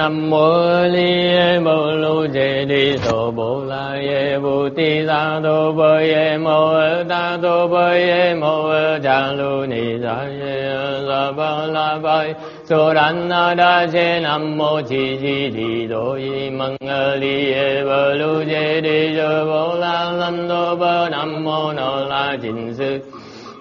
Nam Mô Li Bồ Lô Đề Ni Tô Bồ La Ye Bồ Tỳ Đà Tô Bồ Ye Mô Đà Tô Bồ Ye Mô Đà Lô Ni Đà Ye La Ba La Ba Tô Đàn Na Đà Che Nam Mô Chi Chi Đi Tô Y Măng Li Ye Bồ Lô Đề Ni Tô Bồ La Lâm Tô Bồ Nam Mô No La Chính Sư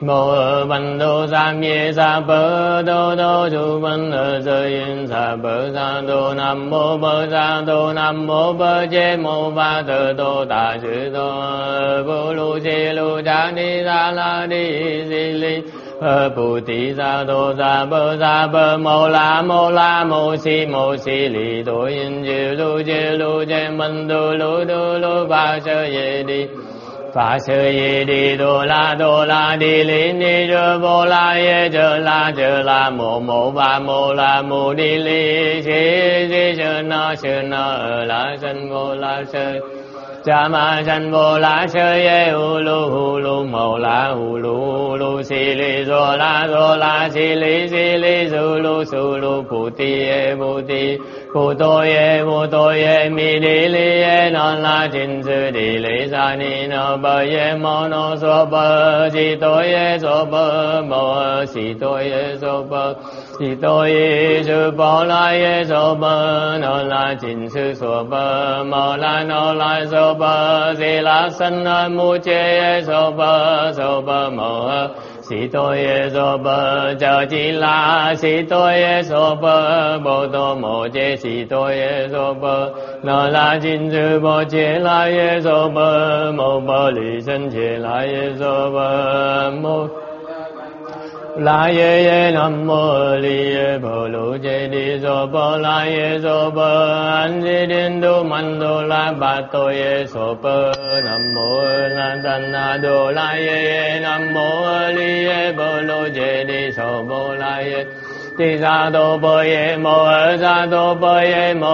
Mô Văn Đô Sa Mê Sa Bơ Đô Đô Chú Văn Ở Sơ Yên Sa Bơ Sa Đô Nam Mô Bơ Sa Đô Nam Mô Bơ Chê Mô Ba Tờ Đô Tà Chữ Đô Bồ Lô Chê Lô Chá Ni Sa La Ni Di Li Bồ Tỳ Sa Đô Sa Bơ Mô La Mô La Mô Si Li Đô Yên Chê Lô Chê Lô Chê Mân Đô Lô Ba Sơ Yê Đi Phá sơ yê đi đô la đi lý ni rơ vô la yê chơ la mô mô ba mô la mô đi lý si sơ na ở la sân vô la sơ cha ma sân vô la sơ yê hu lu mô lu si lý rô la si lý su lu bù ti yê bù ti bồ tô ye mi đi li ye non la chinh sư đi li sa ni no bơ ye mo no so bơ si tô ye so bơ mo si tô ye so bơ si tô ye sư bồ la ye so bơ non la chinh sư so bơ mo la no la so bơ si la san no mu che ye so bơ mo si tô ye so bơ cha chi la si tô ye so bơ bồ tô mo che si tô ye so bơ no la jin su bo che la ye so bơ mo bơ li san che la ye so bơ mo la ye ye nam mô li ye bo lu che di so bơ la ye so bơ an di din do man do la ba to ye so bơ nam mô la tan na do la ye ye nam mô li ye bo lu che di so bơ la ye Ti sa do bo ye mo sa do bo ye mo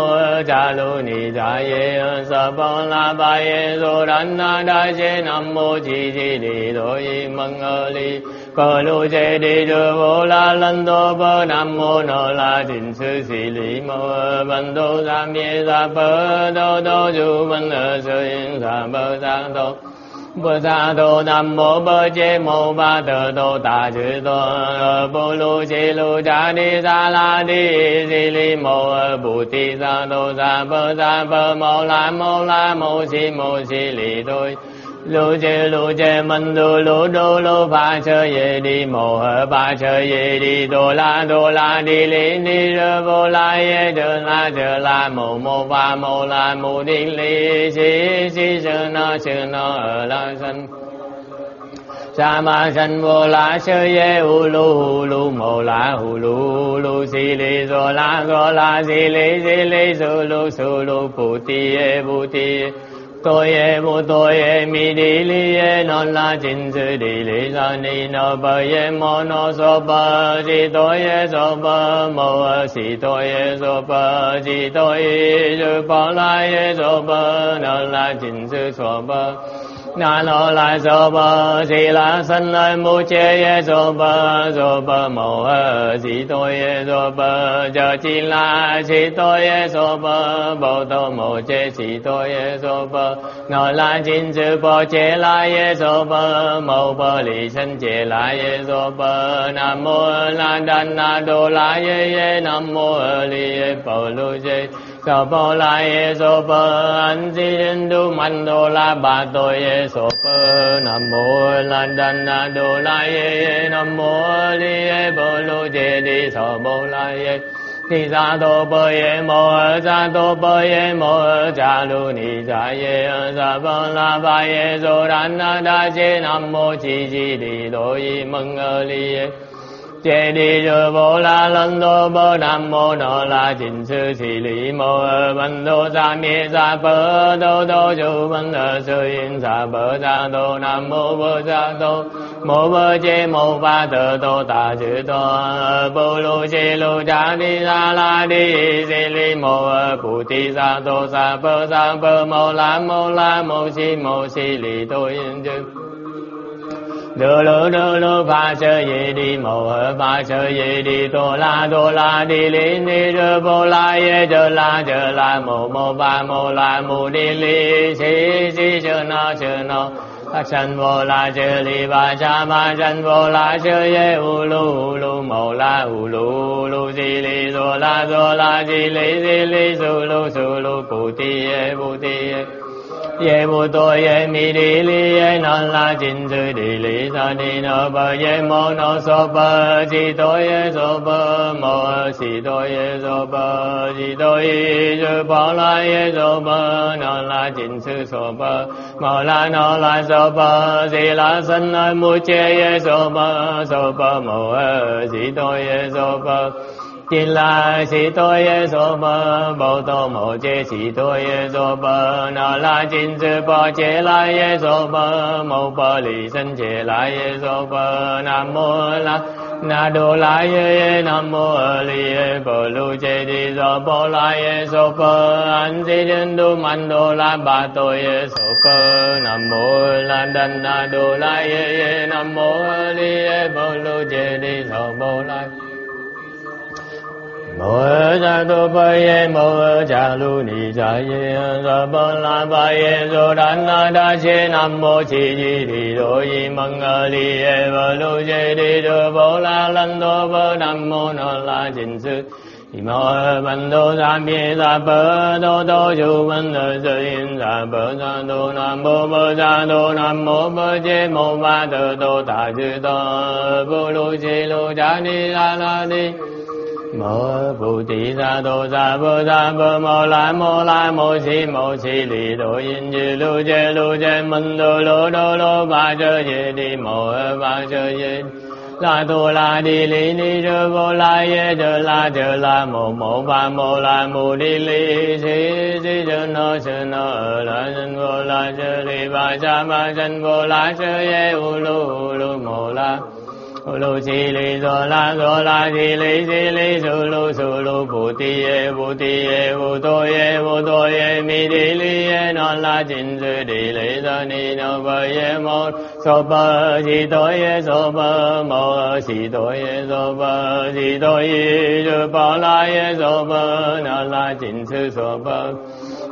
cha lu ni cha ye sa bo la ba ye do dan na da che nam mô chi chi ni do yi măng li cơ lu che đi do bo la lan do bo nam mô no la tin sư si li mo ban do sa mê sa bo do do du ban ở sơ yên sa bo sa do bồ tát đô nam mô bồ tát mô ba tơ đô ta chư đô bồ lô chê lô cha ni sa la ni di li mô bồ tát sa đô sa bơ mô la mô si li thôi lô chê mân đô lô ba chơ ye đi mô ba chơ ye đi đô la đi li ni rơ vô la ye chơ la mô ba mô la mô đi li si sơ na ở la sân sa ma sân vô la sơ ye hu lu mô la hu lu si li rô la si li su lu bu ti ye tôi ye bu tôi ye mi đi li ye non la chinh sư đi li sa ni no bơ ye mo no so bơ si tôi ye so bơ mo si tôi ye so bơ si tôi ye bơ la ye so bơ non la chinh sư so bơ na lo la so bơ si la san la mu che ye so bơ mo si tôi ye so bơ cha chi la si tôi ye so bơ bo to mo che si tôi ye so bơ no la jin su bo che la ye so bơ mo bơ li san che la ye so bơ nam mô la dan na do la ye nam mô li ye bo lu che so bơ la ye so bơ an di din du man do la ba to ye so bơ nam mô la dan na do la ye nam mô li ye bo lu che di so bơ la ye Ti sa do bo ye mo sa do bo ye mo cha lu ni cha ye sa ba la ba ye do dan na da che nam mô chi chi đi do yi măng li ye che đi do bo la lan do bo nam mô no la chinh sư si li mo ban do sa mê sa ba do ju ban ở sơ yên sa ba sa do nam mô bo sa do mô bơ chê mô ba tờ tô tà chữ tô bồ lô chê lô cha đi sa la đi si li mô bù ti sa tô sa bơ mô la mô si li tô yên chư Đơ lơ đơ lơ pha sơ ye đi mô hơ pha sơ ye đi tô la đi lin đi đơ bô la ye đơ la mô mô ba mô la mô đi li si si sơ no phát sanh vô la chư li ba cha ma sanh vô la chư ye u lu mô lu di li do la di li su lu cụ ti ye bu ti ye ye bu to ye mi di li ye non la chin sư di li sa di no ba ye mo no so ba si to ye so ba mo si to ye so ba si to ye so ba la ye so ba non la chin sư so ba mo la no la so ba si la san la mu che ye so ba mo si to ye so ba Chính là sĩ tôi ế sô bơ, bầu tô mộ chế sĩ tôi ế sô bơ, nó là chính sư bò chế lai ế sô bơ, mô bơ lì sân chế lai ế sô bơ, nam mô la, na đô lai ế nam mô lì ế bồ lưu chế đi dô bô lai ế sô bơ, anh sĩ đến đu mạnh đô la bà tôi ế sô bơ, nam mô la đần na đô lai ế nam mô lì ế bồ lưu chế đi dô bô lai. Mô sa tu pa ye mô cha lu ni sa ye sa pa la pa ye so đan na đa che nam mô chi di đi do di măng a li ye va lu che đi do bo la lan do bo nam mô na la chin sư di mô văn do sa mi sa pa do do chu văn do sa in sa pa sa do nam mô pa sa do nam mô pa che mô va do do ta chư do bo lu che lu cha ni la la ni mô bồ tỳ sa đô sa mô la mô si lì đô yên dư lu chê minh đô lô ba chơ dê đi mô ba chơ dê la tu la đi lì ni rơ vô la ye chơ la mô mô ba mô la mô đi lì si si chơ nô la sân vô la chơ lì ba cha ba sân vô la chơ ye u lu mô la Ulu chili do la chili su lu bu to ye mi di li ye non la chin su di li do ni no ba ye mo so ba si to ye so ba mo si to ye so ba si to ye so ba la ye so ba non la chin su so ba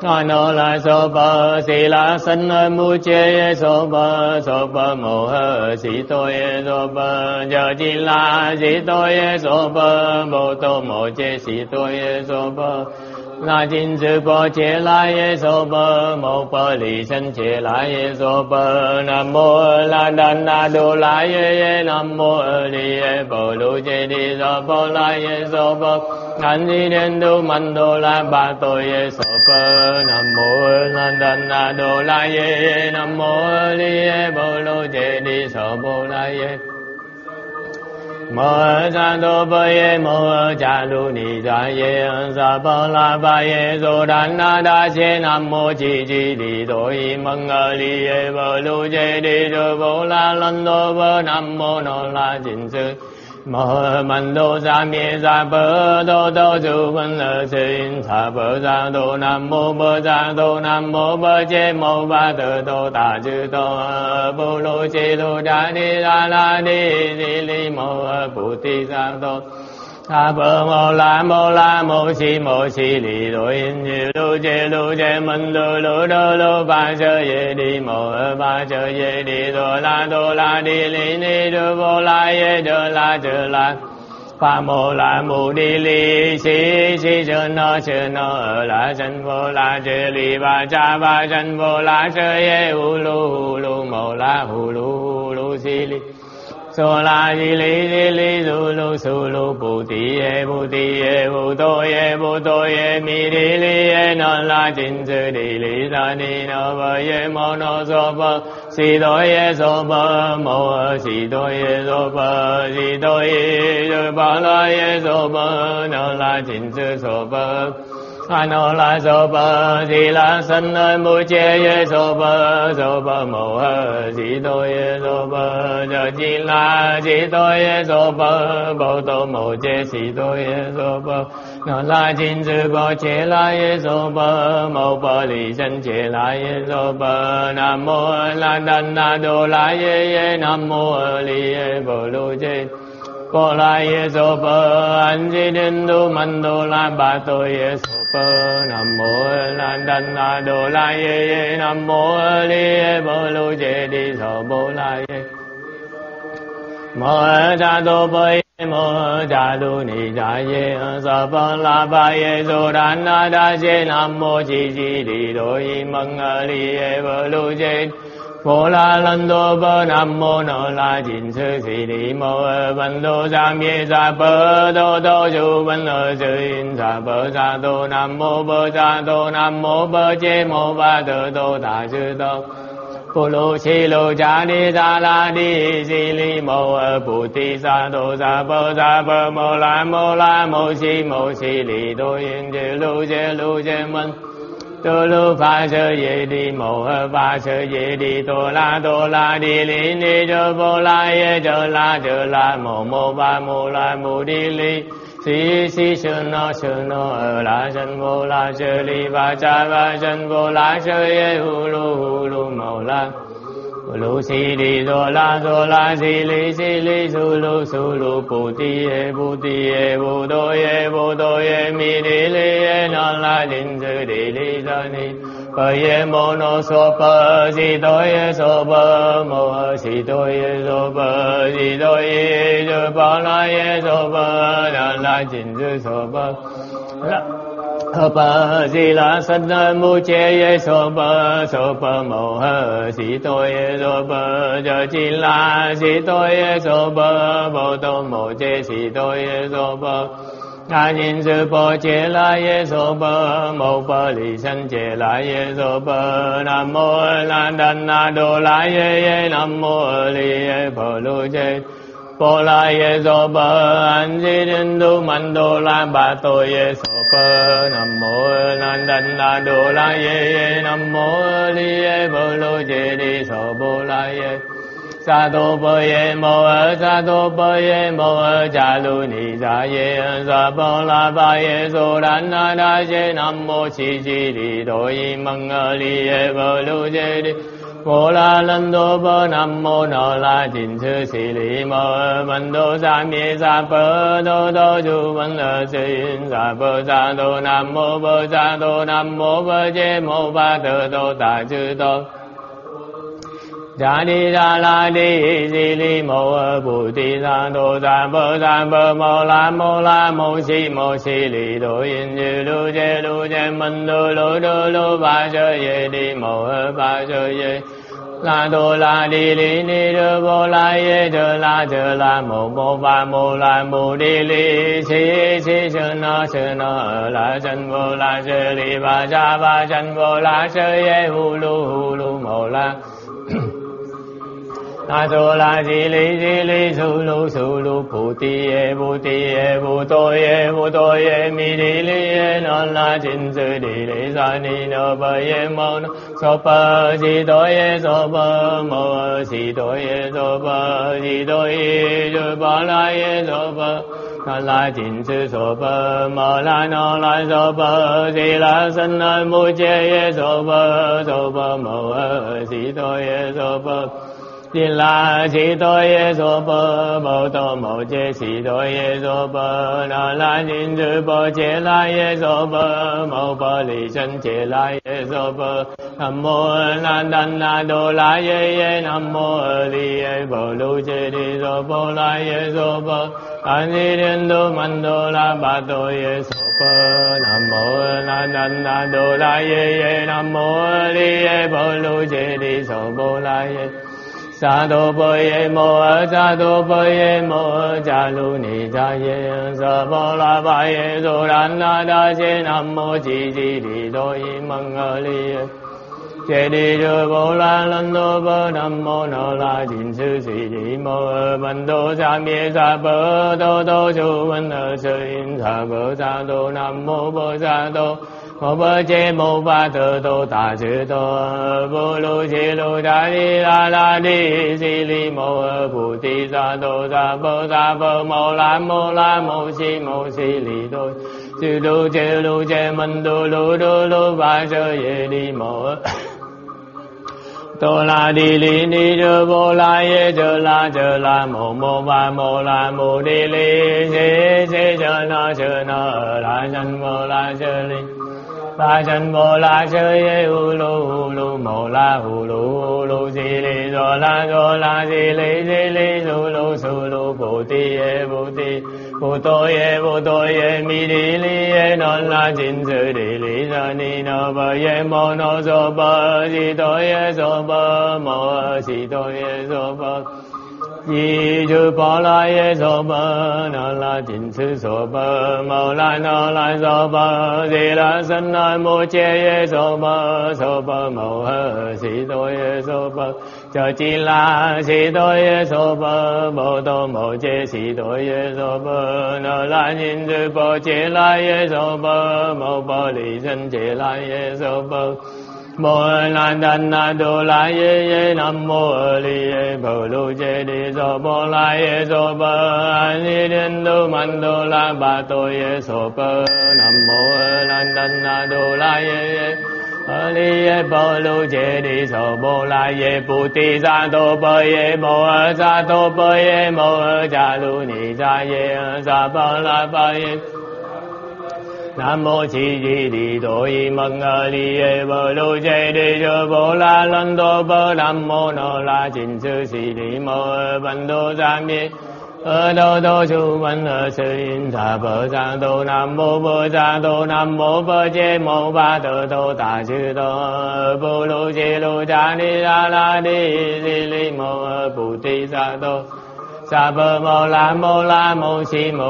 Nói nó là sô bơ, xì lá sân ơi mu chê sô bơ mô hơ, xì tôi sô bơ, giờ chi la, xì tôi sô bơ, mô tô mô chê xì tôi sô bơ, la chín sư bơ chê la sô bơ, mô bơ lì sân chê la sô bơ, nam mô la đan na đô la nam mô lì bồ lù chê đi sô bơ la sô bơ, Thanh di đến đô mạnh đô la ba tôi ye so bơ nam mô lan đan na đô la ye nam mô li ye bồ lô chê đi so bồ la ye mô sa đô bơ ye mô cha lu ni sa ye sa bơ la ba ye so đan na đa chê nam mô chi đi tôi măng li ye bồ lô chê đi đô bồ la lan đô bơ nam mô no la chinh sư Mô mân đô sa mi sa bơ đô đô chu văn lơ sinh sa bơ sa đô nam mô bơ sa đô nam mô bơ chê mô ba tơ đô ta chư đô bồ lô chê đô đa ni la ni di li mô bồ ti sa đô sa bơ mô la mô si li đô in lu chê mân đô lô ba chơ ye đi mô ba chơ ye đi đô la đi li ni đô vô la ye đô la pha mô la mô đi li si si chơ nô la sân vô la chơ li ba cha ba sân vô la chơ ye u lu mô la u lu si li Sô la di li su lu bu ti ye bu to ye mi di li ye non la chin sư di li sa ni no ba ye mo no so ba si do ye so ba mo si do ye so ba si do ye ba la ye so ba non la chin sư so ba Ai nô lai sô ba di la sân ơi mu che ye sô ba mô hơ di tô ye sô ba giờ di la di tô ye sô ba bồ tô mô che si tô ye sô ba nô la chín sư bồ che la ye sô ba mô ba li sân che la ye sô ba nam mô la đan na đô la ye ye nam mô li ye bồ lu che Bồ la ye so bơ an di đen du man du la ba tu ye so bơ nam mô la đan na du la ye ye nam mô li bồ lu je di so bồ la ye mô đa tu bơ mô đa tu ni đa ye so bơ la ba ye so đan na đa je nam mô chi chi di do yi măng li bồ lu je Bồ la lân đô bơ nam mô nô la chín sư sĩ đi mô văn đô giam ye sa bơ đô đô chú văn ở sư in sa bơ sa đô nam mô bơ sa đô nam mô bơ chê mô ba đô đô tà sư đô Bồ lô chi lô cha đi sa la đi si li mô bù ti sa đô sa bơ mô la mô si li đô yên chê lu chê mân Tô lu pha sơ ye đi mô hơ pha sơ ye đi tô la đi li ni chơ vô la ye chơ la mô mô ba mô la mô đi li Si si sơ nô ở la sân vô la sơ li va sân vô la sơ ye hu lu mô la Lu si đi tô la si li su lu pu ti ye bu do ye mi đi li ye non la din su đi li do ni pa ye mo no so pa si do ye so pa mo si do ye so pa si do ye so pa la ye so pa non la din su so pa Thơ bơ di la sân ơi mu che ye sô bơ mô hơ si tô ye sô bơ giờ chi la si tô ye sô bơ bồ tô mô che si tô ye sô bơ ca nhìn sư bồ che la ye sô bơ mô bơ li sân che la ye sô bơ nam mô la đan na đô la ye nam mô li ye bồ lu che Bồ la ye so bơ an di đen du man đô la ba tô ye so bơ nam mô la đan la đô la ye nam mô li ye bồ lô je di so bồ la ye sa tô bơ ye mô sa tô bơ ye mô cha lu ni sa ye sa bồ la ba ye so đan na đa ye nam mô chi chi di đô yi măng li ye bồ lô je di Bồ la lân đô bơ nam mô nô la chín sư sĩ lý mô văn đô sa mi sa bơ đô chú văn ở sư in sa bơ sa đô nam mô bơ sa đô nam mô bơ chê mô ba đô tà chư đô Đà đi đà la đi di lý mô bù ti sa đô sa bơ mô la mô si lý đô yên dư lu chê minh đô lu ba sơ ye đi mô ba sơ ye La đô la đi lý ni đô bô la ye chơ la mô mô ba mô la mô đi lý si sơ nô ở la sân vô la sơ lý ba sân vô la sơ ye hu lu mô la La so la di li su lu pu ti ye bu to ye mi di li ye non la chin su di li sa ni no pa ye mo no so pa si do ye so pa mo si do ye so pa si do ye so pa la ye so pa non la chin su so pa mo la no la so pa si la san na mu che ye so pa mo si do ye so pa Di la si do ye so bơ mô tô mô che si do ye so bơ na la nhìn sư bồ che la ye so bơ mô bơ li sân che la ye so bơ nam mô la đan na đô la ye nam mô li ye bồ lu che di so bơ la ye so bơ an di đen đô man đô la ba tô ye so bơ nam mô la đan na đô la ye nam mô li ye bồ lu che di so bơ la ye sa đô bơ ye mô cha lu ni cha ye sa bồ la ba ye so đan na đa ye nam mô chi chi đi do yi măng li Che đi đưa bồ la lăn nô bơ nam mô nô la thiền sư sĩ đi mô ơ văn đô sa mê sa bơ đô đô su văn ơ sư in sa bơ sa đô nam mô bơ sa đô mô bơ che mô ba thơ đô tà sư đô bồ lô si lô đà đi la đi si li mô ơ bồ ti sa đô sa bơ mô la mô si li đô chư đô che minh đô lô ba sơ ye đi mô ơ Tô la đi li ni đơ vô la ye chơ la mô mô ba mô la mô đi li xê chơ nơ ở la chân vô la chơ li la chân vô la chơ ye hu lu mô la hu lu si li rô la si li su lu bồ ti ye bồ ti bồ tô ye mi đi li ye non la chín sư đi li sa ni no bơ ye mô no so bơ si tô ye so bơ mô si tô ye so bơ di chư bồ la ye so bơ non la chín sư so bơ mô la no la so bơ di la san na mô che ye so bơ mô si tô ye so bơ cho chi la si tôi ye so bơ bồ tô mô che si tôi ye so bơ nô la nhìn dư bồ che la ye so bơ mô bồ lì sinh che la ye so bơ mô la đan na đô la ye nam mô li ye bồ lu che đi so bồ la ye so bơ an ni đen đô man đô la ba tôi ye so bơ nam mô la đan na đô la ye A li ye bo lu che di so bo la ye bu ti sa do bo ye mo a sa do bo ye mo a cha lu ni sa ye a sa ba la ba ye Nam mô chi di di do yi mong a li ye bo lu che di so bo la lan do bo nam mô no la chin su si di mo a ban do sa mi ơ đô đô su văn ơ sư in tha bơ sa đô nam mô bơ sa đô nam mô bơ che mô ba tơ đô tà sư đô bồ lô che lô cha ni la ni si li mô bồ ti sa đô sa bơ mô la mô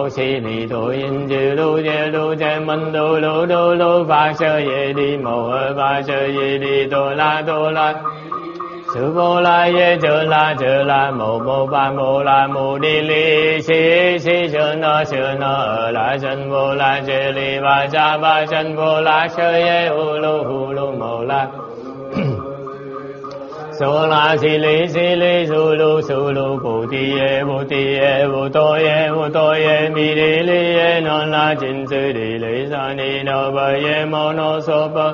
si ni đô in chư lu che minh đô lô pha sơ ye đi mô pha sơ ye đi đô la Sư vô la ye chơ la mô mô ba mô la mô đi li si chơ nơ ở la chân vô la chê li ba chân vô la chơ ye hu lu mô la Sô la si li su lu bồ ti ye bồ tô ye mi đi li ye non la chín sư đi li sa ni no bơ ye mô no so bơ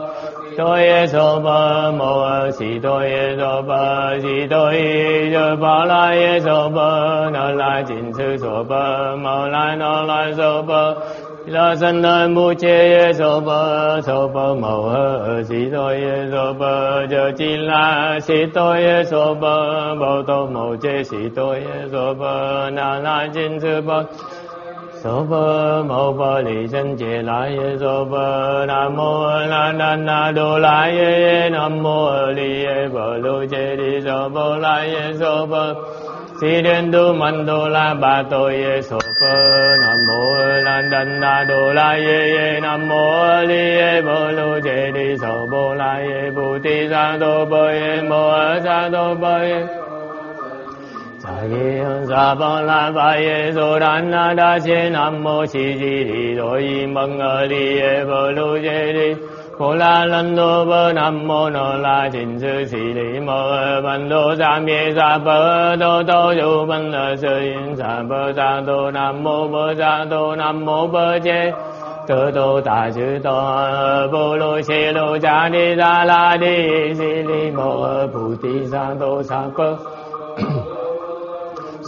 tôi ye so bơ mô si tôi ye so bơ si tôi ye bơ la ye so bơ no la chín sư so bơ mô la no la so bơ la san na mu che ye so bơ mô si tôi ye so bơ cho chi la si tôi ye so bơ bồ tô mô che si tôi ye so bơ na la chín sư bơ so bơ mô bơ lì chân chê la ye so bơ nam mô la nan na đô la ye nam mô li ye bơ lu chê đi so bơ la ye so bơ si đen đô man đô la ba tô ye so bơ nam mô la nan na đô la ye nam mô li ye bơ lu chê đi so bơ la ye bồ ti sa đô bơ ye mô sa đô bơ ye Sa ba la ba ye so dan na da che nam mô chi di di do yi mong a di ye bo lu che di bo la lan do bo nam mô no la chin sư si di mo ban do sa mê sa bo do yu ban a sư yin sa bo sa do nam mô bo sa do nam mô bo che tơ do ta chư do bo lu che lu cha di da la di si di mo bu ti sa do sa bo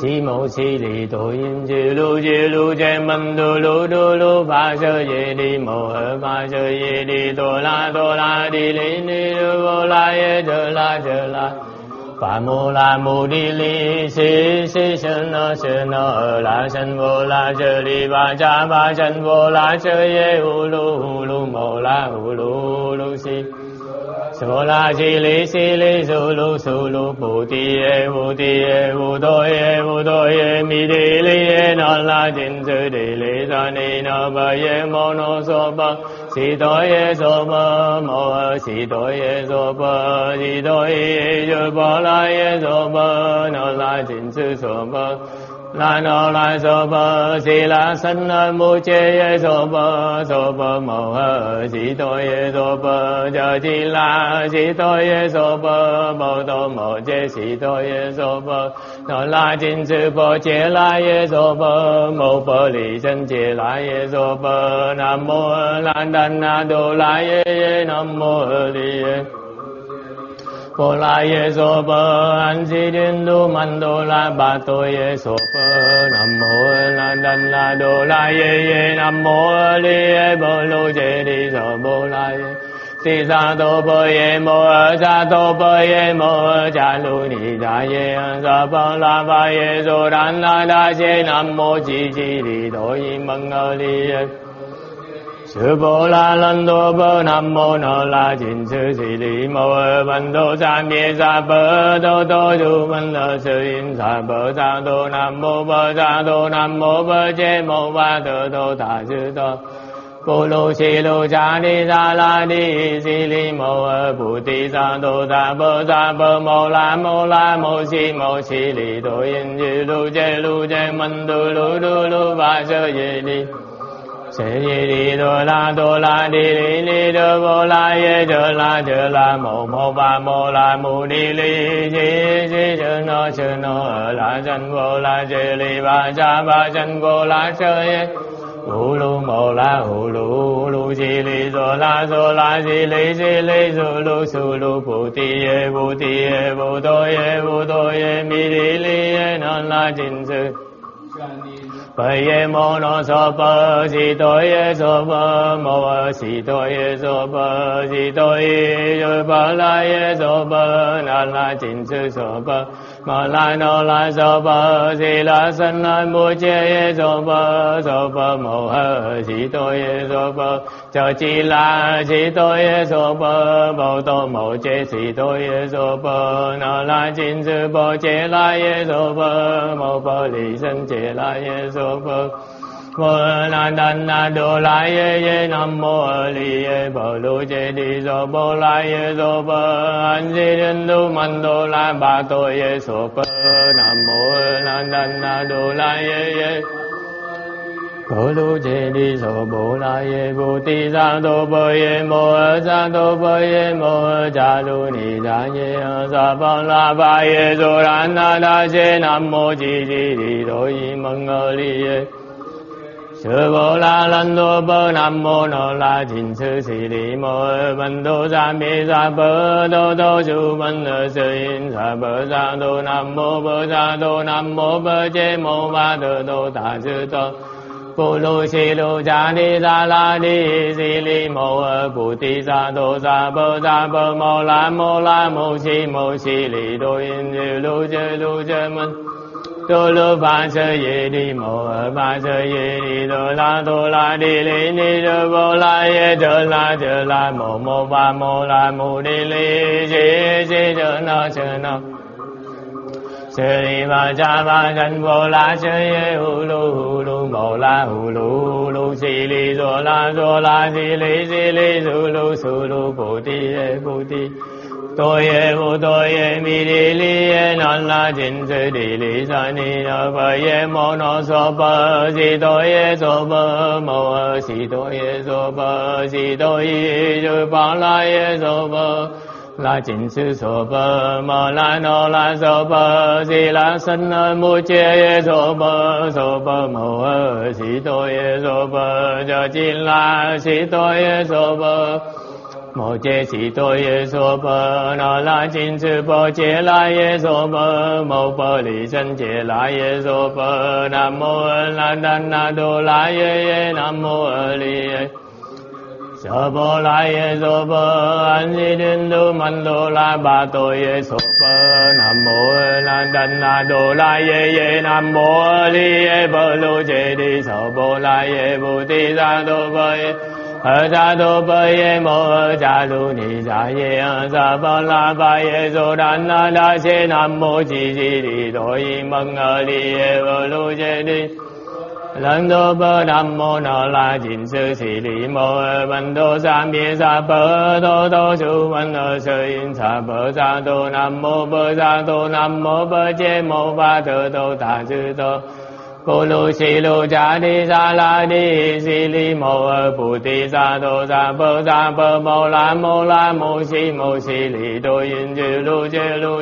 Si mô si li tô yên chư lu che minh đô lu pha sơ ye đi mô pha sơ ye đi tô la đi li ni đô vô la ye chơ la pha mô la mô đi li si sơ nơ la sân vô la chơ đi ba sân vô la sơ ye hu lu mô la hu lu si Su la si li su lu bu ti e wu do ye mi di li e non la jin su di li sa ni no ba ye mo no so ba si do ye so ba mo si do ye so ba si do ye so ba la ye so ba non la jin su so ba la no la so ba si la san la mu che so ba mo ha si to ye so ba ja si la si to ye so ba mo to mo che si to ye so ba no la jin su bo che la ye so ba mo bo li san che la ye so ba nam mô lan dan na do la ye ye nam mô li Bồ la ye so bơ an si đến du man đô la ba tô ye so bơ nam mô la đan la đô la ye ye nam mô li ye bồ lô che đi so bồ la ye si sa tô bơ ye mô sa tô bơ ye mô cha lu ni sa ye sa bơ la ba ye so đan la đa che nam mô chi đi đô yi măng ơ li ye Sư Bồ La Lan Đô Bồ Nam Mô Nô La Chín Sư Sĩ Lý Mô Văn Đô Sa Mê Sa Bơ Đô Đô Du Văn Đô Sư Yên Sa Bơ Sa Đô Nam Mô Bơ Sa Đô Nam Mô Bơ Chê Mô Ba Đô Đô Tà Sư Đô Bồ Lô Sĩ Lô Cha Ni Sa La Ni Sĩ Lý Mô Bù Tì Sa Đô Sa Bơ Mô La Mô Sĩ Lý Đô Yên Dư Lô Chê Mân Đô Lô Ba Sơ Dê Lý Sê đi đô la đi đô vô la ye đô la mô mô ba mô la mô đi li di di chư no la chân vô la chư li ba cha ba chân vô la chư ye u lu mô la u lu lu di li do la di li su lu bu ti ye bu do ye mi di li ye non la jin sư Bơ ye mô no so bơ si to ye so bơ mô si to ye so bơ si to ye so bơ la ye so bơ na la jin su so bơ ma la no la so bơ si la san la mu che ye so bơ mô ha si to ye so bơ cho chi la si to ye so bơ mô to mô che si to ye so bơ na la jin su bo che la ye so bơ mô bơ li san che la ye so Mô la đan na đô la ye nam mô li ye bồ lô chê đi so bồ la ye so bơ an si đến du man đô la ba tô ye so bơ nam mô la đan na đô la ye bồ lô chê đi so bồ la ye bồ tỳ sa đô bơ ye mô sa đô bơ ye mô cha lu ni sa ye sa ba la ba ye so la na đa chê nam mô chi đi đô yi măng ơ li ye Sư Bồ La Lan Đô Bơ Nam Mô Nô La Chín Sư Sĩ Lý Mô Văn Đô Sa Mê Sa Bơ Đô Đô Sư Văn Đô Sư Yên Sa Bơ Sa Đô Nam Mô Bơ Sa Đô Nam Mô Bơ Chê Mô Ba Đô Đô Tà Sư Đô Bồ Lô Sĩ Lô Cha Ni Sa La Ni Sĩ Lý Mô Bù Tì Sa Đô Sa Bơ Mô La Mô Sĩ Lý Đô Yên Dư Lô Chê Mân Đô lô ba sơ ye đi mô ba sơ ye đi đô la đi li ni đô vô la ye đô la mô mô ba mô la mô đi li si chư no sơ đi ba cha ba chân vô la sơ ye hu lu mô la hu lu si li đô la si li su lu bồ ti ye bồ ti tôi ye vô tôi ye mi đi li ye non la jin sư đi li sa ni no bơ ye mô no so bơ si tôi ye so bơ mô si tôi ye so bơ si tôi ye so bơ la ye so bơ la jin sư so bơ mô la no la so bơ si la san no mu che ye so bơ mô si tôi ye so bơ cho chi la si tôi ye so bơ Mô chê sĩ tô yê sô bơ nô la chín sư bô chê la yê sô bơ mô bơ lì sân chê la yê sô bơ nam mô la đan na đô la yê nam mô lì yê sô bô la yê sô bơ an di đinh đô man đô la ba tô yê sô bơ nam mô la đan na đô la yê nam mô lì yê bơ lô chê đi sô bô la yê bù tì sa đô bơ yê Ở cha đô bơ ye mô ở cha lu ni cha ye ở cha ba la ba ye do đan na đa che nam mô chi chi đi đô y măng ở đi ye vô lu che đi lần đô bơ nam mô na la chín sư sĩ đi mô ở văn đô sa mi sa bơ đô đô su văn ở sơ in sa bơ sa đô nam mô bơ sa đô nam mô bơ che mô ba thơ đô ta sư đô cô lu si lu cha đi sa la đi si li mô ơ bù ti sa đô sa bơ mô la mô si li đô yin chư lu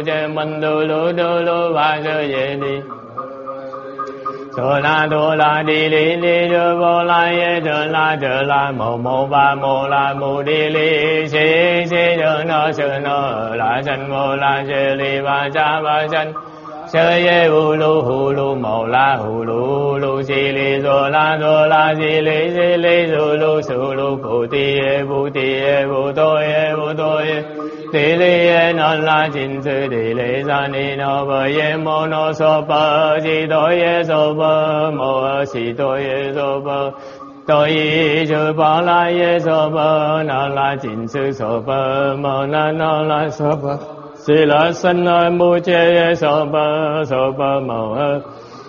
chê minh đô lu ba sơ ye đi sơ la đô la đi li đô vô la ye đơ la mô ba mô la mô đi li si sơ nơ la sân mô la chê li ba cha ba sân sơ ye hu lu mô la hu lu si li do la si li su lu cụ ti ye bu to ye ti li ye non la chin sư ti li sa ni no bơ ye mô no so bơ si do ye so bơ mô si do ye so bơ do yi chư bơ la ye so bơ non la chin sư so bơ mô na non la so bơ si la san na mu che so ba mo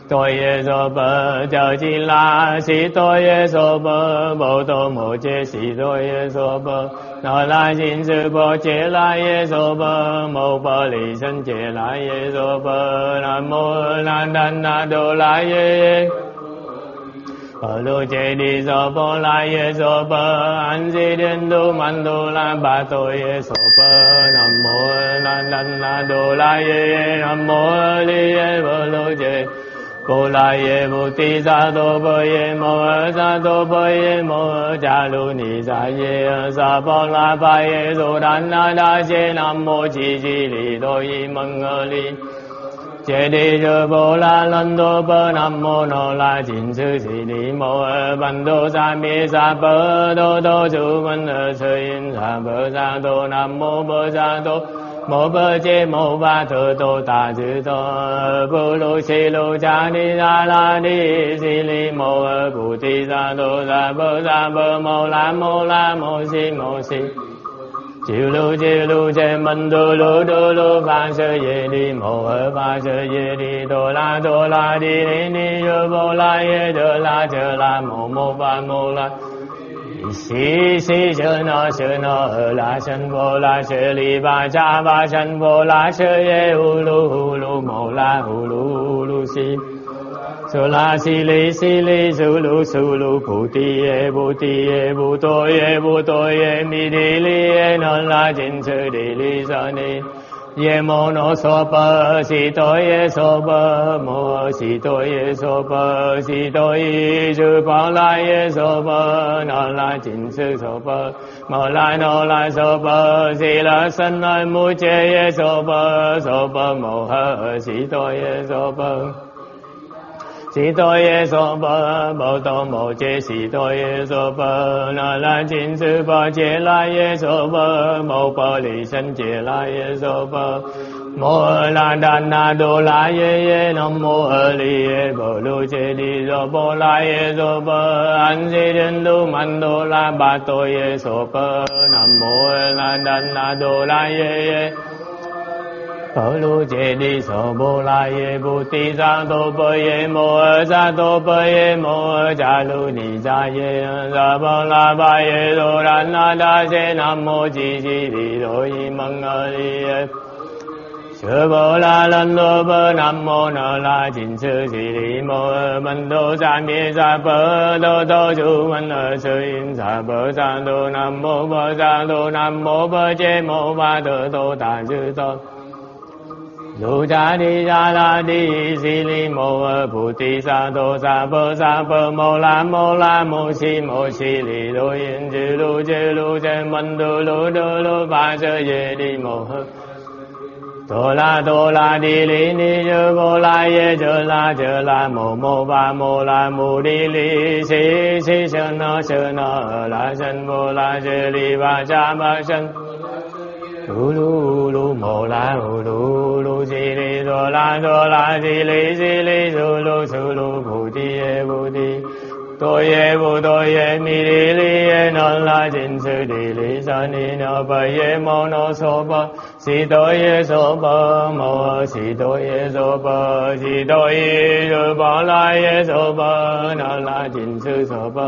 to ye so ba cha chi la si to ye so ba bo to mo che si to ye so ba na la jin su bo che la ye so ba mo ba li san che la ye so ba na mo na na do la ye ở lô chế đi do bơ la ye do bơ an di đến đô man đô la ba tôi ye so bơ nam mô la đô la ye nam mô li ye bơ lô chế cô la ye vô ti sa đô bơ ye mô sa đô bơ ye mô cha lu ni sa ye sa bơ la ba ye do đan na đa che nam mô chi chi li đô y măng li chế đi chư bồ la lân đô bơ nam mô no la chín sư sĩ đi mô ở văn đô sa mi sa bơ đô chú văn ở sơ yên sa bơ sa đô nam mô bơ sa đô mô bơ chế mô ba thơ đô ta sư đô bồ lô si lô cha đi sa la đi si li mô ở bù ti sa đô sa bơ mô la mô si chiều lưu chê minh đô lưu ba sơ ye đi mô hơ ba sơ ye đi đô la đi ni ni dô vô la ye đơ la mô ba mô la si sơ nô hơ la sân vô la sơ li ba cha ba sân vô la sơ ye hu lu mô la hu lu si sơ la si li su lu bu to ye mi đi li ye non la jin su đi li sa ni ye mo no so pa si to ye so pa mo si to ye so pa si to ye su pa la ye so pa non la jin su so pa mo la no la so pa si la san la mu che ye so pa mo ha si to ye so pa si to ye so ba bo to mo che si to ye so ba na la jin su ba che la ye so ba mo ba li san che la ye so ba mo la dan na do la ye nam mô a li ye bo lu che di do bo la ye so ba an di den lu man do la ba to ye so ba nam mô la dan na do la ye ở lu chế đi so bồ la ye bồ ti sa đô bơ ye mô ở sa đô bơ ye mô ở cha lu ni sa ye sa bồ la ba ye đô đan na đa se nam mô chi chi đi đô y măng ở đi sơ bồ la lân đô bơ nam mô na la chín sư chi đi mô ở minh đô sa mi sa bơ đô chú minh ở sư in sa bơ sa đô nam mô bơ sa đô nam mô bơ che mô ba đô ta sư đô lu cha đi sa la đi si li mô a bù ti sa đô mô la mô si li đô yên chư lu minh đô lu ba sơ ye đi mô hơ đô la đi li ni chư bồ la ye chư la mô ba mô la mô đi li si sơ nơ la sân bồ la chư li ba cha ba sân lu mô la lu si li do la si li su lu bồ ti tôi ye bu tôi ye mi đi li ye non la jin sư đi li sa ni na ba ye mo no so ba si tôi ye so ba mo si tôi ye so ba si tôi ye so ba la ye so ba non la jin sư so ba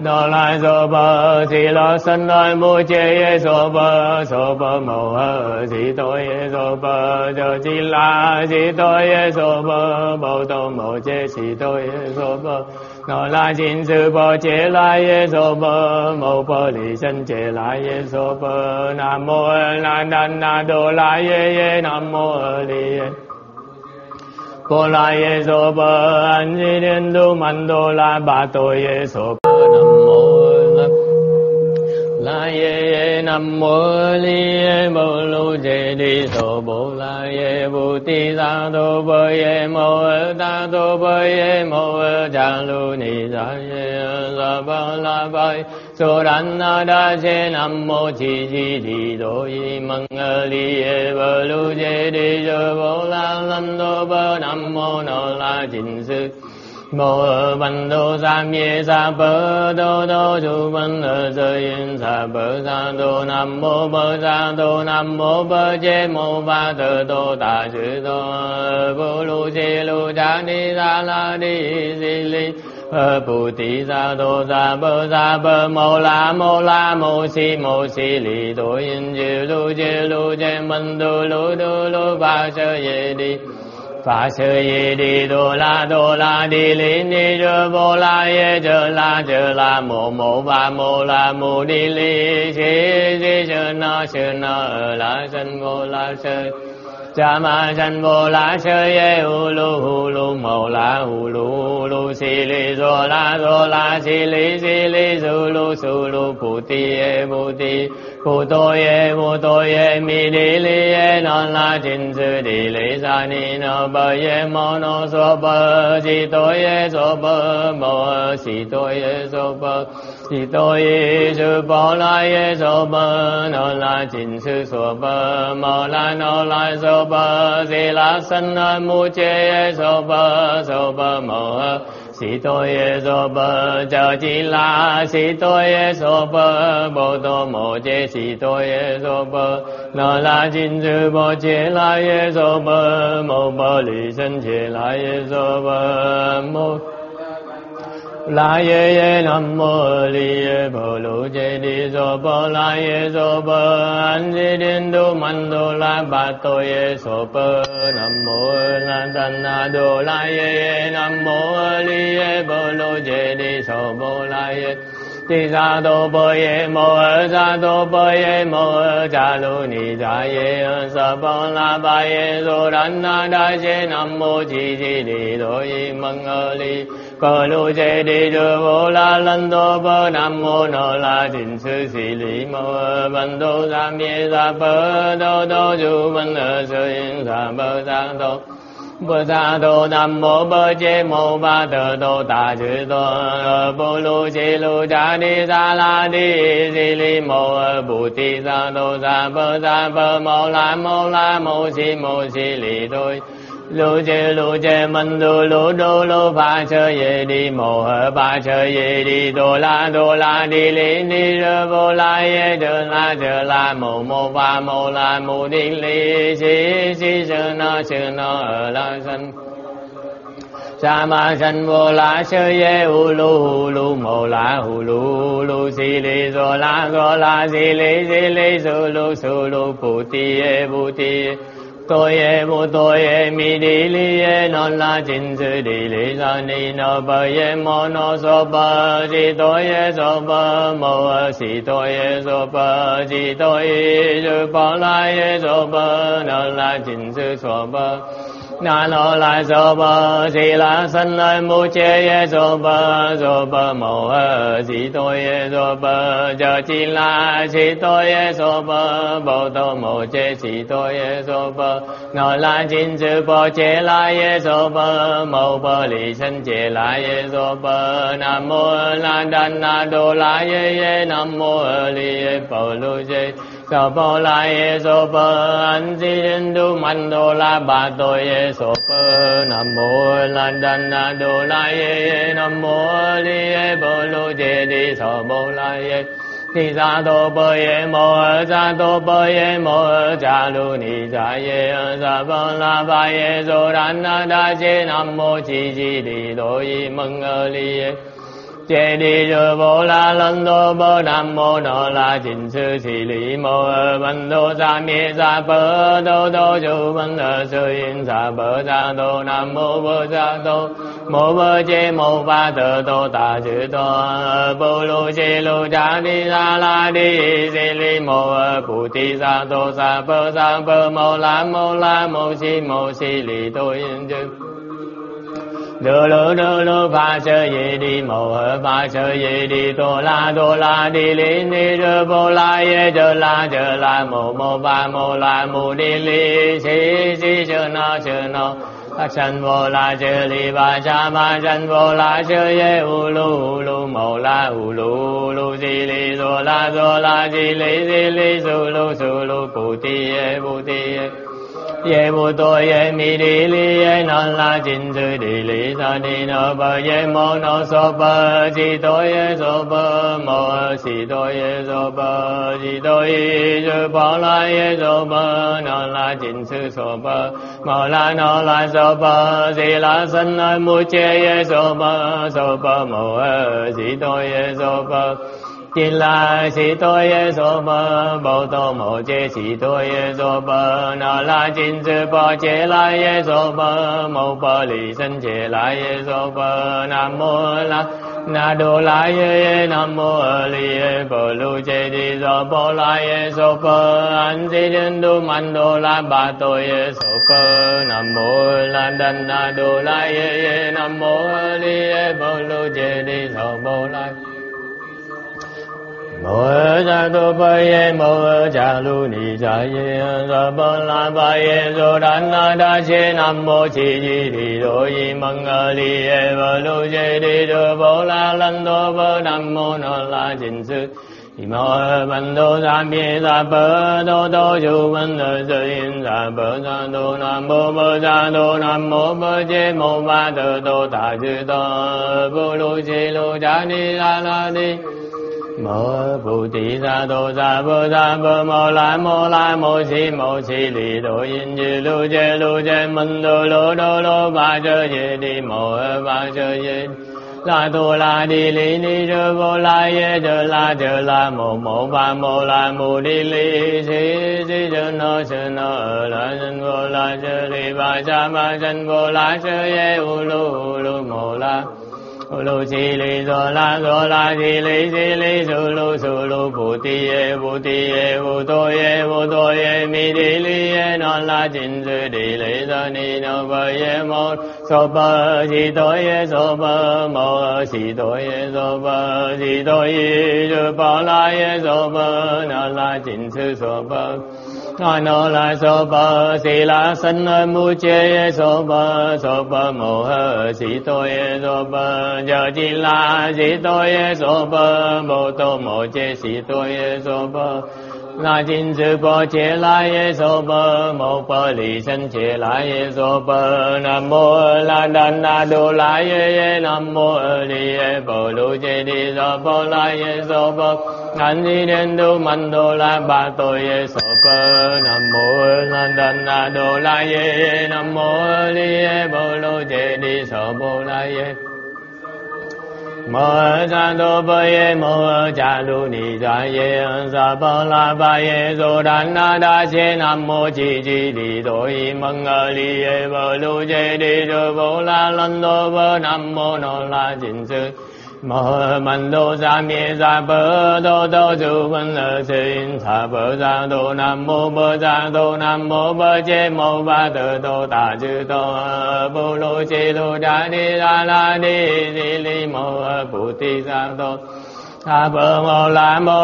non la so ba si la san la mu che ye so ba mo si tôi ye so ba do si la si tôi ye so ba bao to mo che si tôi ye so ba nó la xin sư bồ chế la ye so bồ mô bồ lì sanh chế la ye so bồ nam mô la đan na đô la ye ye nam mô lì cô la ye so bồ an di đen du man đô la ba tô ye so bồ nam mô la ye ye nam mô lì ye bồ lu chế đi so bồ la ye bồ ti sa đô bồ ye mô ta đô bồ ye mô cha lu ni sa ye la ba so ran na da che nam mô chi chi di do yi măng li ye ba lu je di do bo la lam do ba nam mô no la jin sư mô văn đô sa mê sa bơ đô đô chu văn ở sơ yên sa bơ sa đô nam mô bơ sa đô nam mô bơ che mô ba tơ đô ta chư đô vô lu che lu cha ni sa la ni si li bồ tỳ sa đô sa bơ mô la mô si li đô yên chư lu che văn đô lu ba sơ ye đi Phá sư yi đi đô la đi lý ni rơ vô la ye chơ la mô mô và mô la mô đi lý si sư na ở la sân vô la sơ cha ma sân vô la sơ ye hu lu mô la hu lu si lý rô la si lý su lu bù ti ye bù ti bồ tôi ye mi đi li ye non la jin sư đi li sa ni no bơ ye mo no so bơ si tôi ye so bơ mo si tôi ye so bơ si tôi ye sư bồ la ye so bơ non la jin sư so bơ mo la no la so bơ si la san na mu che ye so bơ mo si tôi ye so bơ cha chi la si tôi ye so bơ bồ tô mô chế si tôi ye so bơ nó la jin sư bồ chế la ye so bơ mô bơ lì sanh chế la ye so bơ mô la ye ye nam mô li ye bồ lô chế đi so bơ la ye so bơ an di đen đô man đô la ba tô ye so bơ nam mô la đan na đô la ye ye nam mô li ye bồ lô chế đi so bơ la ye ti sa đô bơ ye mô sa đô bơ ye mô cha lu ni sa ye sa bơ la ba ye so đan na đa che nam mô chi chi đi đô ye măng li bồ lô chế đi đô vô la lân đô bơ nam mô nô la trình sư sĩ lý mô văn đô sa mê sa bơ đô du văn ở sư yên sa bơ sa đô bơ sa đô nam mô bơ chế mô ba tờ đô tà chữ đô bồ lô chế lô cha đi sa la đi si lý mô bù ti sa đô sa bơ mô la mô si lý đôi lu che man lu lu ba chơ ye đi mô hơ ba chơ ye đi đô la đi lý ni rơ vô la ye chơ la mô mô ba mô la mô đi lý si sư na ở la sân sa ma sân vô la sơ ye hu lu mô la hu lu si lý rô la si lý su lu bù ti ye bù ti tôi ye mi đi li ye non la jin sư đi li sa ni no bơ ye mo no so bơ si tôi ye so bơ mo si tôi ye so bơ si tôi sư bồ la ye so bơ non la jin sư so bơ na no la so bơ si la san la mu che ye so bơ mo si tôi ye so bơ cha chi la si tôi ye so bơ bồ tô mo che si tôi ye so bơ no la jin sư bồ che la ye so bơ mo bơ lì sanh che la ye so bơ nam mô la đan na đô la ye ye nam mô li ye bồ lô che Sa po la ye so pa an si hin du man do la ba to ye so pa nam mô la đan na do la ye nam mô di ye bo lu je di so po la ye ni sa to po ye mo sa to po ye mo cha lu ni sa ye sa po la ba ye so ran na da je nam mô chi chi di do yi mong li ye chế đi rồi vô la lân đô bồ nam mô nô la chỉnh sư sĩ lý mô văn đô sa mi sa phở đô đô chú văn ở sư yên sa phở sa đô nam mô vô sa đô mô vô chế mô pha thờ đô tà chữ đô vô lô chế lô cha đi sa la đi sĩ lý mô phụ ti sa đô sa phở mô la mô si lý đô yên chư đô lô pha sơ ye đi mô pha sơ ye đi tô la đi li ni đô vô la ye đơ la mô mô pha mô la mô đi li si si sơ no tắc san vô la sơ li ba sa ma san vô la sơ ye u lu mô la u lu si li đô la si li su lu pu ti ye ye bu to ye mi di li ye non la jin sư di li sa ni no ba ye mo no so ba si to ye so ba mo si to ye so ba si to ye so ba la ye so ba non la jin sư so ba mo la no la so ba si la san no mu che ye so ba mo si to ye so ba chỉ là sĩ tôi số bơ bồ tô mộ chế sĩ tôi số bơ nó là chính sư bò chế lại số bơ mẫu bơ lì sinh chế lại số bơ nam mô la na đô lại nam mô lì bồ lu chế đi số bơ lại số bơ anh di đến đô man đô la ba tôi số bơ nam mô la đan na đô lại nam mô lì bồ lu chế đi số bơ lại mô sa tu pa ye mô cha lu ni sa ye sa pa la pa ye so đan na da che nam mô chi di di do yi mong a li ye va lu che di do bo la lan do bo nam mô no la chỉnh sư thì mô văn do sa mi sa pa do do chu văn ở sư yên sa pa sa do nam mô pa sa do nam mô pa che mô pa do do ta chư do bo lu che lu cha ni la ni mô bồ tỳ sa đô sa bồ mô la mô si li đô yên chư lu chê minh đô lô ba chơ ye đi mô ba chơ ye la tu la đi li ni chơ vô la ye chơ la mô ba mô la mô đi li si chơ no la chân vô la chơ li ba sa ma chân vô la chơ ye u lu mô la lu si li do la si li su lu bu ti ye bu to ye mi di li ye non la jin su di li do ni no ba ye mo so ba si do ye so ba mo si do ye so ba si do ye so ba la ye so ba non la jin su so ba no la so ba si la san mu che so ba mo si to ye so ba giờ chỉ là si to ye so ba mo to mo che si to ye so ba la jin sư bo che la ye so ba mo pa li san che la ye so ba nam mô la đan na do la ye nam mô li ye bo lu che di so bo la ye so ba an di den do man do la ba to ye so nam mô la đan na do la ye nam mô li ye bo lu che di so bo la ye mô sa đô bơ ye mô cha lu ni sa ye sa pa la pa ye so đan na da che nam mô chi chi di do yi mong a li ye bơ lu che di do vô la lân đô bơ nam mô no la chỉnh sư mô man đô sa mi sa bơ đô đô chú văn lơ sư yên sa bơ sa đô nam mô bơ sa đô nam mô bơ che mô ba tơ đô ta chư đô bồ lô che đô đa ni la ni di li mô bồ ti sa đô sa bơ mô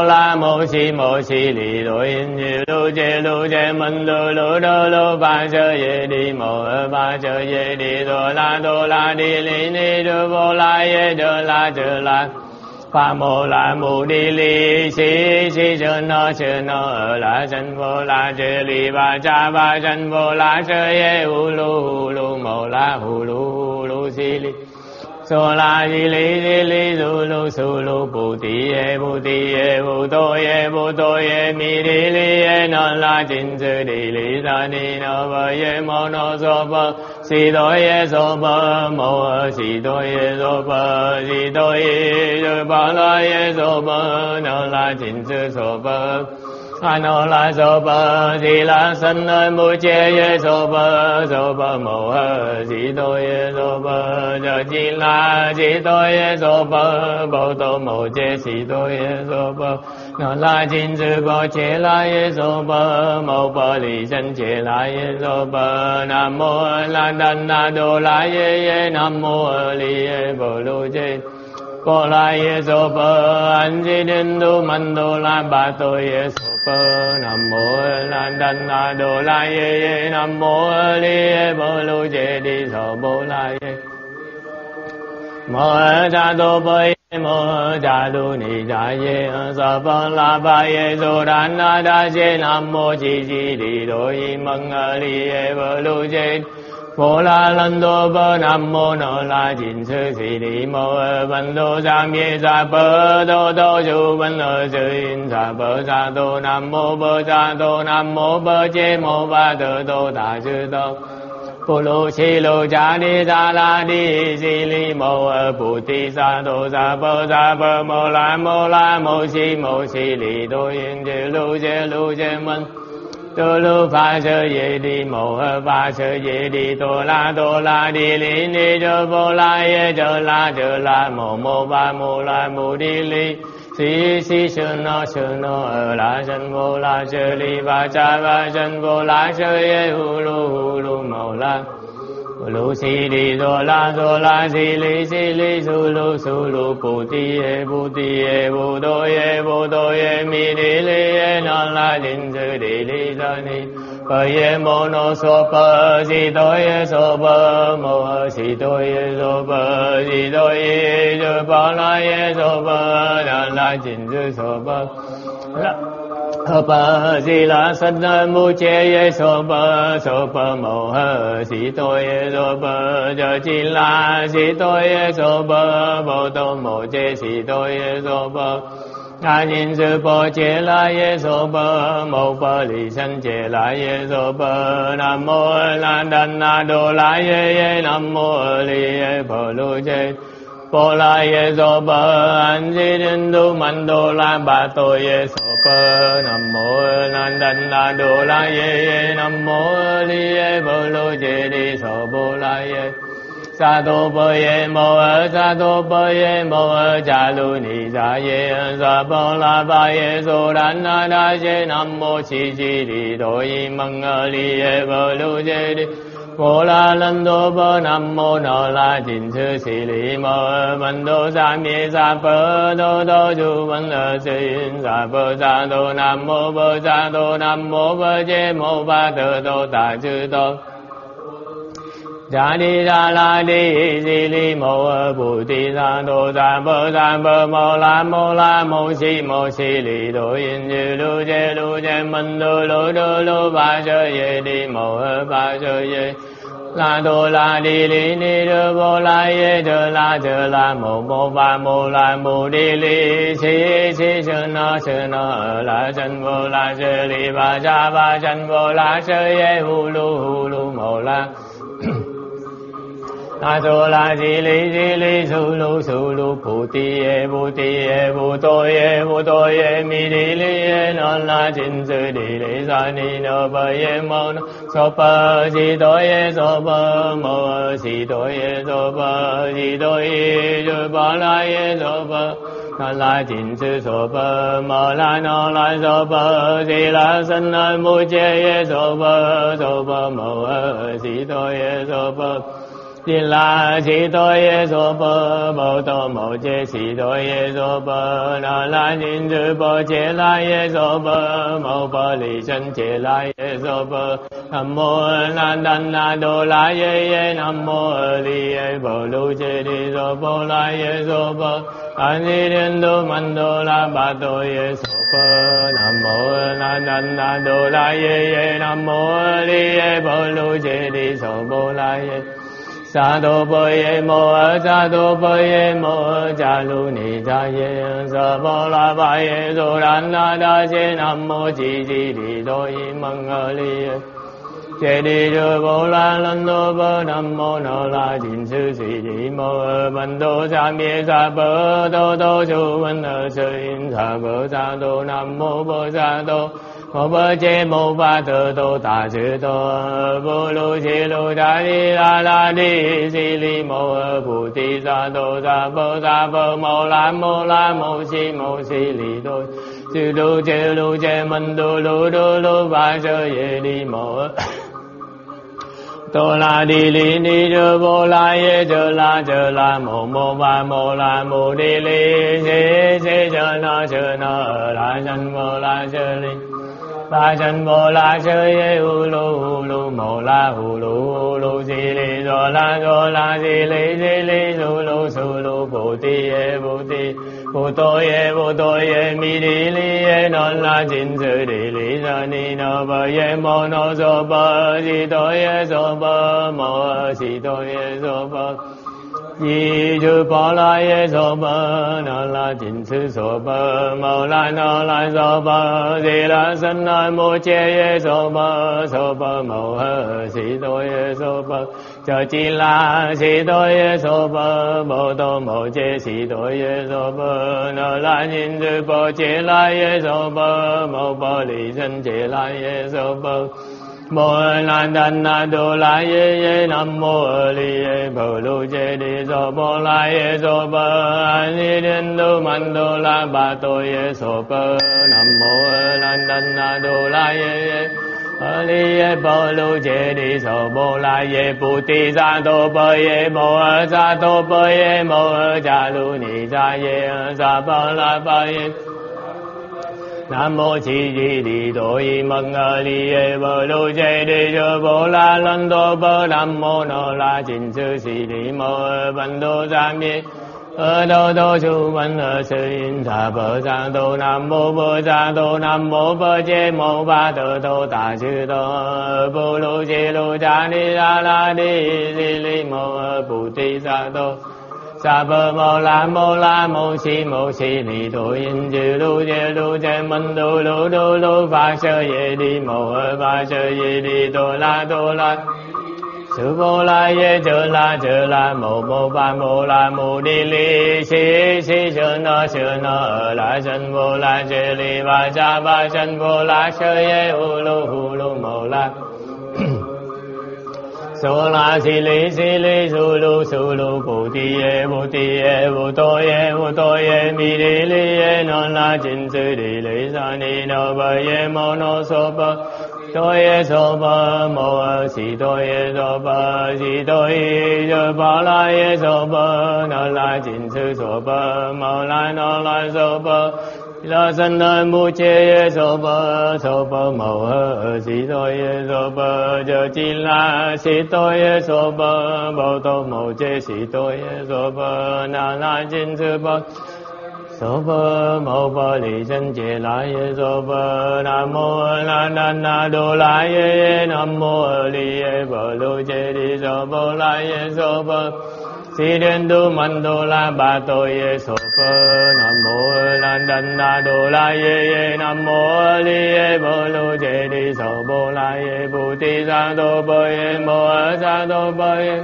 la mô si li đô yên như lu che minh đô lô ba sơ ye đi mô ba sơ ye đi đô la đi li ni đô vô la ye đô la Pháp mô la mô đi li si si sơ nô ở la sân vô la chê li ba sân vô la sơ ye u lu hu lu mô la hu lu hu lu si li. Sô la di li su lu bu ti ye bu to ye mi di li ye non la chin sư di li sa ni no vơ ye mo no so vơ si do ye so vơ mo si do ye so vơ si do ye ba la ye so vơ non la chin sư so vơ ano la so vơ si la san nơi mu che ye so vơ mo si do ye so vơ giờ chi la si do ye so vơ bo do mo che si do ye so vơ nó la chín chữ bồ chế la ye so bờ mâu bờ lì chân chế la ye so bờ nam mô la đan na đô la ye ye nam mô lì ye bồ lô chế cô la ye so bờ an di đen đô man đô la ba tô ye so bờ nam mô la đan na đô la ye ye nam mô lì ye bồ lô chế đi so bồ la ye mô cha đô bơi mô đà lu ni đà ye sa văn la ba ye do đàn na đà ye nam mô chi chi đi đôi măng li ye bồ lu ye phổ la lan do bồ nam mô no la chín sư si đi mô văn do sam ye sa bồ do su văn ở sư in sa bồ sa do nam mô bồ sa do nam mô bồ chế mô ba do do đà sư do bồ lô xì lô cha đi ta la đi xì li mô ở bồ ti sa đô sa bơ mô la mô xì li đô yên chư lô mân tu lô pha sơ ye đi mô ở pha sơ ye đi tô la đi li ni đô vô la ye chơ la mô ba mô la mô đi li si si sơ no ở la sân vô la sơ li ba sân vô la sơ ye hu lu mô la lu si đi do la si li su lu bu ti ye bu do ye mi đi li ye non la din sư đi li do ni pa ye mo no so pa si do ye so pa mo si do ye so pa si do ye do pa la ye so pa non la din sư so pa Sopa si la san mu che ye sopa mo ha si to ye sopa giờ chi la si to ye sopa bo to mo che si to ye sopa a yin sư bo che la ye sopa mo pa li san che la ye sopa nam mô la đan na đô la ye nam mô li ye bo lu che bồ la ye so bờ an di đen đô man đô la bà tô ye so bờ nam mô nan đan la đô la ye nam mô li ye bồ lô je đi so bồ la ye sa đô bờ ye mô sa đô bờ ye mô cha lu ni sa ye sa bồ la ba ye so đan na đa ye nam mô chi chi đi đô y măng li ye bồ lô je đi Phổ la lân đô bơ nam mô nô la chín sư sĩ lý mô văn đô sa mi sa bơ đô du văn ở sư yên sa bơ sa đô nam mô bơ sa đô nam mô bơ chê mô ba tơ đô tà chư đô Dạ đi ra la đi di li mô bù ti sa đô sa bơ mô la mô si li đô yên dư lu chê minh đô lu ba sơ ye đi mô ba sơ ye la đô la đi li ni đô vô la ye chơ la mô ba mô la mô đi li si sơ no ở la sân vô la sơ li ba sân vô la sơ ye hu lu mô la Ato la di li su lu bu to ye mi di li ye non la chin sư di li sa ni no ba ye mo no so pa si do ye so pa mo si do ye so pa si do ye so pa la ye so pa non la chin sư so pa mo la no la so pa si la san na mu che ye so pa mo si do ye so pa Xin la chi tô ye so po bo to mo che si tô ye so po na la nin dư po che la ye so po mo po li chân che la ye so po nam mô na dan na do la ye ye nam mô li ye bo lu che di so po la ye so po an ni den do man do la ba tô ye so po nam mô na dan na do la ye ye nam mô li ye bo lu che di so po la ye sa đô bơi mô sa đô bơi mô cha lu ni cha ye sa bo la ba ye do ran na da che nam mô chi chi di do yi mong a li che di do bo la lan do bo nam mô no la jin su si di mô ban do cha mi sa bo do chu ban a su in sa bo sa do nam mô bo sa do mô bơ chê mô ba thơ tô tà chư tô vô lô chê lô đá đi la đi si li mô bù ti sa tô sa vô mô la mô si li thôi chư lô chê mân đô lô ba chơ ye đi mô tô la đi li ni chơ vô la ye chơ la mô ba mô la mô đi li chê chơ nơ la chân vô la chơ li ba chân vô la chơi ye u lu mô la u lu si li do la si li su lu bồ ti ye bồ tôi ye mi đi li ye non la chín sự đi li do ni no bờ ye mô no so bờ si tôi ye so bờ mô si tôi ye so bờ di chư bỏ la ye so ba na la jin sư so ba mô la na la so ba di la san na mô che ye so ba mô ha si do ye so ba cho chi la si do ye so ba mô do mô che si do ye so ba na la jin sư bỏ che la ye so ba mô ba li san che la ye so ba mô la đan na đô la ye nam mô li ye bồ lu che di so bo la ye so bo an ni den do man do la ba to ye so bo nam mô la đan na đô la ye li ye bồ lu che di so bo la ye bồ ti sa do bo ye mô sa do bo ye mô cha lu ni sa ye sa ba la ba ye nam mô chi di đi đôi măng a di e bồ lô che di cho bồ la lan đô bồ nam mô no la chín sư si di mô ban đô gia mi ở đâu đô chu ban ở sư in tha bồ gia đô nam mô bồ gia đô nam mô bồ che mô ba đô đô ta chư đô bồ lô che lô cha ni la đi di li mô bồ ti gia đô sa bơ mô la mô si ni đô yên chư lu chê minh đô lu pha sơ ye đi mô pha sơ ye đi đô la sư vô la ye chơ la mô ba mô la mô đi li si sơ nơ la chân vô la chê li ba cha ba chân vô la sơ ye hu lu mô la so la si li su lu bồ ti ye bồ tôi ye mi đi li ye non la chín sư đi li sa ni no bờ ye mô no so bờ tôi ye so bờ mô si tôi ye so bờ si tôi ye bờ la ye so bờ non la chín sư so bờ mô la non la so bờ la san na mu che ye so ba mo ha si do ye so ba cho chi la si do ye so ba bo do mo che si do ye so ba na la jin so ba so ba mo ba li san che la ye so ba nam mô la na na do la ye nam mô li ye bo lu che di so bo la ye so ba si den do man do la ba do ye so ba nam mô la đan na đô la ye nam mô li ye bồ lô che di so bồ la ye bồ ti sa đô bồ ye mô sa đô bồ ye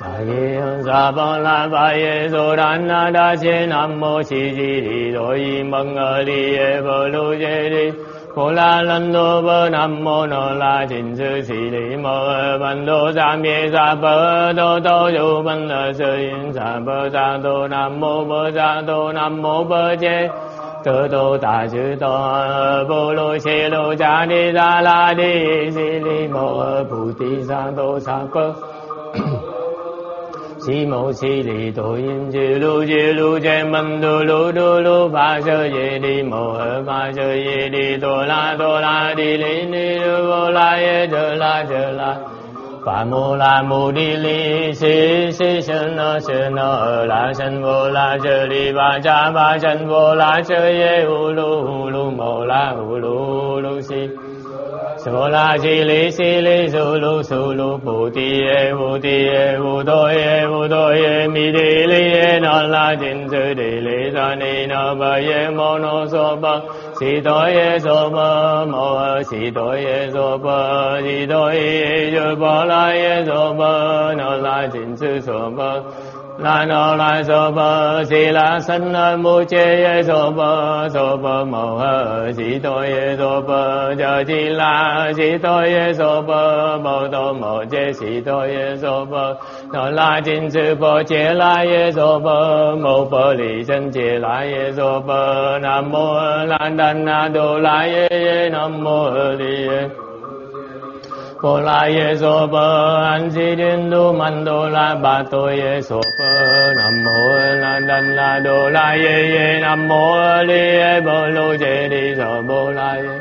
sa ye sa ba la ba ye do ran na da che nam mô si di di do yi măng a li ye bồ lô che di bồ la lan đô bồ nam mô no la chín sư si di mô ban đô sa mi sa bồ đô du ban la sư in sa bồ sa đô nam mô bồ sa đô nam mô bồ chế tơ đô ta chư đô bồ lô xê lô cha ni la đi si li mô bồ ti sa đô sa cơ Sĩ mẫu sĩ lì tổ yên chê lu chê mâm đô lu ba sơ dê đi mẫu hờ ba sơ dê đi tô la đi lý ni đô vô la yê chơ la Phạ mô la mô đi li si si sơn nô ở la sân vô la chơ li ba chân vô la chơ yê hu lu mẫu la hu lu si Sô la si li su lu pu ti e mi ti li e non la jin su ti li sa ni no ba ye mo no so ba si to ye so ba mo si to ye so ba si to ye so ba la ye so ba no la jin su so ba la no la so ba si la san na mu che ye so ba mo ha si to ye so ba cha si la si to ye so ba mo to mo che si to ye so ba no la jin su bo che la ye so ba mo bo li san che la ye so ba nam mô lan đan na do la ye nam mô li ye Bồ la ye so bơ an si đến lu man do la ba to ye so bơ nam mô la đan la do la ye nam mô li ye bồ lu je di so bồ la ye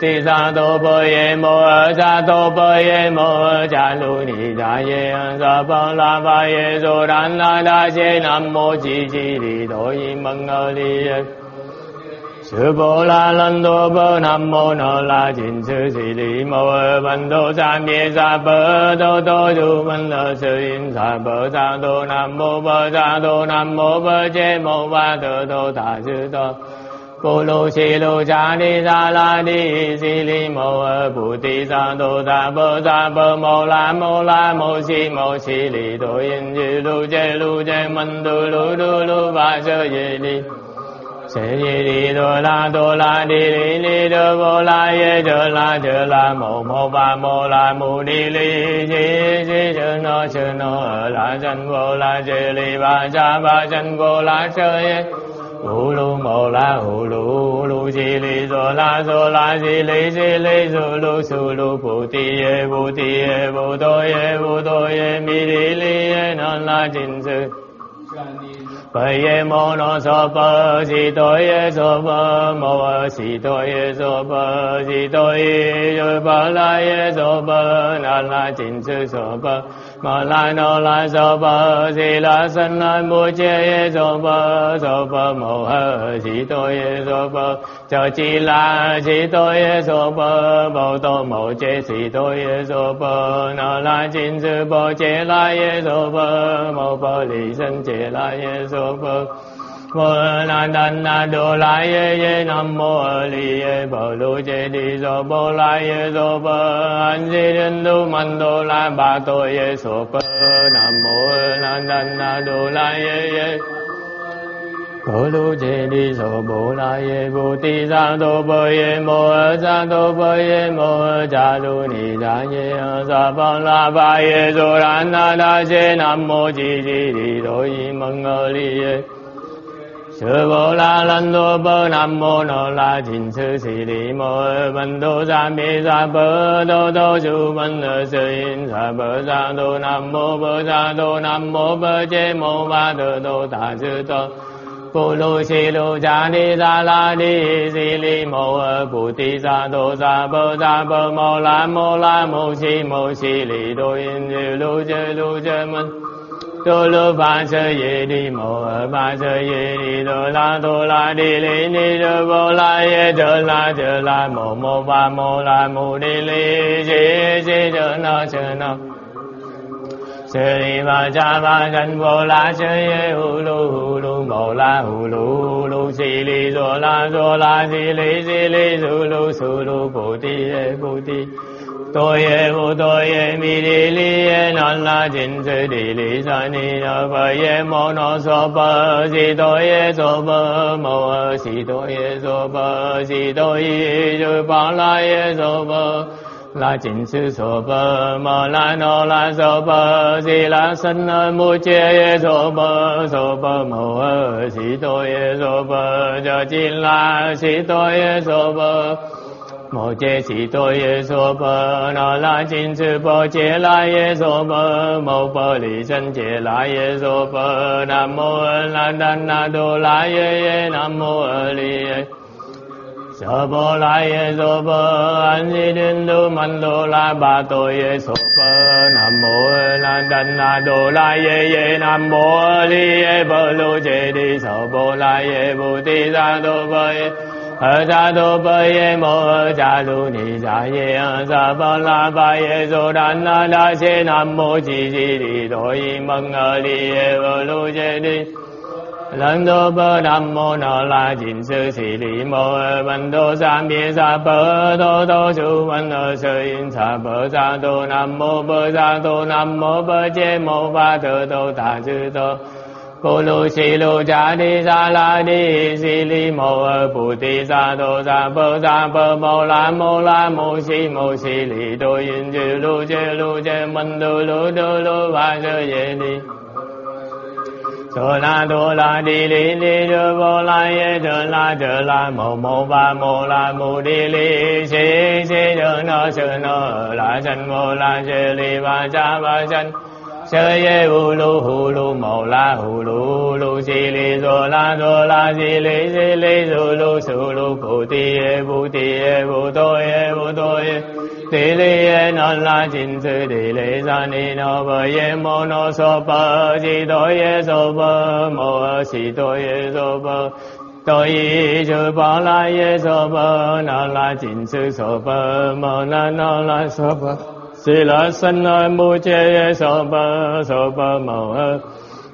si sa do bơ ye mo sa do bơ ye mo cha lu ni da ye sa ba la ba ye so dan la da ye nam mô chi chi di do yi măng li ye Sư Bồ La Lân Đô Bơ Nam Mô Nô La Chín Sư Sĩ Lý Mô Văn Đô Sa Mê Sa Bơ Đô Đô Du Văn Đô Sư Yên Sa Bơ Sa Đô Nam Mô Bơ Sa Đô Nam Mô Bơ Chê Mô Ba Tờ Đô Tà Sư Đô Bồ Lô Sĩ Lô Cha Ni Sa La Ni Sĩ Lý Mô Bù Tì Sa Đô Sa Bơ Mô La Mô Sĩ Lý Đô Yên Dư Lô Chê Mân Đô Lô Ba Sơ Dê Lý Sê đi đô la đi đô vô la ye chơ la mô mô ba mô la mô đi li si chơ nô ở la chân vô la chê li ba cha ba chân vô la chơ ye hu lu mô la hu lu si li do la si li su lu pu ti ye bu to ye mi đi li ye non la jin sư Bhaya mono sopa sitoye sopa moa sitoye sopa sitoye sopa laye sopa nala jinsu sopa mala nola sopa sila sanna mucheye sopa sopa moa sitoye sopa chachila sitoye sopa bauto moche sitoye sopa nala jinsu boche laye sopa mopa lisan che laye sopa Mô la đan na đô la ye nam mô li ye bồ lu chê đi so bồ la ye so bơ an di đen lu man đô la ba tô ye so bơ nam mô la đan na đô la ye bồ lu chê đi so bồ la ye bồ ti sa đô bơ ye mô sa đô bơ ye mô cha lu ni sa ye sa ba la ba ye so la na da ye nam mô chi chi đi do yi măng li ye Sư Bồ La Lân Đô Bơ Nam Mô Nô La Chín Sư Sĩ Lý Mô Văn Đô Sa Mê Sa Bơ Đô Đô Sư Văn Đô Sư Yên Sa Bơ Sa Đô Nam Mô Bơ Sa Đô Nam Mô Bơ Chê Mô Ba Đô Đô Tà Sư Tô Bồ Lô Sĩ Lô Cha Ni Sa La Ni Sĩ Lý Mô Bù Tì Sa Đô Sa Bơ Mô La Mô Sĩ Lý Đô Yên Lô Chê Mân Đô lô ba sơ ye đi mô ba sơ ye đi đô la đi li ni đô vô la ye chơ la mô mô ba mô la mô đi li si chơ nô sơ đi ba cha ba chân vô la sơ ye hu lu mô la hu lu si li đô la si li su lu pu ti tôi ye vô tôi ye mi đi li ye non la jin sư đi li sa ni na ba ye mo no so ba si tôi ye so ba mo si tôi ye so ba si tôi ye so ba la ye so ba la jin sư so ba ma la no la so ba si la san na mu che ye so ba mo si tôi ye so ba cha jin la si tôi ye so ba Mô chê sĩ tô yê sô bơ, na la chín sư bơ chê la yê sô bơ, mô bơ lì sân chê la yê sô bơ, nam mô la đan na đô la yê, nam mô lì sơ bơ la yê sô bơ, an di đinh đô man đô la ba tô yê sô bơ, nam mô la đan na đô la yê, nam mô lì bơ lô chê đi sơ bơ la yê bù ti ra đô bơ yê. Ở gia đô bơ yê mô ở gia đô ni gia yê ở gia bơ la ba yê dô đàn na đa chê nam mô chi chi đi đô y mâng ở đi yê vô lô chê đi lăng đô bơ nam mô nà la chín sư sĩ đi mô ở văn đô sa miê sa bơ đô đô chú văn ở sơ yên sa bơ gia đô nam mô bơ gia đô nam mô bơ chê mô ba thơ đô tà sư đô cô lu si lu cha đi sa la đi si li mô ơ bù ti sa đô sa bơ mô la mô si li đô yên chư lu chê mân đô lu ba sơ ye đi sơ la đô la đi li đô vô la ye đơ la mô ba mô la mô đi li si đơ nơ sơ nơ la sân mô la chê li ba cha ba sân sơ ye hu lu mô la hu lu si li do la si li su lu cụ ti ye bu to ye ti li ye non la chin sư ti li sa ni no bơ ye mô no so bơ si do ye so bơ mô si do ye so bơ do yi chư bơ la ye so bơ na la chin sư so bơ mô na no la so bơ si la san na mu che so ba mo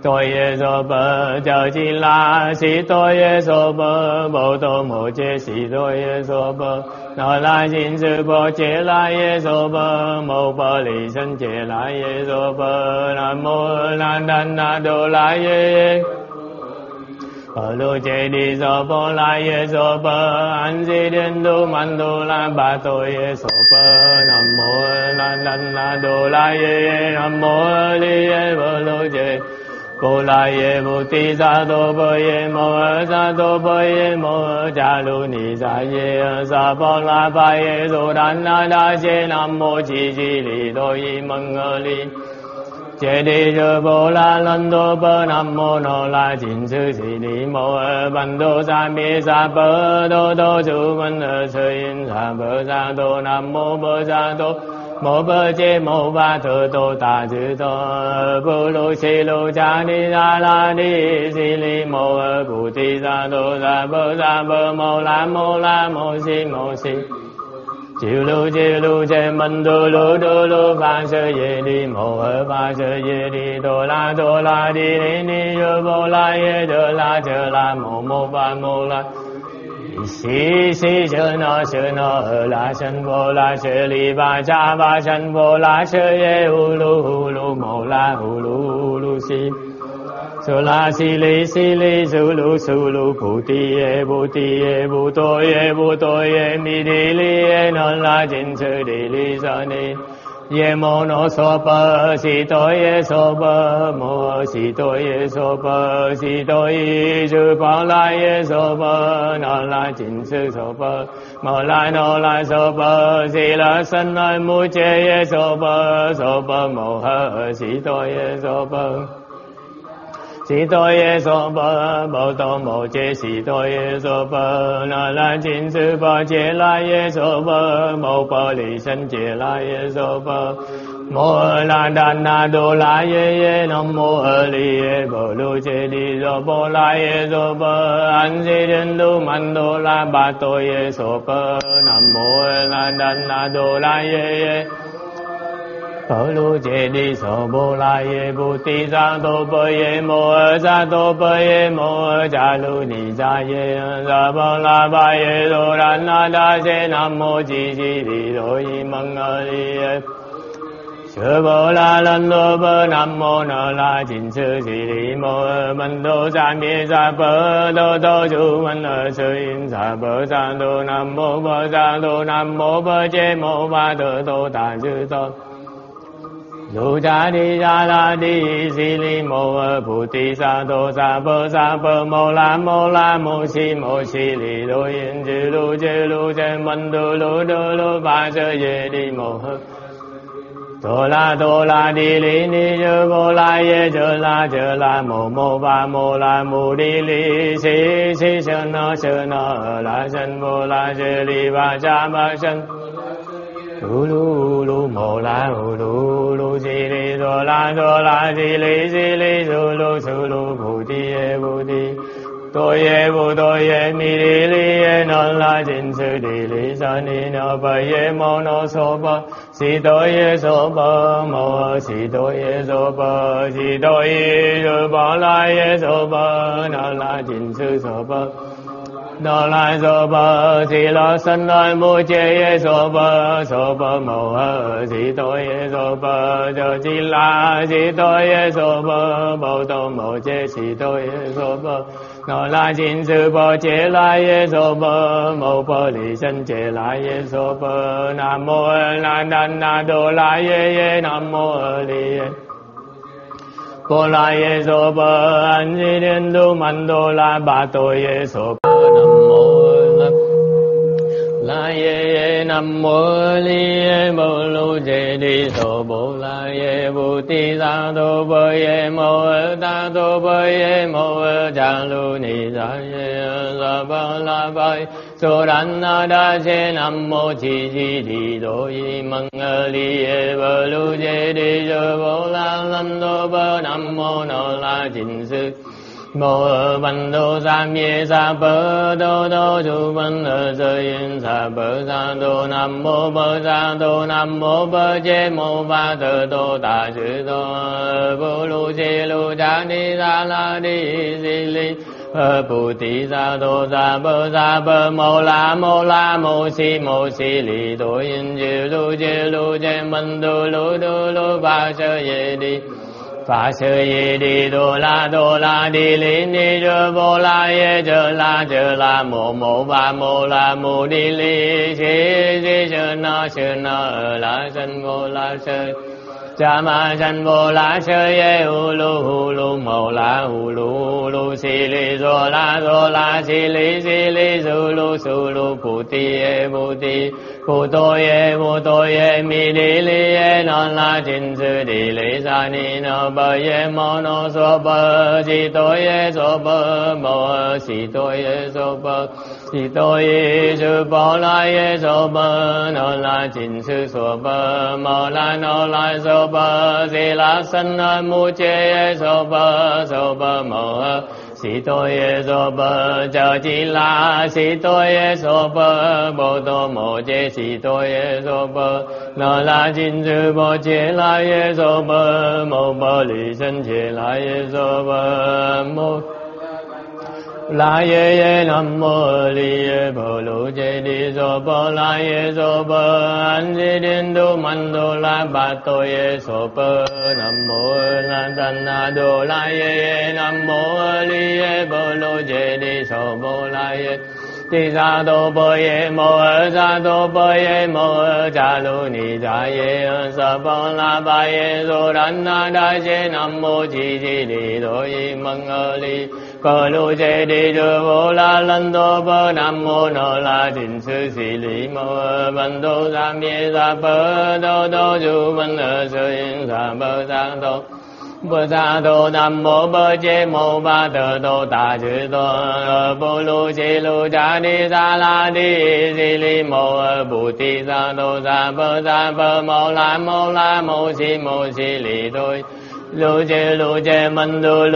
toi ye so ba cha chi la si toi ye so ba bo to mo che si toi ye so ba na la xin sư bo che la ye so ba mo ba li san che la ye so ba nam mô la đan na đô la ye bồ lô che đi so bo la ye so ba an di đen đô man đô la ba toi ye so ba nam mô la đô la ye nam mô li ye bồ lô che cô la ye bồ ti sa đô bồ ye mô sa đô bồ ye mô cha lu ni sa ye sa bồ la ba ye do đan na đa che nam mô chi chi li đô y măng a li chê đi chư bồ la lân đô bơ nam mô nô la chín sư sĩ đi mô ở văn đô sa mi sa bơ đô chú văn ở sơ yên sa bơ sa đô nam mô bơ sa đô mô bơ chê mô ba thơ đô tà sư đô bồ lô si lô cha ni sa la ni si li mô ở cụ ti sa đô sa bơ mô la mô si chiều lưu chê mân đô lô ba sơ ye đi mô ở ba sơ ye đi đô la đi ni ni dô bô la ye đơ la mô ba mô la si sơ nô la sân bô la sơ li ba cha ba sân bô la sơ ye hu lu mô la hu lu si sơ la si li su lu bù ti ye bu to ye mi đi li ye non la chin sư đi li sa ni ye mô no so bơ si to ye so bơ mô si to ye so bơ si to ye chư bơ la ye so bơ non la chin sư so bơ mô la no la so bơ si la sân la mu che ye so bơ mô hơ si to ye so bơ si toi ye so ba bo to mo che si toi ye so ba na la chin sư ba che la ye so ba mo ba li san che la ye so ba mo la đan na đô la ye nam mô a li ye bo lu che di so bo la ye so ba an di đen lu man đô la ba toi ye so ba nam mô la đan na đô la ye bồ lô chê đi so bồ la ye bồ ti sa đô bồ ye mô sa đô bồ ye mô cha lu ni sa ye sa bồ la ba ye đô đan na đa chê nam mô chi chi đi đô y măng a di sơ bồ la lân đô bồ nam mô nơ la chín sư sĩ đi mô mân đô sa mi sa bồ đô chú mân ở sư yên sa bồ sa đô nam mô bồ sa đô nam mô bồ chê mô ba đô tà sư tôn Dù đá đi ra la đi si li mô bồ ti sa bơ mô la mô si li đô yên chư lu chê mân đô lu ba chơ ye đi mô hơ. Tô la đi li ni chư vô la ye chơ la mô ba mô la mô đi li si si sơ nơ la sân vô la chư li ba cha ba sân. Lu lu lu mô la lu lu si li do la si li su lu bu ti to ye mi li li ye non la jin su di li san ni no ba ye mo no so ba si do ye so ba mo si do ye so ba si do ye so ba la ye so ba no la jin su so ba đô la so ba si la san la mu che ye so ba mo ha si to ye so ba do si la si to ye so ba bo do mo che si to ye so ba đô la jin su bo che la ye so ba mo bo li san che la ye so ba nam mô na na na đô la ye ye nam mô li cô la ye so ba an di den du man đô la ba to ye so ba la ye nam mô li mô lu je di so bo la ye bu ti sa do bo ye mô ta do bo ye mô cha lu ni sa ye la ba so ran na da je nam mô chi chi di do yi măng li ye bo lu je di so bo la lan do bo nam mô no la jin sư mô văn đô sa mê sa bơ đô đô chú văn ở giới yên sa bơ sa đô nam mô bơ sa đô nam mô bơ chê mô ba tờ đô tà chữ đô vô lu chê lu cha ni sa la đi si li bồ tì sa đô sa bơ mô la mô si li đô yên chê lu chê mân đô lu ba chơ ye đi phá sơ ye đi đô la đi li ni đô vô la ye chơ la mô mô ba mô la mô đi li si sơ nơ la sân vô la sơ cha ma sân vô la sơ ye hu lu mô la hu lu si li do la si li su lu bu ti bồ tô ye mi đi li ye non la jin sư đi li sa ni no bơ ye mo no so bơ si tô ye so bơ mo si tô ye so bơ si tô ye sư bo la ye so bơ non la jin sư so bơ mo la no la so bơ si la san na mu che ye so bơ mo si to ye so ba cha chi la si to ye so ba bo do mo che si to ye so ba na la jin zu bo che la ye so ba mo ba li san che la ye so ba mo la ye nam mô li ye bo lu che di so ba la ye so ba an di den do man do la ba to ye so ba nam mô la dan na do la ye nam mô li ye bo lu che di so ba la ye ti sa do bo ye mo sa do bo ye mo cha lu ni cha ye sa ba la ba ye so dan na da ye nam mô chi chi di do ye măng li bồ lô chê đi đô vô la lân đô bơ nam mô nô la trình sư sĩ lý mô văn đô sa mê sa bơ đô chú văn ở sư yên sa bơ sa đô nam mô bơ chê mô ba tờ đô tà chữ đô bồ lô chê lô cha đi sa la đi si lý mô bù ti sa đô sa bơ mô la mô si lý đôi lu chê mân đô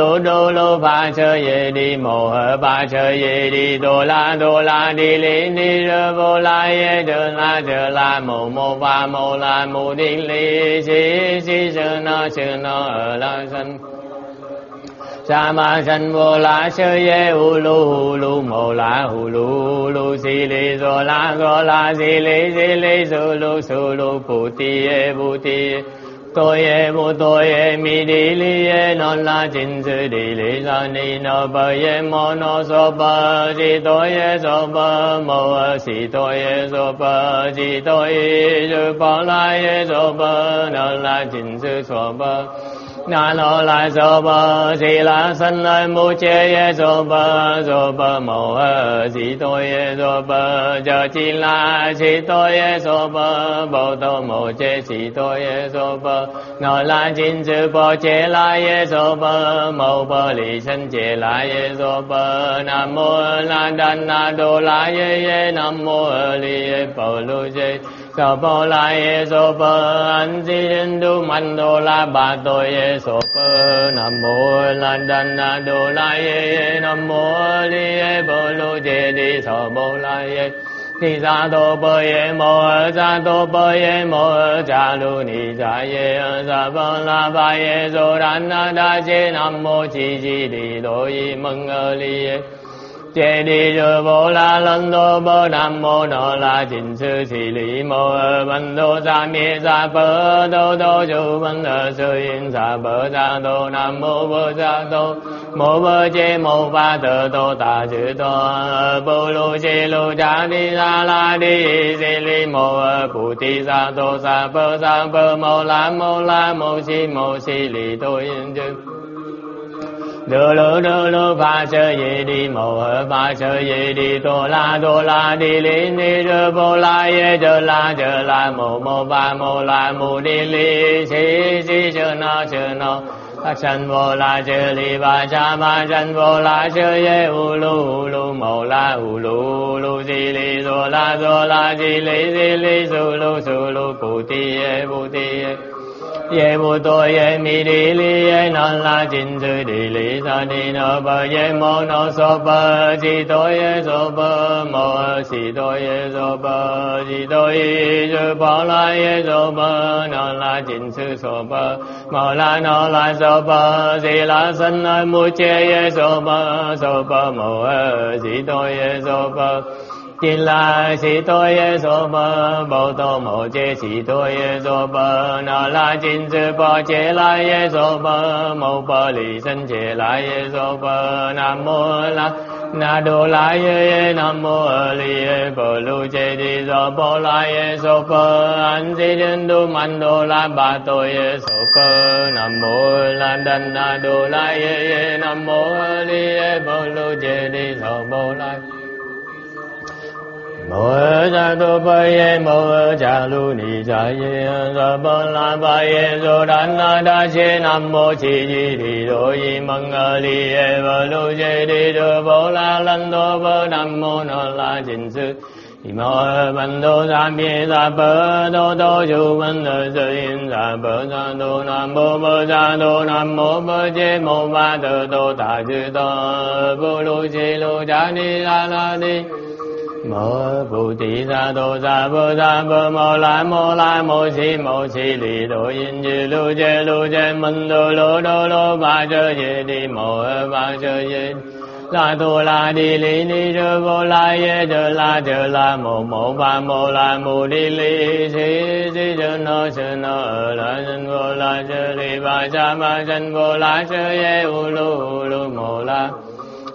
lu ba chơ ye đi mô hơ ba chơ ye đi đô la đi li ni rơ vô la ye chơ la mô mô ba mô la mô đi li si si sơ nơ ở la sân sa ma sân vô la sơ ye hu lu mô la hu lu si li do la si li su lu bù ti ye Coi vô tôi mi đi li non la chín sư đi li la ni no ba ye mo no so ba di tôi so ba mo si tôi so ba di tôi so ba la so ba non la chín sư so ba na lo la so ba si la san la mu che so ba mo si tôi so ba cho chi la si tôi so ba bo to mo che si tôi so ba nói là chính sự bỏ chế là ye so bơ màu bơ lý sân chế là ye so bơ nam mô la đan na đô la ye nam mô li bồ lu ye so bơ la ye so bơ an di đen du man đô la bà tôi ye so bơ nam mô la đan na đô la ye nam mô li bồ lu ye đi so bơ la ye thì ra tô bơ ye mô ra tô bơ ye mô ra lu ni ra ye ra vâng la ba ye rô đan na đa che nam mô chi chi đi đô y mừng ơ li ye che đi rô vô la lân tô bơ nam mô nô la chỉnh sư sĩ lý mô văn đô ra mi ra bơ đô đô chú văn ơ sư yên ra bơ ra đô nam mô bơ ra đô mô bơ chê mô ba tờ tô tà chữ tô bô lô chê lô chá đi ra la đi chê li mô cụ ti sa tô sa bơ mô la mô si li tô yên chư đô lô pha sơ ye đi mô pha sơ ye đi tô la đi li ni rơ bô la ye chơ la mô ba mô la mô đi li si si sơ no San vô la chư li ba cha ma san vô la chư ye u lu mô la u lu di li do la di li su lu bu ti ye bu to ye mi di li ye non la chin sư di li sa di no ba ye mo no so ba di to ye so ba mo si to ye so ba di to ye so ba la ye so ba non la chin sư so ba mo la no la so ba di la san la mu che ye so ba mo si to ye so ba chỉ là chỉ tôi số bơ bảo tôi mổ chế chỉ tôi số bơ nó là chính sự bỏ chế lại số bơ mổ bơ lý sân chế lại số bơ nam mô la na đô la ye nam mô li bồ lu chế đi số bơ lại số bơ an di đen du man đô la bà tôi số bơ nam mô la đan na đô la ye nam mô li bồ lu chế đi số bơ lại mô ra tô bơ ye mô ra lu ni ra ye ra bơ la ba ye rô đan na đa che nam mô chi di đi đô y măng ơ li ye bơ lu che đi đô bô la lân đô bơ nam mô nô la chỉnh sư thì mô văn đô ra mi ra bơ đô chú văn ơ sư yên ra bơ ra đô nam mô bơ ra đô nam mô bơ che mô ba tờ đô tà chư đô bô lu che lu cha ni la la ni mô bồ tỳ sa tô sa bơ mô la mô si li đô yên chư lu chê minh đô lô ba chơ ye đi mô ba chơ ye la tô la đi li ni chơ vô la ye chơ la mô ba mô la mô đi li si chơ no la chân vô la chơ li ba cha ba chân vô la chơ ye u lu mô la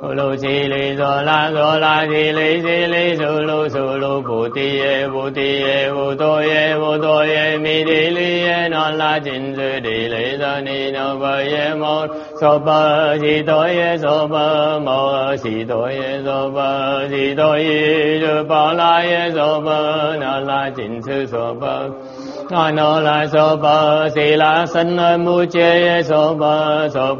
u lu si li do la si li su lu bu ti ye bu to ye mi di li ye non la chin sư di li do ni no bơ ye mo so bơ si to ye so bơ mo si to ye so bơ si to ye su bo la ye so bơ non la chin sư so bơ nói nó là so bơ si la sân ơi mu che so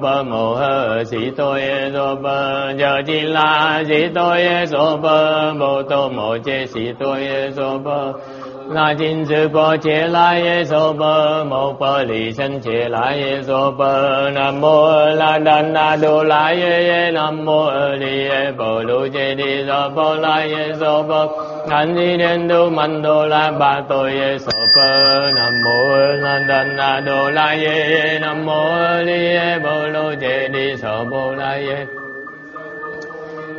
bơ mô hơ si tôi so bơ giờ chỉ là si tôi so bơ mô tô mô che si tôi so bơ là chính sự bỏ che lại so bơ mô bơ lý sân che lại so bơ nam mô la đan na đô lại nam mô li bồ lu che đi so bơ lại so bơ an di đen du man đô la ba tôi so nam mô la đan na đô la ye nam mô li bồ lô đề đi so bồ la ye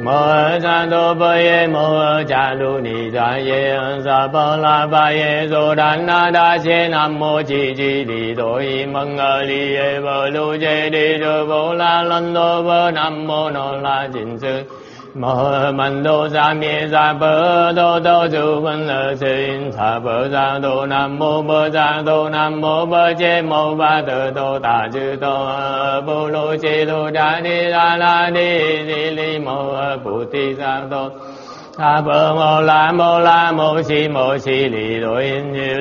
Mơ san đô bơ ye mơ cha đu ni da ye an sa ba la ba ye do dan na da che nam mô chi chi đi do hi măng a li ye bơ lu che đi do vô la lan đô bơ nam mô no la jin sư mơ man đô sa mi sa bơ đô đô du văn lơ sinh sa bơ sa đô nam mô bơ sa đô nam mô bơ che mô ba tơ đô ta chư đô bồ lô che đô đa ni la ni li mô bồ ti sa đô sa bơ mô la mô si li đô in như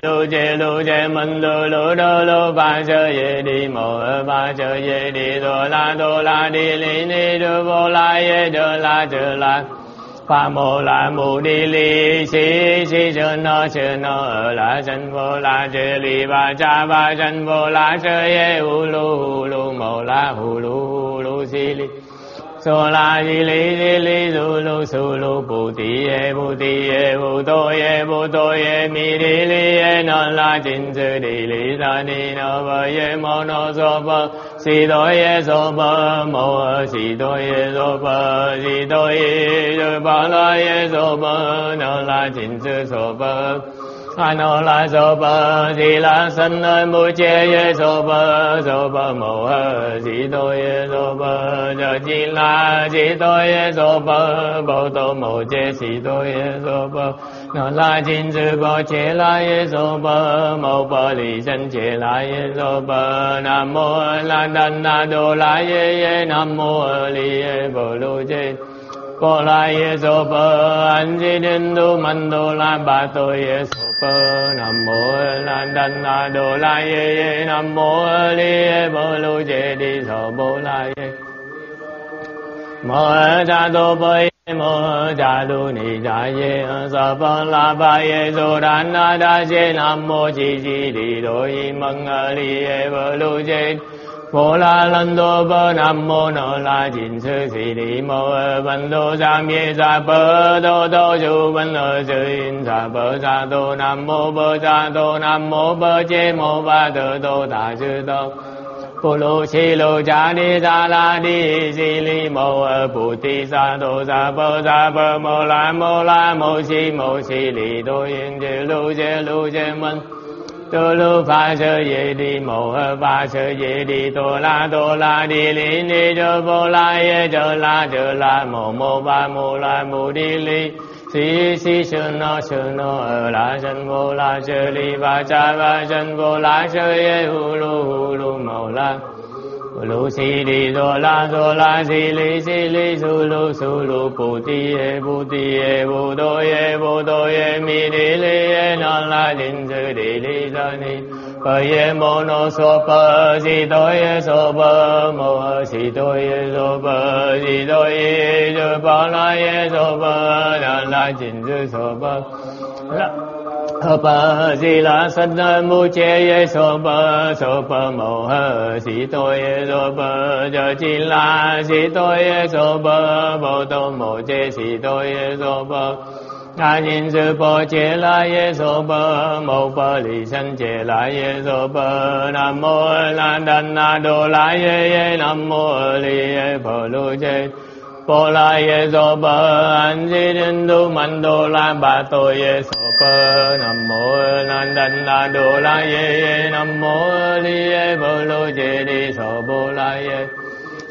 đô che man đô lô ba chơ ye đi mô ba chơ ye đi đô la đi li ni đô vô la ye đô la Pha mô la mù đi li si si chơ nô ở la chân vô la chơ li ba cha ba chân vô la chơ ye u lu hu lu mô la hu lu si li Sô la di li su lu bù ti ye bù ti ye bù tô ye mi di li ye non la chin sư di li sa ni no bơ ye mô no so bơ si do ye so bơ mô si do ye so bơ si do ye bơ la ye so bơ non la chin sư so bơ Ano la so bơ si la sân nơi mu che ye so bơ mô si do ye so bơ giờ chi la si do ye so bơ bồ tô mô che si do ye so bơ nó la chín sư bồ che la ye so bơ mô bơ li sân che la ye so bơ nam mô la đan na do la ye nam mô li ye bồ lô che Cô la ye so bơ an di đen du man do la ba tô ye so bơ nam mô la đan na do la ye nam mô li bồ lô che đi so bồ la ye mô cha do bơ mô cha du ni cha ye sa ba la ba ye do dan na da che nam mô chi chi đi do hi măng a li ye bồ lô che Vô la lân đô bơ nam mô nô la chín sư sĩ đi mô văn đô sa mi sa bơ đô du văn lơ sinh sa bơ sa đô nam mô bơ sa đô nam mô bơ chê mô ba tơ đô ta sư đô bồ lô chi lô cha ni sa la đi si li mô bồ ti sa đô sa bơ mô la mô si li đô yên chê lu chê minh Tô lu pha sơ ye đi mô pha sơ ye đi tô la đi li ni đô vô la ye đô la mô mô la mô đi li si si sơ nô la sân vô la sơ li ba cha ba sân vô la sơ ye hu lu mô la lu si đi đô la si li su lu bu ti ye bu do ye mi đi li ye non la din sư đi li sa ni bơ ye mô no so bơ si do ye so bơ mô si do ye so bơ si do ye do bơ la ye so bơ non la din sư so bơ Bơ di la sân nơi mu che ye so bơ mô hơ si do ye so bơ giờ chi la si do ye so bơ bồ tô mô che si do ye so bơ a nhìn sư bồ che la ye so bơ mô bơ li sân che la ye so bơ nam mô la đan na do la ye nam mô li ye bồ lô che Bồ la ye so bơ an di đen du man do la ba tô ye so bơ nam mô la đan na do la ye nam mô li ye bồ lô che đi so bồ la ye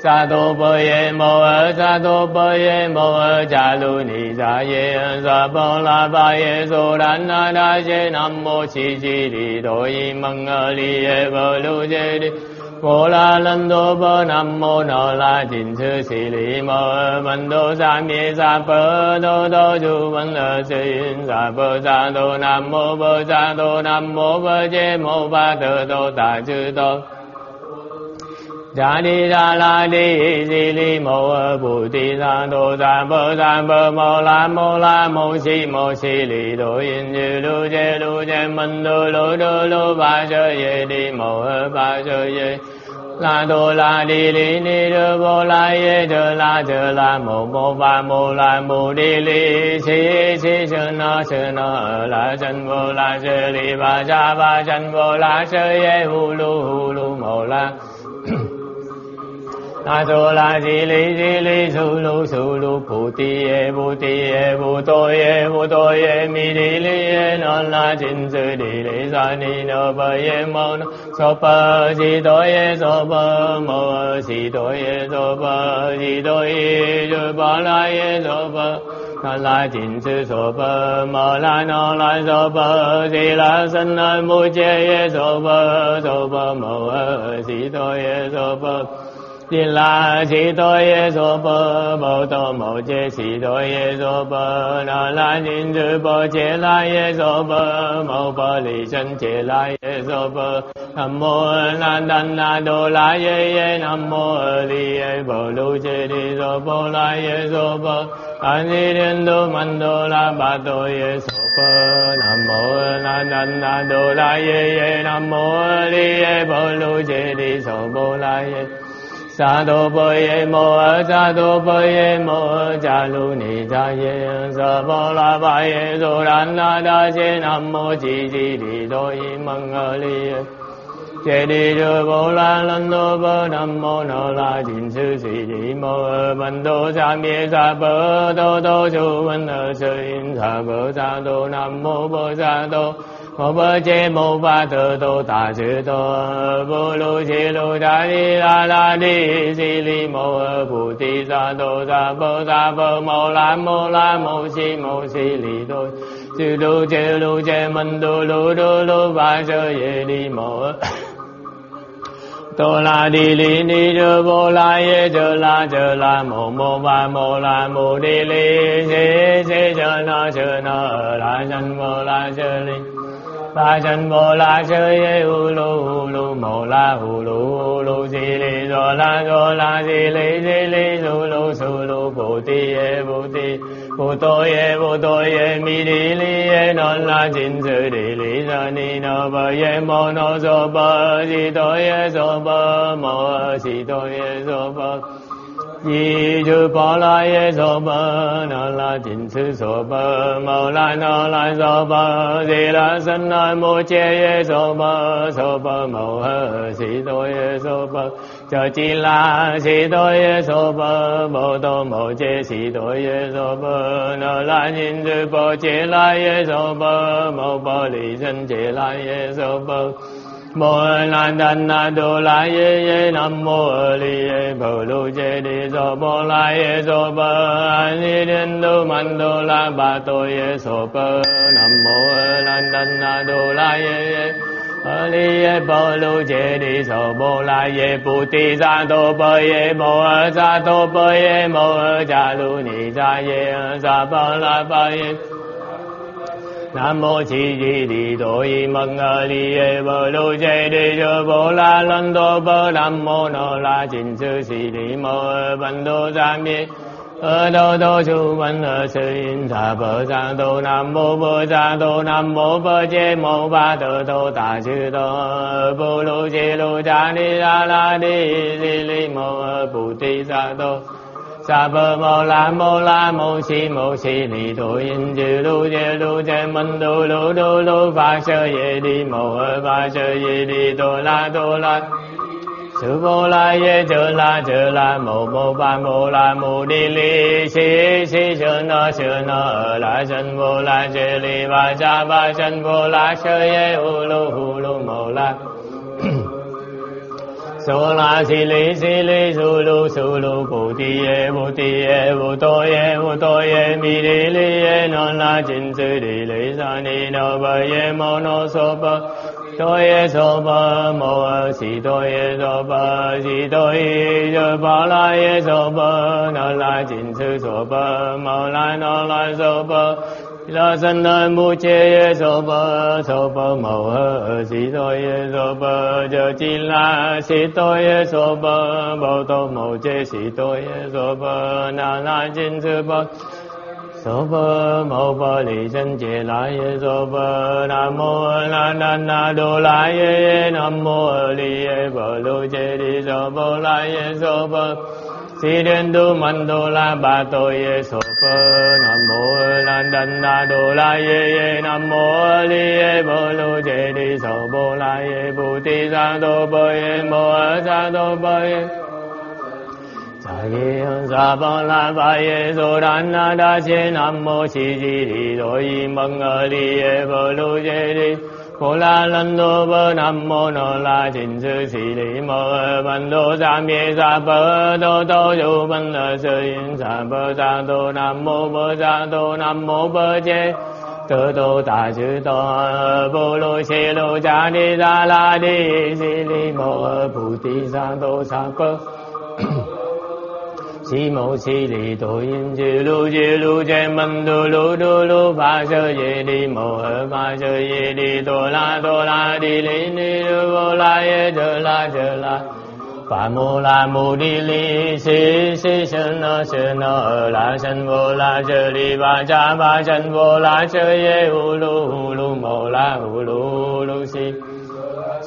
sa do bơ ye mô sa do bơ ye mô cha lu ni sa ye sa bồ la ba ye so dan na da ye nam mô chi chi đi do hi măng a li ye bồ lô che đi Vô la lân đô bơ nam mô nô la chín sư sĩ lý mô văn đô sa mi sa bơ đô du văn lơ sinh sa bơ sa đô nam mô bơ sa đô nam mô bơ chê mô ba tơ đô ta chư đô Đa ni đa la đi di li mô bù ti sa đô sa bơ mô la mô si li đô yên dư lu chê minh đô lu ba sơ ye đi mô ba sơ ye la đô la đi li ni đô vô la ye đô la mô ba mô la mô đi li si sơ nô la chân vô la sơ li ba cha ba chân vô la sơ ye hu lu mô la Na tu la di li su lu cụ ti e bu to e mi di li e non la chin su di li sa ni no ba e mo no so pa si to e so pa mo si to e so pa si to e so pa la e so pa la chín sư so bơ mơ la no la so bơ di la sân la mu che so bơ mơ si to ye so bơ di la si to ye so bơ mơ to mơ che si to ye so bơ na la chín sư bơ che la ye so bơ mơ bơ li sân che la ye so bơ nam mô na đan na do la ye ye nam mô li ye bơ lu che di so bơ la ye so bơ ani đến đô man đô la ba đô ye so pa nam mô la nan na đô la ye ye nam mô li ye bo lu je di so bo la ye sa đô bo ye mo sa đô bo ye mo cha lu ni cha ye sa bo la ba ye do ran na da je nam mô chi chi di do ye mong a li ye che di do bo la lan do bo nam mô no la jin su si di mo ban do sa mi sa bo do su ban ở su in sa bo sa do nam mô bo sa do mo bo che mo ba do do ta chư do bo lu chi lu da di la di si li mo bu ti sa do sa bo mo la mo si li do chư lu che man do lu ba sơ ye di mo tô la đi li ni do bo la ye do la mo mo ba mo la mo đi li se do na la san mo la se li la san mo la se ye u lu mo la u lu si li do la si li su lu bo ti ye bo ti vô tôi ye mi đi li ye non la chín sư đi li sa ni no ba ye mo no so ba si tôi ye so ba mo si tôi ye so ba di chư ba la ye so ba non la chín sư so ba mo la no la so ba di la sanh la mo che ye so ba mo si tôi ye so ba cho chi la si do ye so bơ bo do mo che si do ye so bơ no la yin do bo che la ye so bơ mo bo li sân che la ye so bơ mo la dan na do la ye nam mô li ye bo lu che di so bo la ye so bơ ani den do man do la ba do ye so bơ nam mô la dan na do la ye Aliye bo lu je di so bo la ye bu ti sa do bo ye mo sa do bo ye mo cha lu ni sa ye sa ba la ba ye nam mô chi di di do yi mong aliye bo lu je di so bo la lan do bo nam mô no la jin su si di mo ban do sa mi ở đâu đâu chú văn ở sư in thà bờ giang đô nam mô bờ giang đô nam mô bờ che mô ba đờ đô ta chư đô bồ lô che lô cha ni la ni li mô bồ ti sa đô sa bờ mô la mô si ni đô in chư lô che minh đô lô ba sơ ye đi mô ba sơ ye đi đô la sư vô la ye chư la mô mô ba mô la mô đi li si sư no la sân vô la chư li ba cha ba sân vô la sơ ye hu lu mô la so la si li su lu bu ti ye bu to ye mi đi li ye non la chín sư đi li sa ni no ba ye mo no so ba tôi ye so ba mo si tôi ye so ba si tôi ye ba la ye so ba na la jin su so ba mo la no la so ba la san na mu che ye so ba mo si tôi ye so ba cho chi la si tôi ye so ba bo to mo che si tôi ye so ba na la jin su ba so bơ mô bơ li sân che la ye so bơ nam mô la nan na do la ye nam mô li ye bơ lu che di so bơ la ye so bơ si den do man do la ba to ye so bơ nam mô la nan na do la ye nam mô li ye bơ lu che di so bơ la ye bu ti sa do bơ ye mo sa do bơ ye Sa ba la ba ye do ran na da che nam mô chi di di do yi mong a di ye bo lu ye di cô la lan do bo nam mô no la chin chư si di mo ban do sa mê sa ba do do yu ban la sa yin sa ba sa do nam mô ba sa do nam mô ba che tơ do ta chư do bo lu si lu cha di sa la di si di mo bu ti sa do sa ba si mô si li tu yin chư lu che man du lu pha sơ ye li mô pha sơ ye li tu la di li ni lu vô la ye chơ la pha mô la mô di li si si sơn nơ la sơn vô la chơ li ba cha ba sơn vô la chơ ye hu lu mô la hu lu si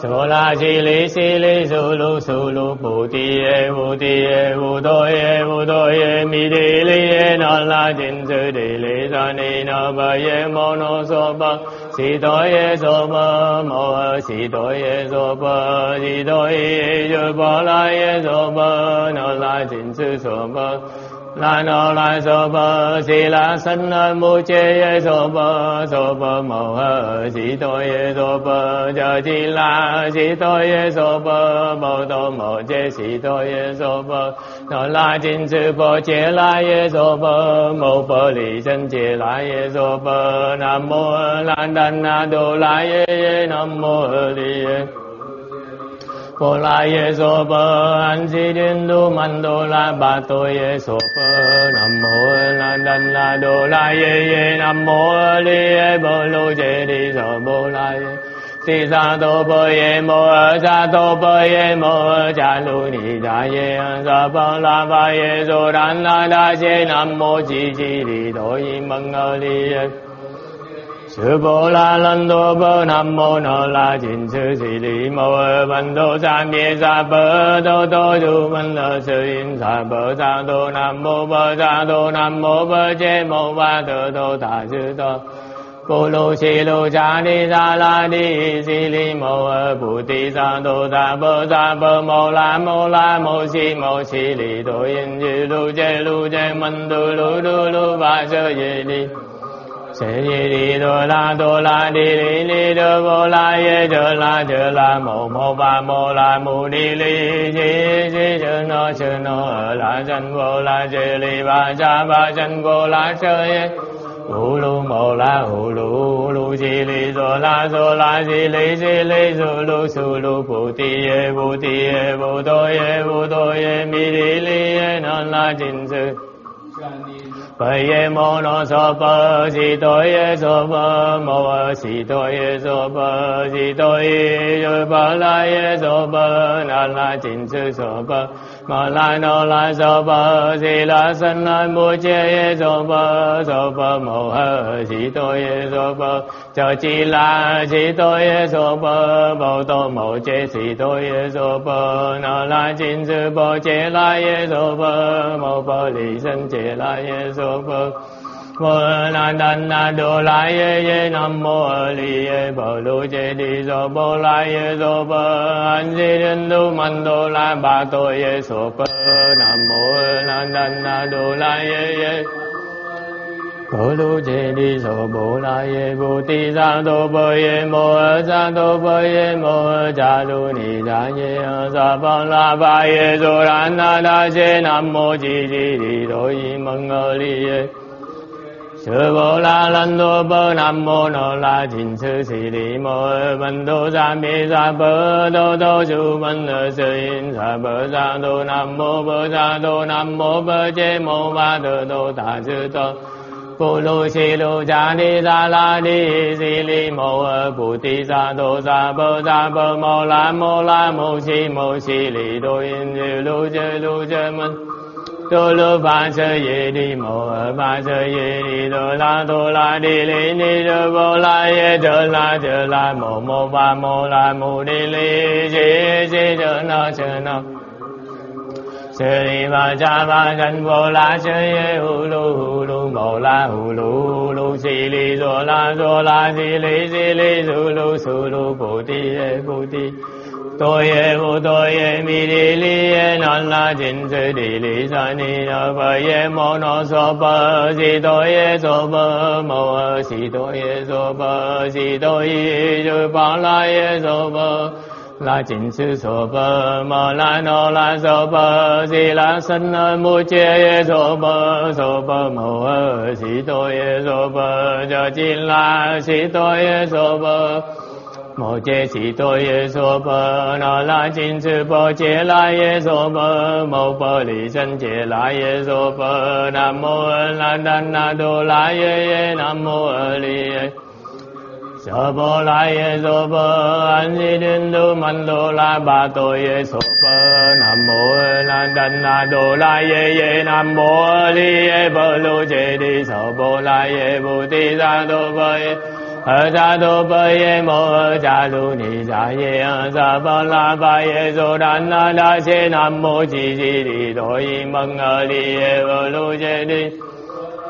Sô la si li su lu bu ti e vu do ye mi di li e na la chin su di li sa ni na ba ye mo no so ba si do ye so ba mo si do ye so ba si do ye so ba la ye so ba na la chin su so ba la no la so ba si la san na mu che ye so ba mo ha si to ye so ba cha chi la si to ye so ba mo to mo che si to ye so ba no la jin chư bo che la ye so ba mo bo li san che la ye so ba nam mô la đan na do la ye nam mô li ye Bồ la ye so ba an si din du man do la ba to ye so ba nam mô la đan la do la ye nam mô li ye bo lu je di so bo la ye si sa do bo ye mo sa do bo ye mo cha lu ni da ye sa ba la ba ye so ran la da che nam mô chi chi di do yi mong a li ye Sư Bồ La Lan Đô Bồ Nam Mô No La Chin Sư Sĩ Lý Mô Văn Đô Sa Mê Sa Bơ Đô Đô Du Văn Lơ Sư Yên Sa Bơ Sa Đô Nam Mô Bơ Sa Đô Nam Mô Bơ Chê Mô Ba Đô Đô Tà Sư Đô Bồ Lô Sĩ Lô Cha Ni Sa La Ni Sĩ Lý Mô Bù Tì Sa Đô Sa Bơ Mô La Mô Sĩ Lý Đô Yên Dư Lô Chê Mân Đô Lô Ba Sơ Dê Lý Sê đi đô la đi đô vô la ye chơ la mô ba mô la mù đi li si chơ nô la chân vô la chê li ba cha ba chân vô la chơ ye hu lu mô la hu lu si li do la si li su lu bu ti ye bu do ye mi đi li ye non la chin sư Bhaya mô no so ba si to ye so ba mô si to ye so ba si to ye so ba la ye so ba na la chin chư so ba ma la no la so ba si la san la mu che ye so ba mô si to ye so ba cha chi la si to ye so ba mô to mô che si to ye so ba na la chin chư bo che la ye so ba mô ba li san che la ye so mô na đan na đô la ye nam mô li ye bo lu je di so bo la ye so bo an di den du man do la ba to ye so bo nam mô na đan na đô la ye bo lu je di so bo la ye bo ti sa do bo ye mô sa do bo ye mô cha lu ni da ye sa ba la ba ye so ran na da je nam mô chi di di do yi mong a li ye Sư Bồ La Lan Đô Bồ Nam Mô No La Chin Sư Sĩ Lý Mô Văn Đô Sa Mê Sa Bơ Đô Sư Văn Lơ Sư Yên Sa Bơ Sa Đô Nam Mô Bơ Sa Đô Nam Mô Bơ Chê Mô Ba Đô Tà Sư Đô Bồ Lô Sĩ Lô Cha Ni Sa La Ni Sĩ Lý Mô Bù Tì Sa Đô Sa Bơ Mô La Mô Sĩ Lý Đô Yên Dư Lô Chê Mân Đô lô pha sơ ye đi mô pha sơ ye đi đô la đi li ni đô vô la ye chơ la mô ba mô la mù đi li si chơ nô sơ đi ba cha ba chân vô la sơ ye hu lu mô la hu lu si li đô la si li su lu bu ti ye bu ti tôi ye vô tôi ye mi đi li ye nan la chín sư đi li sa ni na pa ye mo no so pa si tôi ye so pa mo si tôi ye so pa si tôi ye so pa la ye so pa la chín sư so pa ma la no la so pa si la sân mu che ye so pa mo si tôi ye so pa cho chín la si tôi ye so pa mô chế sĩ tôi ye so bơ na la chín sư bồ chế la ye so bơ mô bơ lì sanh chế la ye so bơ nam mô la đan na đô la ye nam mô lì so bồ la ye so bơ an di đinh đô man đô la ba tôi ye so bơ nam mô la đan na đô la ye nam mô lì ye bơ lô chế đi so bồ la ye bồ ti ra đô bơ ye ở cha đô bơ ye mô ở cha lu ni cha ye ở cha ba la ba ye so đan na đa se nam mô chi chi đi thôi mừng ở đi ye vô lu che đi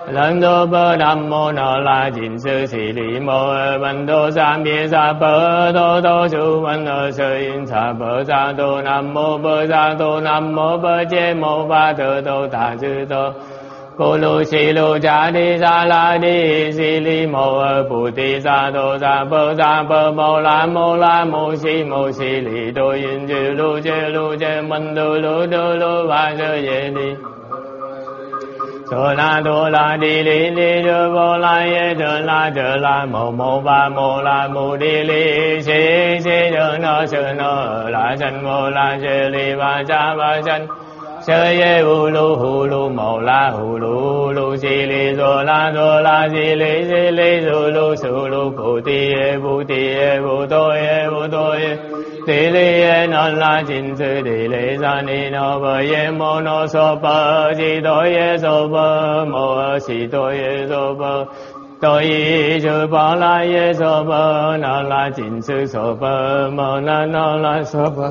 lần đô bơ nam mô na la chín sư sĩ đi mô ở văn đô sa mi sa bơ đô đô su văn ở sơ in sa bơ sa đô nam mô bơ sa đô nam mô bơ che mô ba thơ đô ta sư đô cô lu si lu cha đi sa la đi si li mô a bồ ti sa đô sa bơ mô la mô si li đô yin chư lu chê minh đô lu ba chư ye đi đô la đi li đô vô la ye đơ la mô ba mô la mô đi li si sơ nơ la sanh mô la chê li ba cha ba sanh sơ ye hu lu mô la hu lu si li do la si li su lu cụ ti ye bu tôi ye ti li ye non la chín sư ti li sa ni no bơ ye mô no so bơ si tôi ye so bơ mô si tôi ye so bơ tôi ye sư bơ la ye so bơ non la chín sư so bơ mô na no la so bơ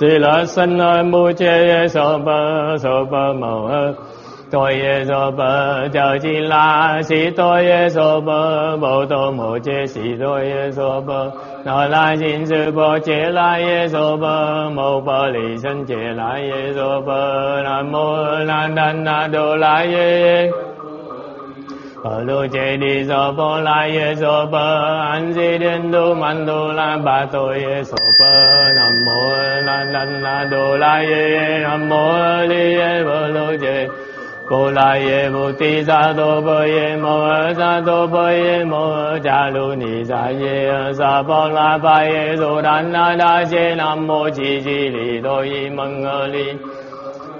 si la san na mu che ye so ba mo a toi ye so ba cha chi la si toi ye so ba bo to mo che si toi ye so ba na la xin sư bo che la ye so ba mo ba li san che la ye so ba nam mô la đan na đô la ye ở lô che đi so bo la ye so ba an di đen đô man đô la ba toi ye so ba nam mô đan la đô la ye nam mô li ye bồ lô ye cô la ye bồ ti sa đô bồ ye mô sa đô bồ ye mô cha lu ni sa ye sa ba la ba ye do đan na đa se nam mô chi chi li đô y măng li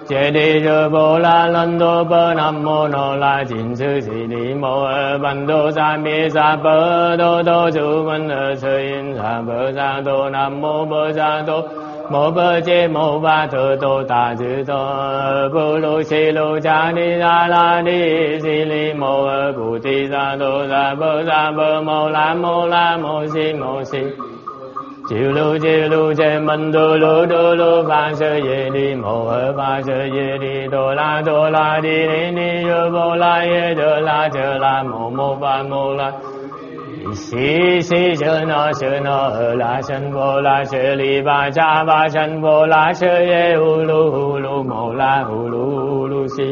chế đi chư bồ la lân đô bồ nam mô no la chín sư sĩ ni mô ban đô sa mi sa bồ đô su văn sơ in sa bồ sa đô nam mô bồ sa đô mô bơ chê mô ba thơ tô tà sư tô bồ lô si lô cha ni ra la ni si li mô ở bù ti ra tô ra bơ mô la mô si chiều lưu chê minh đô lô ba sơ ye đi mô ở ba sơ ye đi tô la đi ni ni dô bô la ye đơ la mô ba mô la si sơ no la sanh vô la sơ li ba cha ba sanh vô la sơ ye hu lu mô la hu lu si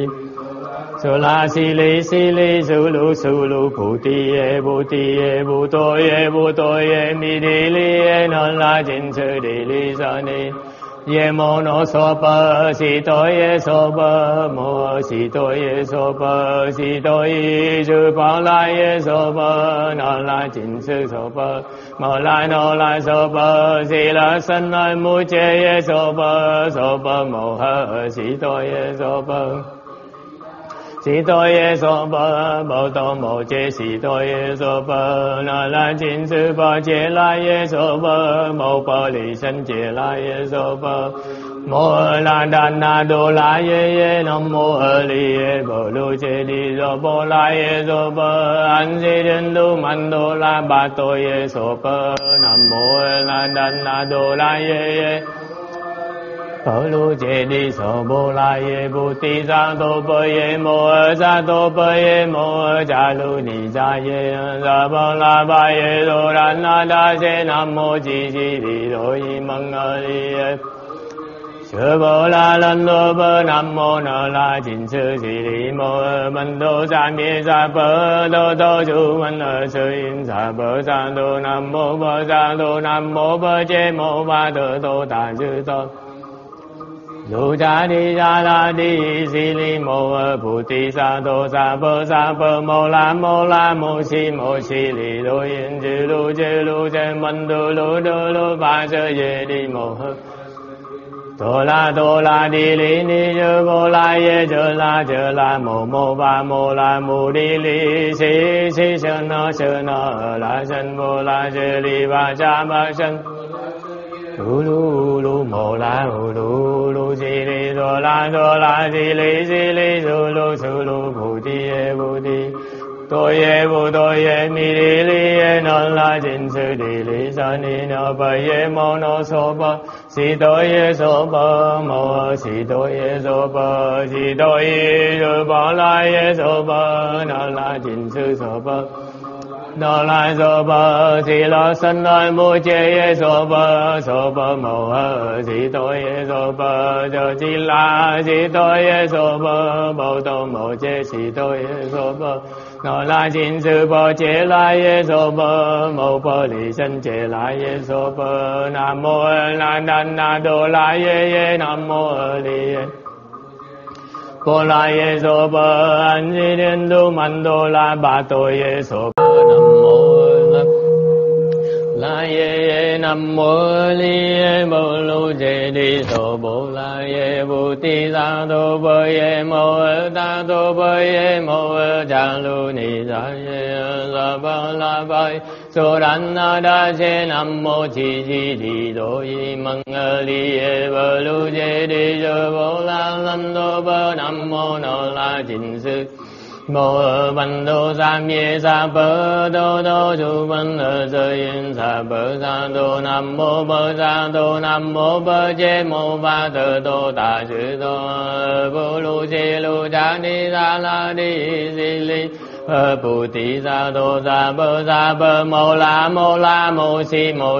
sơ la si li su lu bu ti ye bu tôi ye mi đi li ye non la chín sư đi li sa ni ye mô no so bơ si tôi ye so bơ mô si tôi ye so bơ si tôi sư ba la ye so bơ na la chín sư so bơ mô la no la so bơ si la sanh la mu che ye so bơ mô hơ si tôi ye so bơ si tôi ye so bơ mô tô mô che si tôi ye so bơ na la chín sư bồ che la ye so bơ mô bồ lì sanh che la ye so bơ mô la đan na đô la ye nam mô a li ye bồ lô che đi so bồ la ye so bơ an di đen đô man đô la ba tôi ye so bơ nam mô la đan na đô la ye Phở lu chê đi sô bô la ye bù ti giang tô bơ ye mô ơ giang tô bơ ye mô ơ cha lu ni cha ye ơ ra bơ la ba ye đô ra na đa chê nam mô chi chi đi đô yi măng ơ đi ơ. Sư bô la lân đô bơ nam mô nơ la chín sư chi đi mô ơ mân đô cha mi cha bơ đô tô chú mân ơ sư in cha bơ cha đô nam mô bơ cha đô nam mô bơ chê mô ba đô tô ta sư tô. Dù cha đi ra la đi si li mô ơ bù ti sa tô sa bơ mô la mô si li đô yên chư lu chê mân đô lu ba chơ ye đi mô hơ. Tô la đi li ni chư bô la ye chơ la mô ba mô la mô đi li si si sơ nơ la sân bô la chư li ba cha ba sân. Lu lu lu mô la lu lu lu do la si li su lu bu ti to ye mi li li ye non la jin su di li sa ni no ba ye mo no so ba si to ye so ba mo si to ye so ba si to ye so ba la ye so ba non la jin su so ba. Đô la sô bơ si lo sân lai mu chê ye sô bơ mô hơ si tô ye sô bơ chô chi la si tô ye sô bơ bô tô mô chê si tô ye sô bơ. Đô la chín sư bơ chê la ye sô bơ mô bơ li sân chê la ye sô bơ. Nam mô la nan na đô la ye ye nam mô li ye. Bô la ye sô bơ an si thiên tu man đô la ba tô ye sô bơ. La ye nam mô li ye bồ lu chê đi sô bồ la ye bồ ti sa tô bơ ye mô ơ ta tô bơ ye mô ơ cha lu ni sa ye ơ sa ba la ba sô đan na đa chê nam mô chi chi đi đô yi măng ơ li ye bồ lu chê đi sô bồ la lân tô bơ nam mô nô la chín sư. Mô ơ văn đô sa mê sa bơ đô chú văn ơ sơ yên sa bơ sa đô nam mô bơ sa đô nam mô bơ chê mô ba tơ đô ta chư đô bô lu chê lu cha ni sa la đi si li bù tí sa đô sa bơ mô la mô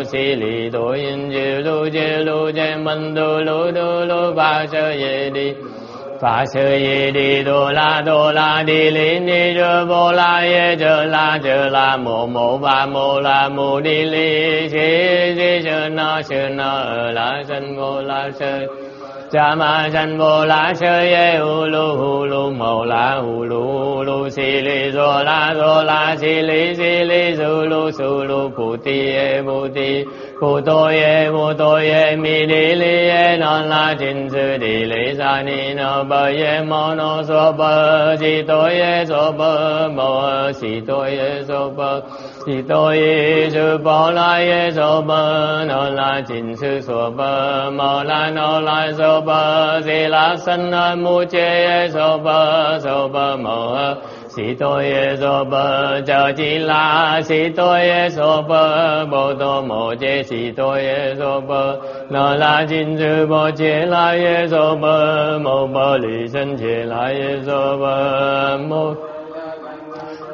si li đô yên chê lu chê mân đô lu ba chơ ye đi. Phá sơ ye đi đô la đi li ni rơ bô la ye chơ la mô ba mô la mô đi li si sơ nơ ở la sân bô la sơ cha ma sân bô la sơ ye hu lu mô la hu lu si li đô la si li su lu bù ti ye bù ti. Bồ tô ye mi đi li ye non la chín sư đi li sa ni no bơ ye mô no so bơ si tô ye so bơ mô si tô ye so bơ si tô ye sư bồ la ye so bơ non la chín sư so bơ mô la no la so bơ si la sân no mu chê ye so bơ mô si tô ye so bơ chơ chi la si tô ye so bơ bồ tô mô chê si tô ye so bơ nô la chín sư bồ chê la ye so bơ mô bơ lì sân chê la ye so bơ mô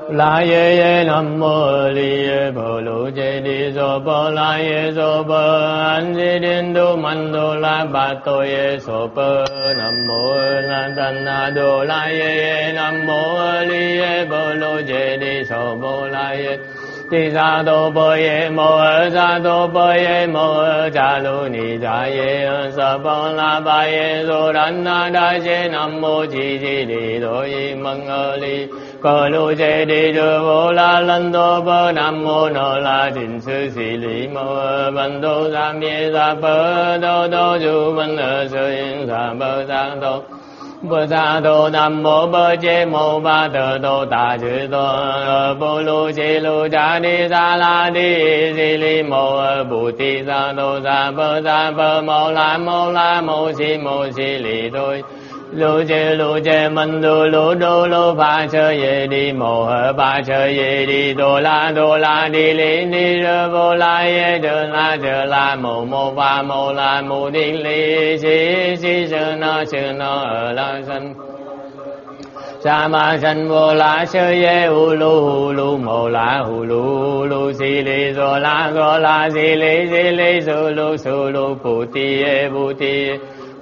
la ye ye nam mô li ye bồ lu chê đi so bơ la ye so bơ an di đen đô man đô la ba tô ye so bơ nam mô la tan na đô la ye ye nam mô li ye bồ lu chê đi so bơ la ye ti sa tô bơ ye mô ơ sa tô bơ ye mô ơ cha lu ni sa ye ơ sa bơ la ba ye so đan na đa chê nam mô chi chi đi đô yi măng ơ li. Phở lu chê đi đô bô la lân tô bơ nam mô nô la chín sư si li mô ơ văn đô sa mê sa bơ đô chú văn ơ sơ yên sa bơ sa tô. Bồ Tát Đô Nam Mô Bơ Chê Mô Ba Tơ Đô Ta Chư Đô Bồ Lu Chê Lu Cha Ni Sa La Đi Si Li Mô Bù Ti Sa Đô Sa Bơ Mô La Mô Si Li Đôi Lu chê minh tu lu tu lu pha chơ ye đi mô hơ ba chơ ye đi tô la đi li ni rơ vô la ye chơ la mô mô pha mô la mô đi li si si chơ no ở la sân sa ma sân vô la chơ ye hu lu mô la hu lu si li go la si li su lu pu ti ye bu ti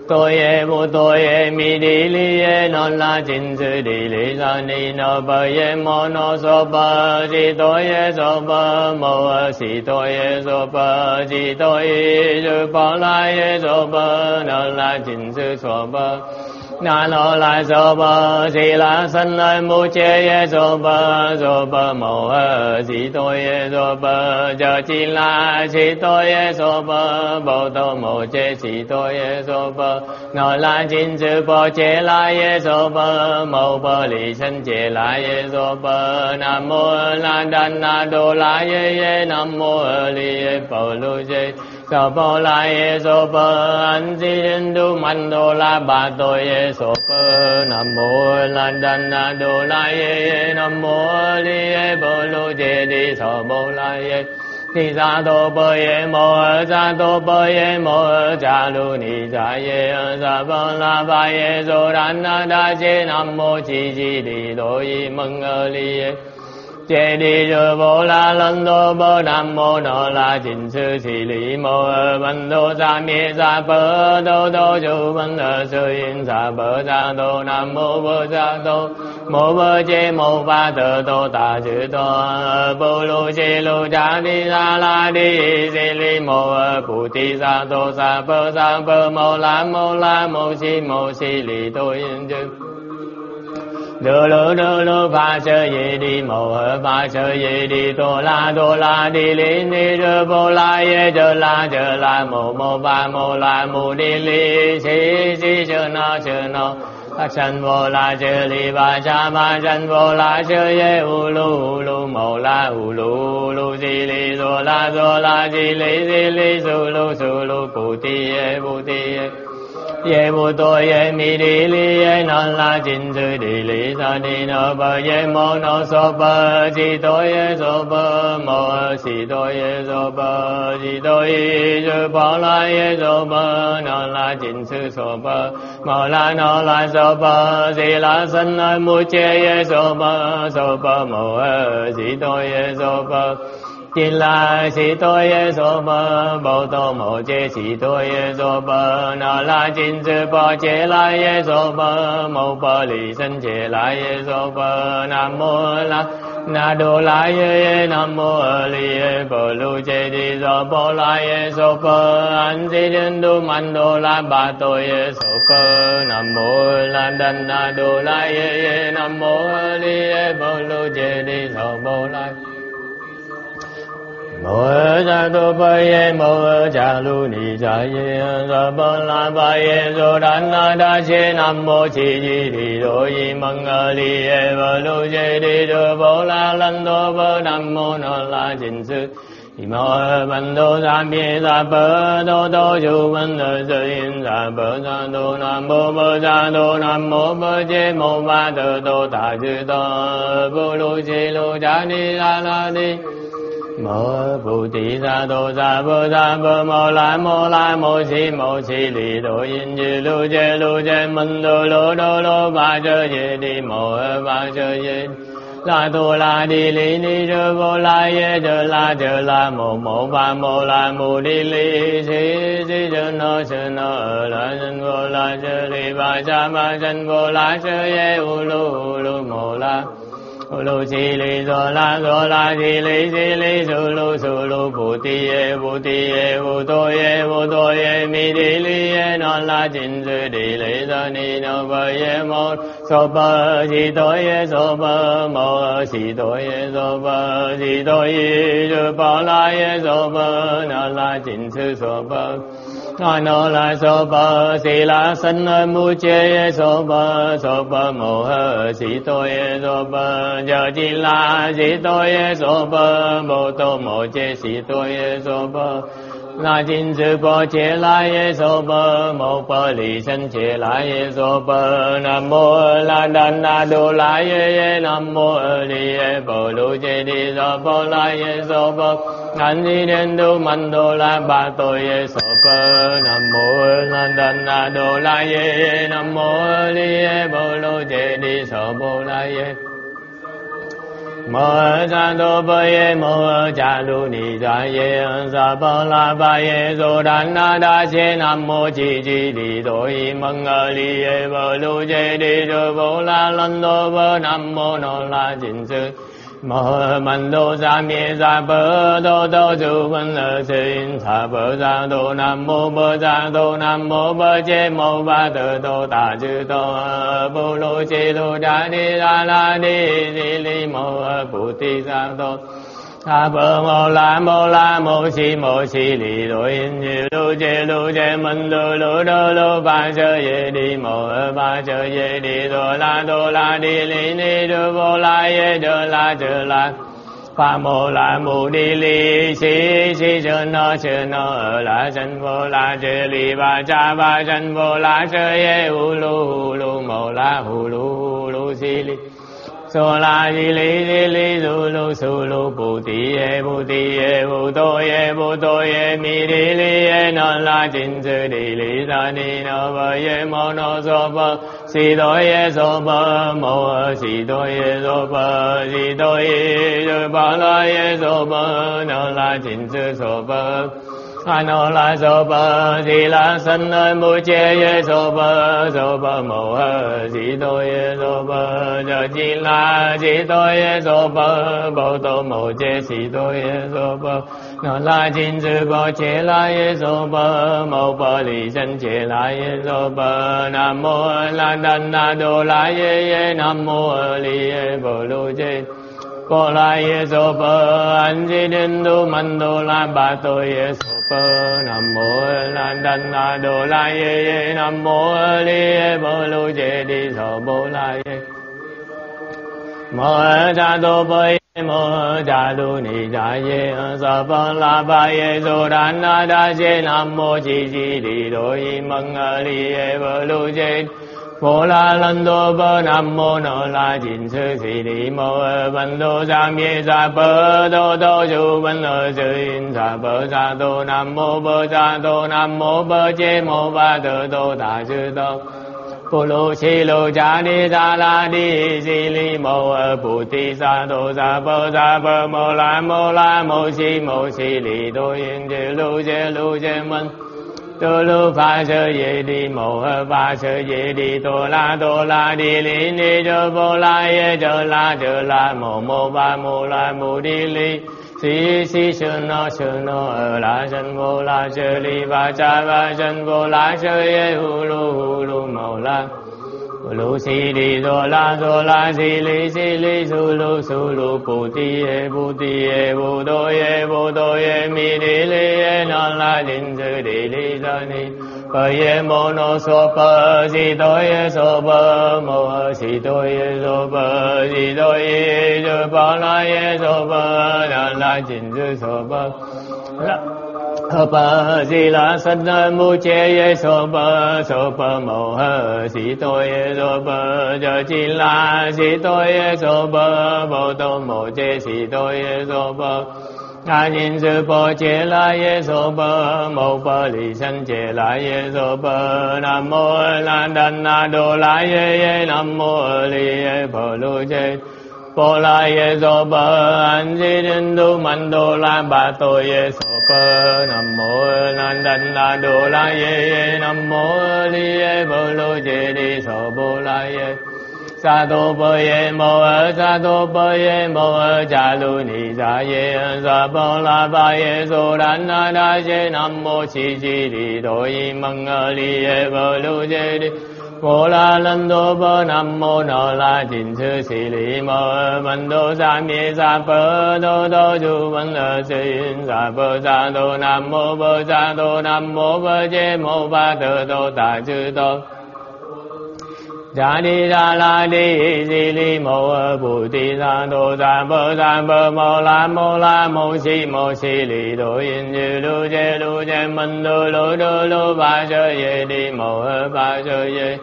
tôi ye vô tôi ye mi đi li ye non la chín sư đi li la ni no bờ ye mo no so bờ si tôi ye so bờ mo si tôi ye so bờ si tôi sư bỏ la ye so bờ non la chín sư so bờ na lo la so bờ si la sân la mu che ye so bờ mo si tôi ye so bờ giờ chi la si tôi ye so bờ bo to mo che si tôi ye so bờ nói là chính sự bỏ chế lại ye so bờ màu bờ lý sân chế lại ye so bờ nam mô la đan na đô la ye ye nam mô li ye bồ lu ye so bờ la ye so bờ an di đến du man đô la bà tôi ye so bờ nam mô la đan na đô la ye ye nam mô li ye bồ lu ye đi so bờ la ye ni sa do bơ ye mo sa do bơ ye mo cha lu ni sa ye sa ba la ba ye do ran na da je nam mô chi chi đi do yi mừng li ye che đi do bo la lan do bo nam mô no la chin sư si li mo ban do sa mi sa bơ do ju ban sư in sa bơ sa do nam mô bơ sa do mô bơ chê mô pha tờ tô tà chữ tô bô lô chê lô chá đi ra la đi xê li mô bù ti sa tô sa bơ mô la mô si li tô yên chư đô lô pha chơ ye đi mô pha chơ ye đi tô la đi li ni rơ vô la ye chơ la mô la mô đi li si si chơ no sân vô la chơ li ba cha ma sân vô la chơ ye u lu mô la u lu si li do la si li su lu pu ti ye bu ti ye ye vô tôi ye mi đi li ye non la chín sư đi li sa đi no bờ ye mo no so bờ si tôi ye so bờ mo si tôi ye so bờ si tôi sư bỏ la ye so bờ non la chín sư so bờ mo la no la so bờ si la sân la mu che ye so bờ mo si tôi ye so bờ chỉ là sĩ tôi ye so bờ bồ tô mô chế sĩ tôi ye so bờ nó là chính sư bồ chế la ye so bờ mô bờ lý sân chế la ye so bờ nam mô la na đô la ye nam mô li ye bồ lu chế đi do bồ la ye so bờ an di đến du man đô la bà tôi ye so bờ nam mô la đan na đô la ye nam mô li ye bồ lu chế đi do bồ la mô sa do ba ye mô cha lu ni sa ye sa ba la ba ye do đan na da che nam mô chi di đi do yi măng li ye ba lu ye đi do bo la lan do ba nam mô no la chin sư đi mô ban do sa mi sa ba do ju ban do sư in sa ba sa do nam mô ba sa do nam mô ba che mô ba do ta chư do bu lu che lu cha ni la ni mô bồ tỳ sa đô sa bơ mô la mô si li đô yin dư lu chê minh đô lô ba chơ ye đi mô ba chơ ye la tô la đi li ni rơ vô la ye chơ la mô ba mô la mô đi li si chơ no ở la sân vô la chơ li ba sân vô la chơ ye u lu mô la lu si li do la si li su lu bu ti ye vô tôi ye mi đi li ye non la chín sư đi li do ni no bờ ye mo so bờ si tôi ye so bờ mo si tôi ye so bờ si tôi ye bỏ la ye so bờ non la chín sư so bờ Ngài nô lai so ba si la san mu che so ba mô ha si to ye so ba giờ di la si to ye so ba mô to mô che si to ye so ba la jin sư bo che la ye so ba mô pa li san che la ye so ba nam mô la đan na do la ye nam mô li ye bo lu che di so bo la ye so ba Thanh di đen đô man đô la ba tôi ye so cơ nam mô lan đan na đô la ye nam mô li ye bồ lô chê đi so bồ la ye mô sa đô bồ ye mô cha lu ni sa ye sa bồ la ba ye so đan na đa che nam mô chi chi đi tôi măng li ye bồ lô chê đi so bồ la lan đô bồ nam mô nô la chỉnh sư Mô Mân Đô Gia Mê Gia Bơ Đô Đô Chú Vân Lơ Sinh Thả Bơ Gia Đô Nam Mô Bơ Gia Đô Nam Mô Bơ Chê Mô Ba Tờ Đô Tà Chư Đô Bô Lô Chê Đô Đá Đi Đá La Đi Di Li Mô Bù Ti Gia Đô Tha Bơ Mô La Mô Si Li Đô In Như Lô Chê Mân Đô Lô Ba Chơ Ye Đi Mô Ba Chơ Ye Đi Đô La Đi Li Ni Đô Vô La Ye Đô La Chơ La Pha Mô La Mù Đi Li Si Si Chơ Nô La Chân Vô La Chơ Li Ba Cha Ba Chân Vô La Chơ Ye Hu Lu Mô La Hu Lu Si Li So la di li su lu bu ti ye bu to ye mi di li ye non la chin su di li sa ni no ba ye mo no so ba si do ye so ba mo si do ye so ba si do ye so ba la ye so ba non la chin su so ba A no la so ba si la san mu che ye so ba mo ha si do ye so ba giờ di la si do ye so ba bo to mo che si do ye so ba no la jin sư bo che la ye so ba mo ba li san che la ye so ba nam mô la đan na do la ye nam mô li ye bo lu che Bồ la ye so bơ an di đen đô man đô la ba tôi ye so bơ nam mô la đan na đô la ye nam mô li ye bồ lô chê đi so bồ la ye mô cha đô bơ ye mô cha đô ni cha ye so bơ la ba ye so đan na đa ye nam mô chi chi đi đôi măng li ye bồ lô chê Bồ la lân đô bơ nam mô nô la chỉnh sư sĩ đi mô văn đô gia mê gia bơ đô chú văn lơ sư in gia bơ gia đô nam mô bơ gia đô nam mô bơ chê mô ba tờ đô tà sư đô Bồ lô chi lô cha đi gia la đi di li mô bù ti gia đô gia bơ mô la mô si li đô yên chê lô chê mân Tô lu pha sơ ye đi mô pha sơ ye đi tô la đi li ni chơ vô la ye chơ la mô ba mô la mô đi li si si sơ no la sân vô la sơ li ba cha ba sân vô la sơ ye hu lu mô la lu si đi tô la si li su lu bu ti ye bu do ye mi đi li ye non la din sư đi li sa ni pa ye mo no so pa si do ye so pa mo si do ye so pa si do ye so pa la ye so pa non la din sư so pa Ba di la san mu che ye so ba mo ha si to ye so ba giờ di la si to ye so ba bo to mo che si to ye so ba a yin sư bo che la ye so ba mo ba li san che la ye so ba nam mô la đan na do la ye nam mô li ye bo lu che Bồ la ye so bơ an di đen đô man đô la ba tôi ye so bơ nam mô nan đan la đô la ye nam mô li ye bồ lô chê đi so bồ la ye sa đô bơ ye mô sa đô bơ ye mô cha lu ni sa ye sa bồ la ba ye so đan na đa ye nam mô chi chi đi đôi măng li ye bồ lô chê đi Bồ La Lân Đô Bơ Nam Mô Nở La Trình Sư Sĩ Lý Mơ Văn Đô Sa Mi Sa Phơ Đô Đô Chú Văn Lơ Sinh Sa Phơ Sa Đô Nam Mô Bơ Sa Đô Nam Mô Bơ Chê Mô Ba Tờ Đô Tà Chư Tô Đà Đi Đà La Đi Di Lý Mô Bù Tì Sa Đô Sa Phơ Mô La Mô Si Lý Đô Yên Dư Lu Chê Mân Đô Lô Ba Sơ Dê Đi Mô Ba Sơ Dê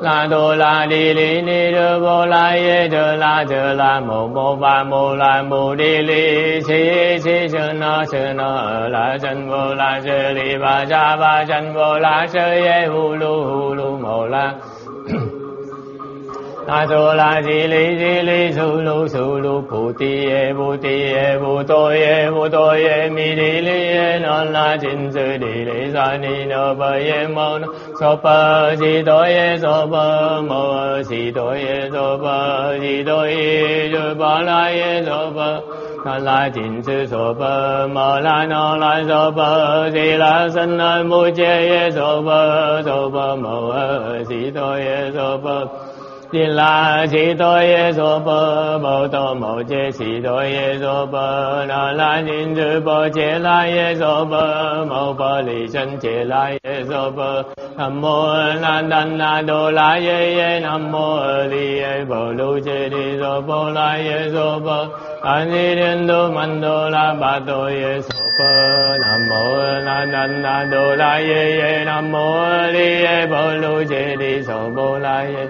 La Đô La Đi Lý Ni Đô Bô La Yê Đơ La Mô Mô Ba Mô La Mô Đi Lý Si Si Sơ Nơ La Chân Vô La Sơ Lý Ba Sa Ba Chân Vô La Sơ Yê Hu Lu Mô La La Tô La Di Lý Su Lu Bù Tôi Yê Bù Tôi Yê Mi Đi Lý Yê Non La Chin Sư Đi Lý Sa Ni Nô Bơ Yê Mô Nô Sô Bơ Si Tôi Yê Sô Bơ Mô Si Tôi Yê Sô Bơ Si Tôi Yê Sô Bơ La Yê Sô Bơ Non La Chin Sư Sô Bơ Mô La Non La Sô Bơ Si La Sân Nơi Mu Chê Yê Sô Bơ Mô Si Tôi Yê Sô Bơ Di la si to ye so po bo to mo che si to ye so po na la nin du po che la ye so po mo po li san che la ye so po nam mo na dan na do la ye ye nam mo li ye bo lu che di so po la ye so po an ni den do man do la ba to ye so po nam mo na dan na do la ye ye nam mo li ye bo lu che di so po la ye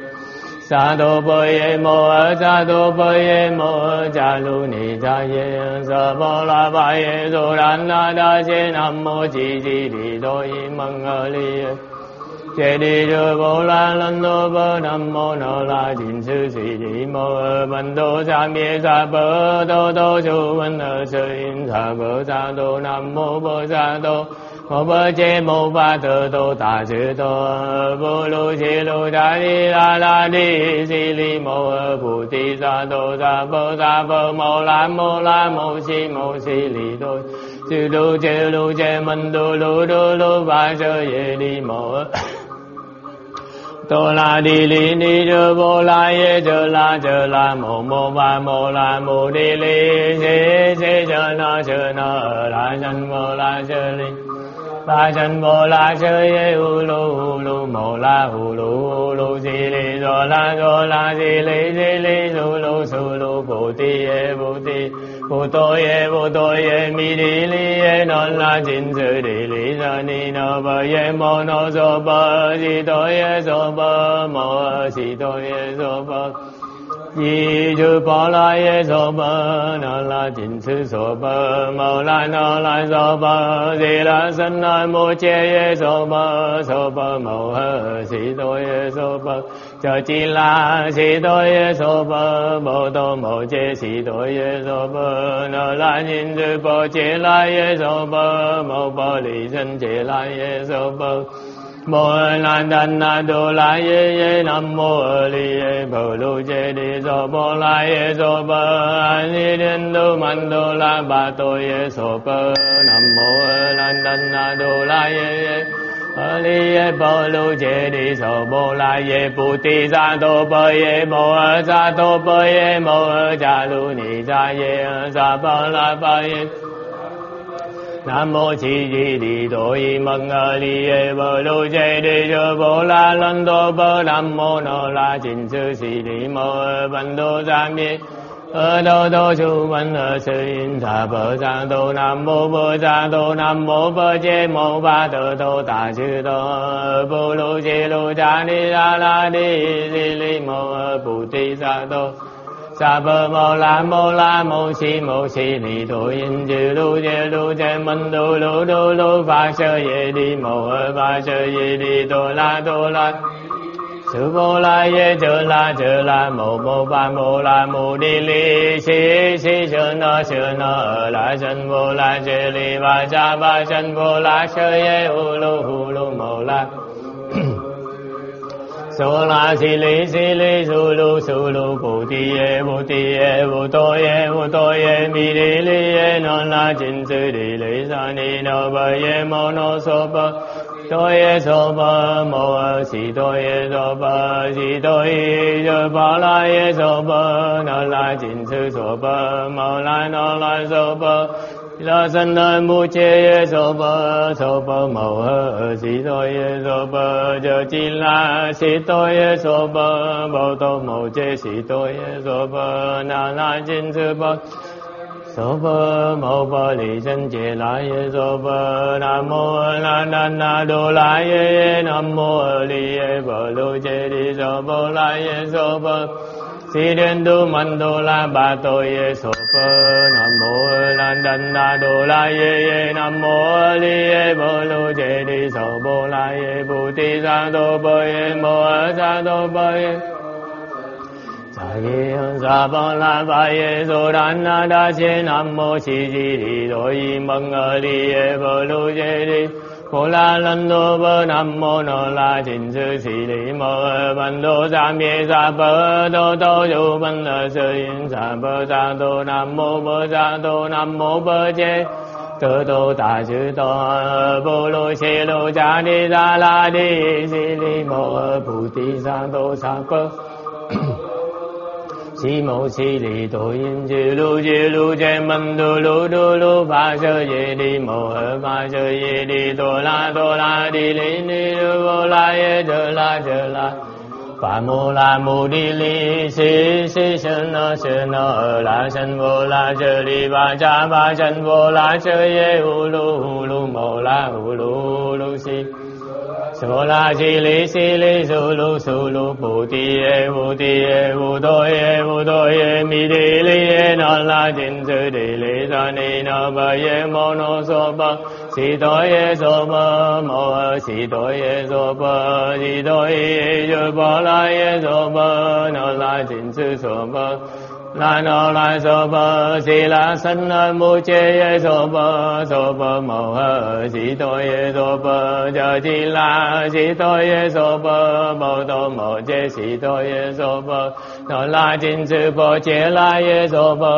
Sa đô bơ yê mô ơ sa đô bơ yê mô ơ cha lu ni cha yê sa bô la ba yê su đan na đa chê nam mô chi chi đi đô y măng ơ li chê đi đô bô la lân đô bơ nam mô nô la chín sư sĩ đi mô ơ văn đô sa mi sa bơ đô su văn ơ sư in sa bơ sa đô nam mô bơ sa đô Mô bơ chê mô ba tờ tô tà sư tô Vô lu si lu đà đi la đi Si li mô bù ti sa tô sa phơ mô la mô si li thôi Sư lu chê mân đu lu ba sơ dê đi mô Tô la đi li ni đơ vô la yê chơ la mô ba mô la mô đi li Si chơ nơ la chân mô la sơ li Ba chân vô la sơ yê hu lu mô la hu lu si li do la si li su lu bù ti bù tôi yê mi đi li yê non la chín sư đi li sa ni no bơ yê mô no so bơ si tôi yê so bơ mô si tôi yê so bơ Di chư bồ la yê so bơ na la chín sư so bơ mô la no la so bơ di la sân nơi mu chê yê so bơ mô si tôi yê so bơ chợ chi la si tôi yê so bơ bồ tô mô chê si tôi yê so bơ na la chín sư bồ chê la yê so bơ mô bồ lì sân chê la yê so bơ Mô la đan na đô la yê yê nam mô li yê bồ lu chê đi so bô la yê so bơ an ni đen đô man đô la ba tô yê so bơ nam mô la đan na đô la yê yê li yê bồ lu chê đi so bô la yê bù ti sa tô bơ yê mô sa tô bơ yê mô cha lu ni sa yê sa bơ la ba yê Nam mô chi di đi tôi mừng ở đi bờ lu chê đi cho bồ la lân đô bờ nam mô nô la chín sư sĩ đi mô văn đô gia mi ở đâu đô chú văn ở sư in thà bờ gia đô nam mô bờ gia đô nam mô bờ chê mô ba tờ đô tà sư đô bồ lu chê lu cha ni la đi di li mô bù ti gia đô Sa bơ mô la mô si ni tu yin chư lu chê minh du lu pha sơ ye đi mô pha sơ ye đi tô la Sư vô la ye chơ la mô ba mô la mô đi li si sơ nơ la sân vô la chê li ba sa ba sân vô la sơ ye hu lu mô la Sô la si li su lu bù tôi yê mi đi li yê non la chín sư đi li sa ni no bơ yê mô no so bơ tôi so ba mô si tôi so ba si tôi so ba la so ba na la jin sư so ba ma la na la so ba la san na mu che so ba mô si tôi so ba cho chi la si tôi so ba bao tô mô che si tôi so ba na la jin sư ba so ba mô ba li chân chế lai so ba nam mô la na na do lai nam mô li ba lo chế đi so ba lai so ba si đen do man do la ba to so ba nam mô la na na do lai nam mô li ba lo chế đi so ba lai bu ti sa do ba mô sa do ba sa ba la ba ye so da na da che nam mô si di di do yi mong a di ye bo lu ye di ko la lan do ba nam mô no la jin sư si di mo ban do sa mê sa ba do do yu ban la sư yin sa ba sa do nam mô ba sa do nam mô ba che tơ do ta chư to bo lu si lu cha ni da la di si di mo bu ti sa do sa ba si mô si li tu yin chư lu che mân du lu pha sơ ye đi mô pha sơ ye đi tu la đi li ni lu vô la ye chơ la pha mô la mô đi li si si sơ nơ la sân vô la chơ đi ba cha ba sân vô la chơ ye hu lu mô la hu lu si so la si li su lu bu do ye mi di li ye no la jin su di li sa ni no ba ye mo no so ba si do ye so ba mo si do ye so ba si do ye so ba la ye so ba no la jin su so ba la no la so ba si la san na mu che ye so ba mo ha si to ye so ba cha chi la si to ye so ba mo to mo che si to ye so ba no la jin sư bo che la ye so ba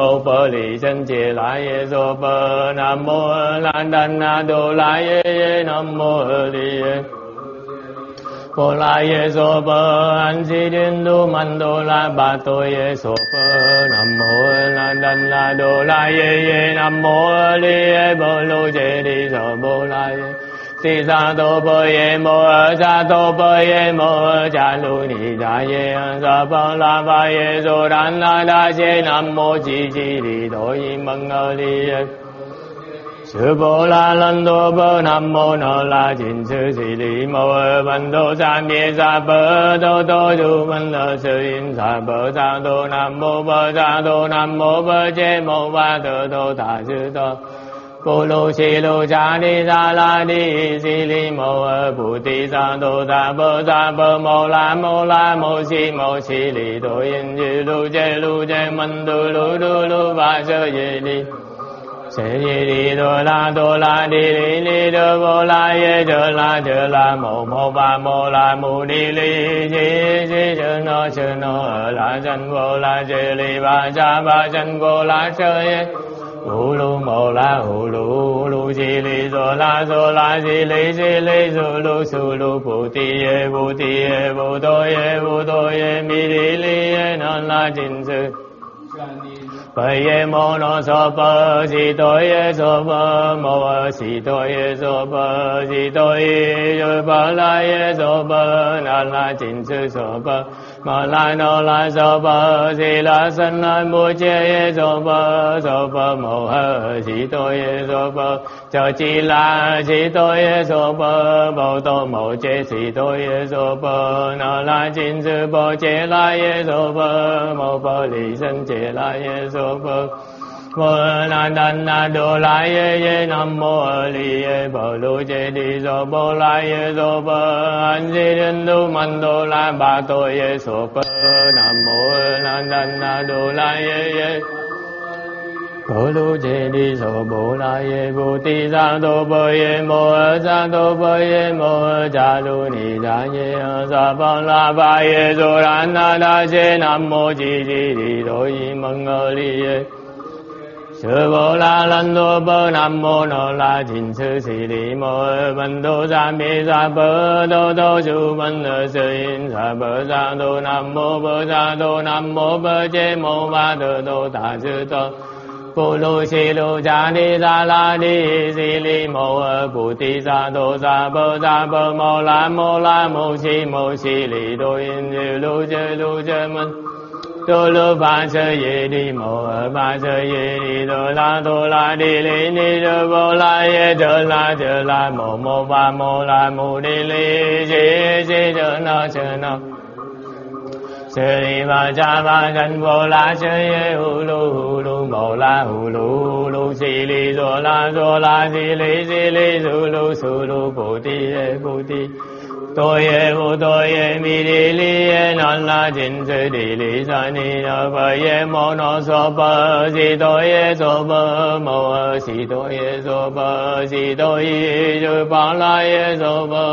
mo bo li san che la ye so ba nam mô la na do la ye nam mô li cô la ye so ba an si đến du man do la ba to ye so ba nam mô la đan la do la ye nam mô li ye bo lu che đi so bo la ye si sa do bo ye mo sa do bo ye mo cha lu ni da ye sa ba la ba ye so dan la da che nam mô chi đi do yi mong a li ye sư bồ la lan đô bồ nam mô na la jin sư si li mô văn đô sa mê sa bồ đô du văn đô sư in sa bồ sa đô nam mô bồ sa đô nam mô bồ chế mô ba đô ta sư đô cô lô si lô cha ni sa la ni si li mô bồ ti sa đô sa bồ mô la mô si li đô in dư lu chế minh đô lu ba sơ ye ni se di do la di li ni do vo la ye do la mo ba mo la mu di li si chư no la chân vô la chư li ba cha ba chân vô la chư ye u lu mo la u lu lu si li do la si li su lu bu ti ye bu do ye mi di li ye non la jin sư bởi ye mô no so ba si tôi ye so ba mô si tôi ye so ba si tôi ye ba la ye so ba na la jin sư so ba ma la no la so ba si la san la mu che ye so ba mô si tôi ye so ba cho chi la si tôi ye so ba bao tô mô che si tôi ye so ba na la jin sư bo che la ye so ba mô ba li san che la ye so mô la na do la ye nam mô li ye bo lu che di so bo la ye so bo an di den du man do la ba to ye so bo nam mô la na do la ye bo lu che di so bo la ye bo ti sa do bo ye mô sa do bo ye mô cha lu ni da ye sa ba la ba ye so la na da che nam mô di di di do yi mong a li ye Sư Bồ La Lan Đô Bơ Nam Mô Nô La Chín Sư Sĩ Lý Mô Văn Đô Gia Mê Gia Bơ Đô Đô Sư Văn Nơ Sư Yên Sa Bơ Gia Đô Nam Mô Bơ Gia Đô Nam Mô Bơ Chê Mô Ba Đô Đô Tà Sư Tôn Cụ Lô Sĩ Lô Gia Ni Gia La Ni Sĩ Lý Mô Cụ Tì Gia Đô Gia Bơ Mô La Mô La Mô Sĩ Lý Đô Yên Dư Lô Chê Mân Đô lô phá sơ yê đi mô phá sơ yê đi đô la đi lê ni đô vô la yê đô la mô mô phá mô la mô đi lê dê dê đô nô sơ đi phá cha phá sân vô la sơ yê hù lô mô la hù lô si lê dô la si lê su lô bồ tì tôi ye vô tôi ye mi đi li ye nan la jin sư đi li sa ni na pa ye mo no so pa si tôi ye so pa mo si tôi ye so pa si tôi ye so pa la ye so pa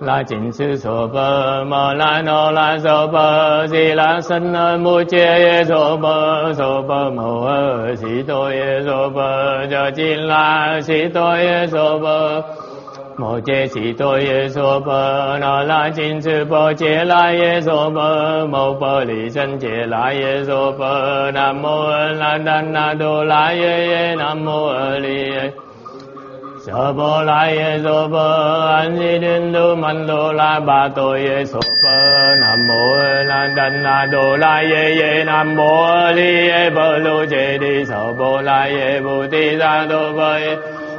la jin sư so pa ma la no la so pa si la san na mu che ye so pa mo si tôi ye so pa cho jin la si tôi ye so pa mô chế sĩ tôi yê sô bơ nó la chín sư bô chế la yê sô bơ mô bơ lì sân chế la yê sô bơ nam mô la đan na đô la yê nam mô lì yê sô bô la yê sô bơ an di đinh đô man đô la ba tôi yê sô bơ nam mô la đan na đô la yê nam mô lì yê bơ lô chế đi sô bô la yê bồ tì ra đô bơ yê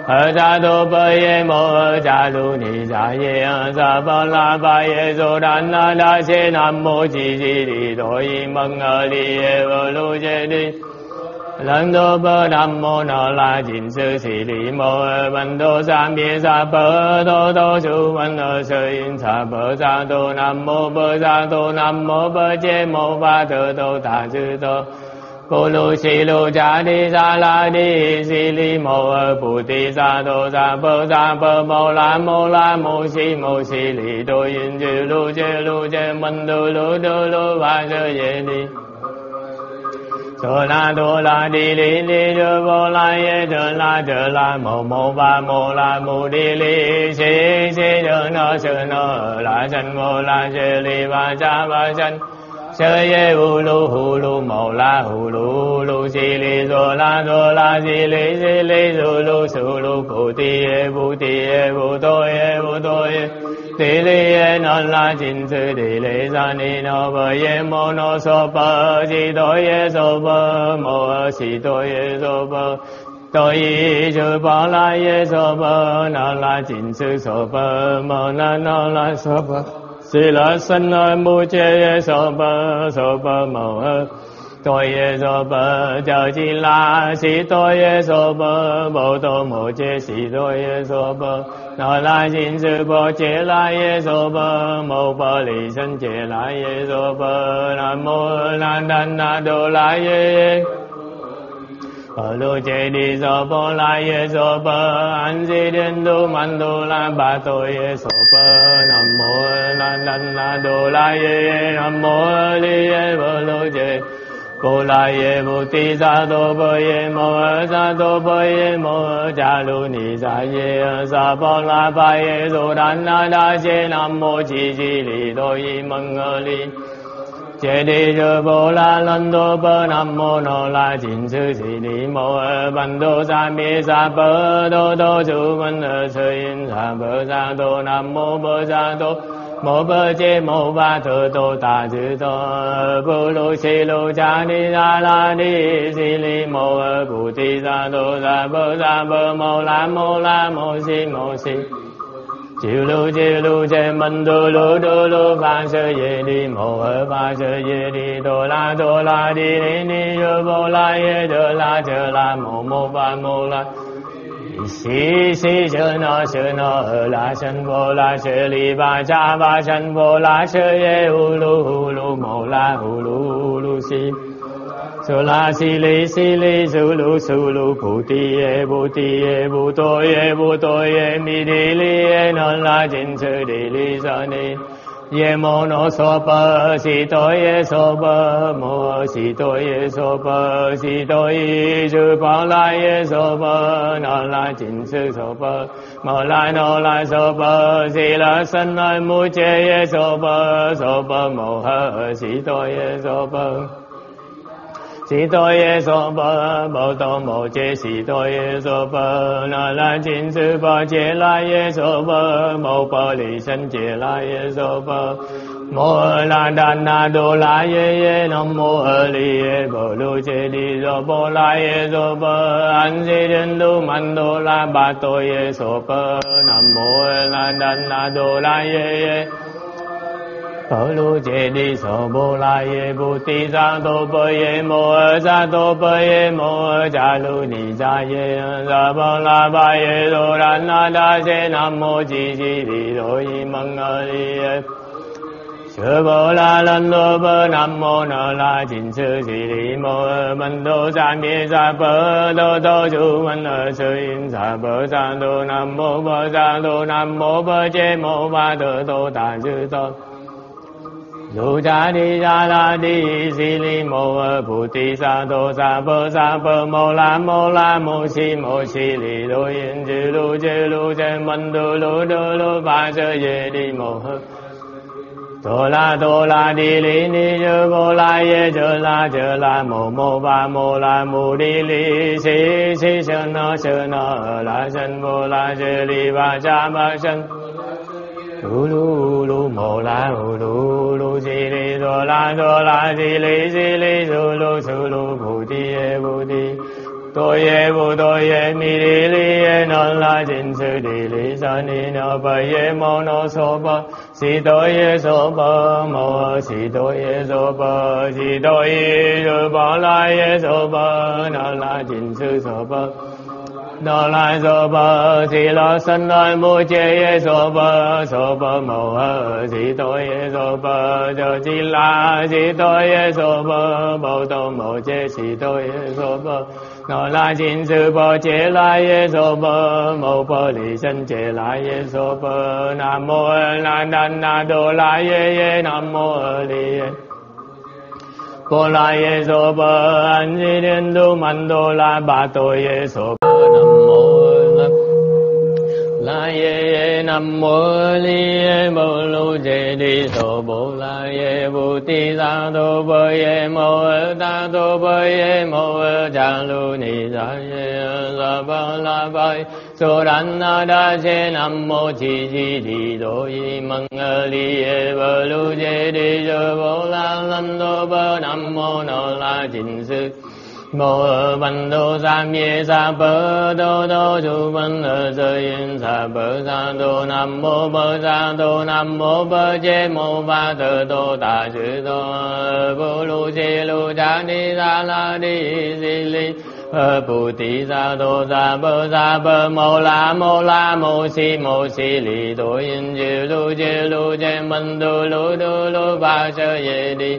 ở gia đô bơ yê mô ở gia đô ni gia yê ở gia bơ la ba yê dô đan la đa chê nam mô chi chi đi đô y mâng ở đi yê vô lô chê đi lăng đô bơ nam mô nô la chín sư sĩ đi mô ở văn đô gia mê gia bơ đô đô sư văn ở sư yên sa bơ gia đô nam mô bơ gia đô nam mô bơ chê mô ba thơ đô tà sư đô cô lô xì lô cha đi ra la đi xì li mô ở bù tì ra đô ra bơ mô la mô xì li đô yên dư lô chê mân đô lô ba sơ yê đi đô la đi li đô vô la yê đô la mô ba mô la mô đi li xì sơ nô la sân mô la xê li ba cha ba sân sơ yê hù lu mô la hù lu si li dô la si li su lu cụ ti yê bu tôi yê ti li yê non la chín sư ti li sa ni no bơ yê mô no so bơ si tôi yê so bơ mô si tôi yê so bơ tôi yê sư bơ la yê so bơ non la chín sư so bơ mô na non la so bơ si la san na mu che so ba mo toi ye so ba cha chi la si toi ye so ba bo to mo che si toi ye so ba na la jin su bo che la ye so ba mo ba li san che la ye so ba nam mô la đan na đô la ye ở lô che đi so bo la ye so ba an di đen đô man đô la ba toi ye so ba nam mô la đô la yê nam mô li yê bồ lô chê cô la yê bồ tì sa đô bơ yê mô sa đô bơ yê mô cha lu ni sa yê sa bồ la ba yê đô đan na đa chê nam mô chi chi li đô y mâng ơ li chê đi rơ bồ la lân đô bơ nam mô nô la chín sư sĩ ni mô văn đô sa mê sa bơ đô đô sư văn ơ sư yên sa bơ sa đô nam mô bơ sa đô mô bơ chê mô ba thơ tô tà sư tô bô lô xê lô cha ni ra la ni si li mô bù ti ra đô ra bơ mô la mô si chiều lô chê mân đô lô pha sơ yê đi mô pha sơ yê đi đô la đi ni ni rô bô la yê đô la mô pha mô la si sơ no la sân vô la sơ li ba cha ba sân vô la sơ ye hù lu mô la hù lu si sơ la si li su lu bu ti ye bu tôi ye mi đi li ye non la jin sơ đi li sa ni Ye mo no so pa si to ye so pa mo si to ye so pa si to ye su pa la ye so pa no la jin su so pa mo la no la so pa si la san la mu che ye so pa mo ha si to ye so pa Sĩ Tô Yê Sô Bơ, Bồ Tô Mô Chê Sĩ Tô Yê Sô Bơ, Na La Chín Sư Bơ Chê La Yê Sô Bơ, Mô Bơ Lì Sân Chê La Yê Sô Bơ, Mô La Đan Na Đô La Yê Yê Nam Mô Hơ Lì Yê Bồ Lu Chê Đi Rô Bô La Yê Sô Bơ, An Di Đinh Lu Man Đô La Ba Tô Yê Sô Bơ, Nam Mô La Đan Na Đô La Yê Yê Bồ Lu Chê Đi Sô Bô La Yê Bồ Tì Sa Tô Bơ Yê Mô Sa Tô Bơ Yê Mô Cha Lu Ni Sa Yê Sa Bơ La Ba Yê Đô La Na Đa Sê Nam Mô Chi Chi Đi Đô Yê Măng Ơ Đi Yê Sư Bồ La Lân Đô Bơ Nam Mô Nơ La Chín Sư Sì Đi Mô Mân Đô Sa Mê Sa Bơ Đô Đô Chú Mân Ơ Sư Yên Sa Bơ Sa Đô Nam Mô Bơ Sa Đô Nam Mô Bơ Chê Mô Ba Đô Đô Tà Sư Tô Dù cha đi ra la đi si li mô bù ti sa tô sa bơ mô la mô si li đô yên chư lu chê mân đu lu ba sơ ye đi mô hơ tô la đi li ni chư bô la ye chư la mô ba mô la mù đi li si si sơ nơ la sân bô la chư li ba cha ba sân Ulu lu mô la ulu lu si li do la si li su lu bu ti to ye mi li li ye non la jin su di li sa ni no ba ye mo no so ba si do ye so ba mo si do ye so ba si do ye so ba la ye so ba non la jin su so ba Đô la sô bơ si la sân lai mu chê yê sô bơ mô hơ si tô yê sô bơ chô chi la si tô yê sô bơ bô tô mô chê si tô yê sô bơ Đô la chín sư bơ chê la yê sô bơ mô bơ lì sân chê la yê sô bơ Nam mô la đan na đô la yê yê nam mô hơ lì yê Cô la yê sô bơ an di đen đu man đô la ba tô yê sô bơ La ye nam mô li bồ lu chê đi so bồ la ye bồ ti sa đô bơ ye mô ta đô bơ ye mô cha lu ni sa ye la ba so đan na đa chê nam mô chi chi đi đô y măng li ye bồ lu chê đi so bồ la lân đô bơ nam mô no la chín sư Mô văn đô sa mê sa bơ đô chú văn ở sơ yên sa bơ sa đô nam mô bơ sa đô nam mô bơ chê mô ba tơ đô tà sư đô bô lu chê lu cha ni sa la đi si li bù tí sa đô sa bơ mô la mô si li đô yên chê lu chê mân đô lu ba sơ ye đi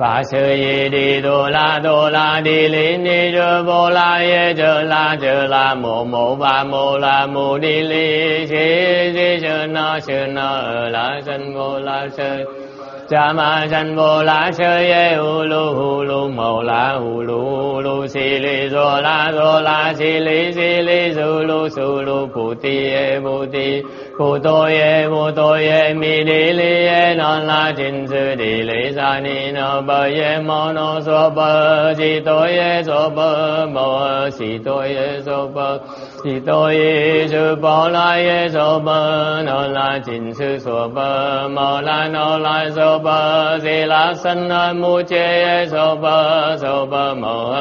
Phá sư yê đi đô la đi lý ni rơ bô la yê chơ la mô ba mô la mô đi lý si sơ nơ ở la sân bô la sơ Cha ma sân bô la sơ yê hu lu mô la hu lu si lý dô la si lý su lu bù ti yê bù ti Bồ Tô Yê Mi Đi Lý Yê Non La Chín Sư Đi Lý Sa Ni No Bơ Yê Mô No So Bơ Si Tô Yê So Bơ Mô Si Tô Yê So Bơ Si Tô Yê Sư Bồ La Yê So Bơ No La Chín Sư So Bơ Mô La No La So Bơ Si La Sân No Mu Chê Yê So Bơ Mô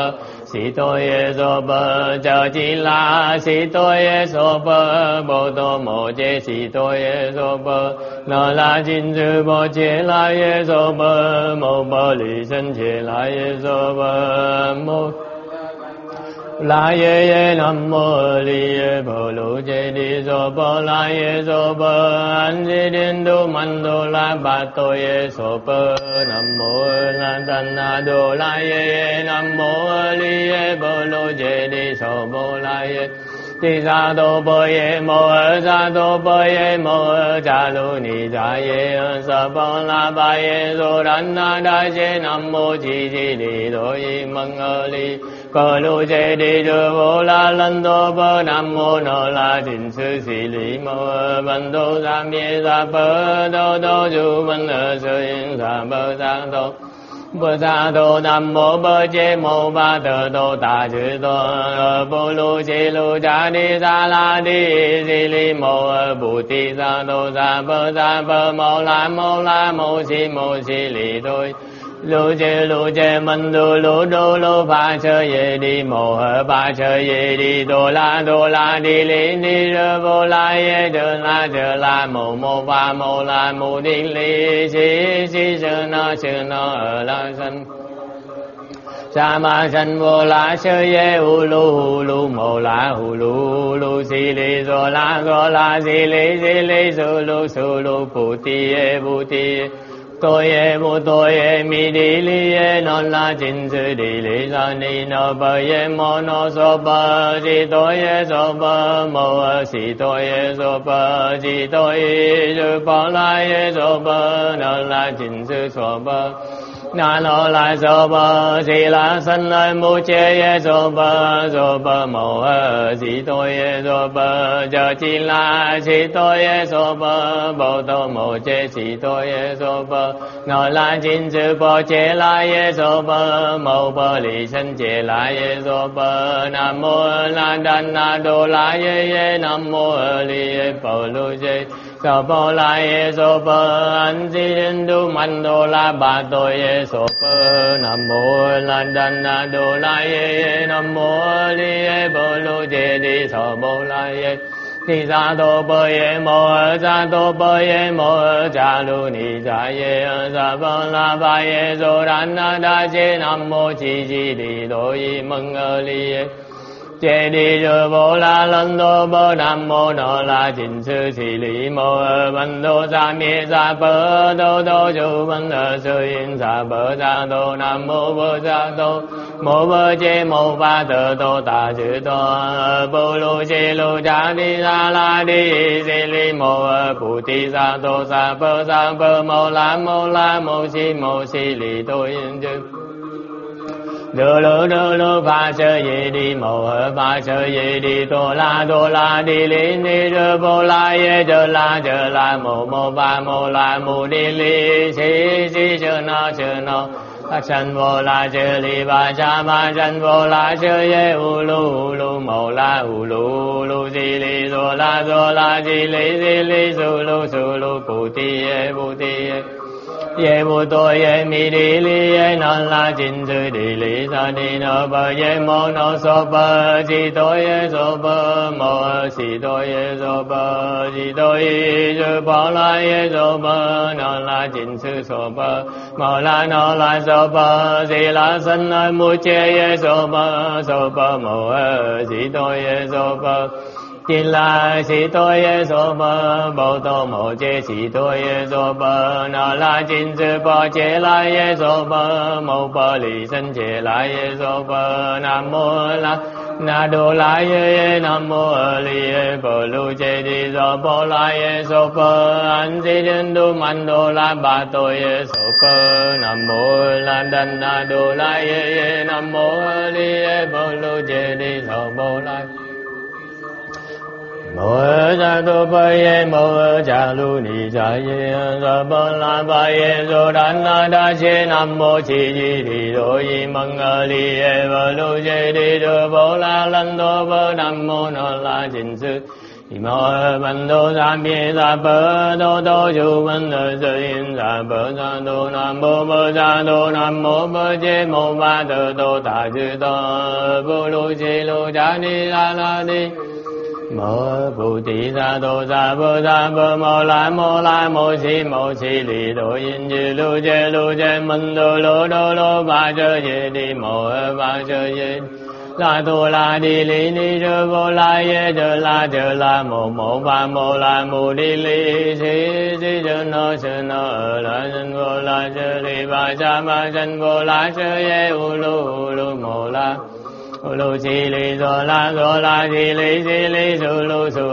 Si Tô Yê So Bơ Chơ Chi La Si Tô Yê So Bơ Bồ Tô Mô Chê Si Tô Yê So Bơ Nơ La Chín Sư Bồ Chê La Yê So Bơ Mô Bơ Lì Sân Chê La Yê So Bơ Mô La Yê Yê Nam Mô Lì Yê Bồ Lù Chê Đi So Bơ La Yê So Bơ An Di Đen Đô Man Đô La Ba Tô Yê So Bơ Nam Mô La Đan Na Đô La Yê Nam Mô Lì Yê Bồ Lù Chê Đi So Bơ La Yê Ti sa do bo ye mo sa do bo ye mo cha lu ni cha ye sa ba la ba ye do ran na da je nam mô chi chi ni do ye măng a li cơ lu je đi do bo la lan do bo nam mô no la din sư si li mo ban do sa mi sa ba do do du ban a sư in sa ba sa do bồ tát đồ nam mô bồ chế mô ba tờ đồ ta chư tô bồ lô chế lô cha ni sa la đi di li mô bồ ti sa đồ sa bồ la mô si li thôi lô chế minh lô lô ba chơ ye đi mô ba chơ ye đi đô la đi li ni rơ vô la ye chơ la mô ba mô la mô đi li si chơ na ở la sân sa ma sân vô la chơ ye hu lu mô la hu lu si li rô la si li su lu pu ti tôi ye mu tôi ye mi đi li ye non la jin sư đi li sa ni no ba ye mo no so ba si tôi ye so ba mo si tôi ye so ba si tôi ye ba la ye so ba non la jin sư so ba na no la so ba si la san la mu che ye so ba mo si tôi ye so ba giờ chi la si tôi ye so ba bao tôi mo che si tôi ye so ba nói là chính sự bỏ chế là ye so bơ màu bơ lì sân chế là ye so bơ nam mô la đan na đô la ye ye nam mô lì ye phổ lu ye so bơ la ye so bơ an di đến du man đô la bà tôi ye so bơ nam mô la đan na đô la ye ye nam mô lì ye phổ lu ye đi so bơ la ye Ti sa do bo ye mo sa do bo ye mo cha lu ni cha ye sa ba la ba ye do ran na da je nam mô chi chi đi do yi măng a li ye che đi do bo la lan do bo nam mô no la jin sư si li mo ban do sa mi sa ba do ju ban a sư in sa ba sa do nam mô bo sa do mô bơ chê mô ba tờ tô tà chữ tô bô lô chê lô cha đi sa la đi si li mô bù ti sa tô sa bơ mô la mô si li tô yên chư đô lô pha chơ ye đi mô pha chơ ye đi tô la đi li ni rơ bô la ye chơ la mô ba mô la mô đi li si chơ no Bác sân vô la chư li ba cha ma sân vô la chư ye hu lu mô la hu lu di li do la di li su lu pu ti ye bu to ye mi di li ye non la jin sư di li sa ni no ba ye mo no so ba si to ye so ba mo si to ye so ba si to ye so ba la ye so ba non la jin sư so ba mo la no la so ba si la san la mu che ye so ba mo si to ye so ba chỉ là chỉ tôi số bơ bảo tôi mồ chế chỉ tôi số bơ nó là chính sự bỏ chế lại số bơ mồ bơ lì sinh chế lại số bơ nam mô la na đô la ye nam mô lì bồ lu chế đi số bơ lại số bơ an di đến du man đô la ba tôi số bơ nam mô la đan na đô la ye nam mô lì bồ lu chế đi số bơ lại mô sa do ba ye mô cha lu ni cha ye sa ba la ba ye do đan na da che nam mô chi di đi do yi măng a li ye ba lu ye đi do bo la lan do ba nam mô no la jin sư thì mô ban do sa mi sa ba do ju ban do sư in sa ba sa do nam mô ba sa do nam mô ba che mô ba do do ta chư do bo lu che lu cha ni la ni mô bồ tỳ sa tô sa bơ mô la mô si li đô yên chư lu chê minh đô lô ba chơ ye đi mô ba chơ ye la tô la đi li ni rơ vô la ye chơ la mô ba mô la mô đi li si chơ no ở la sân vô la chơ li ba sa ma sân vô la chơ ye u lu mô la Lu si li so la si li su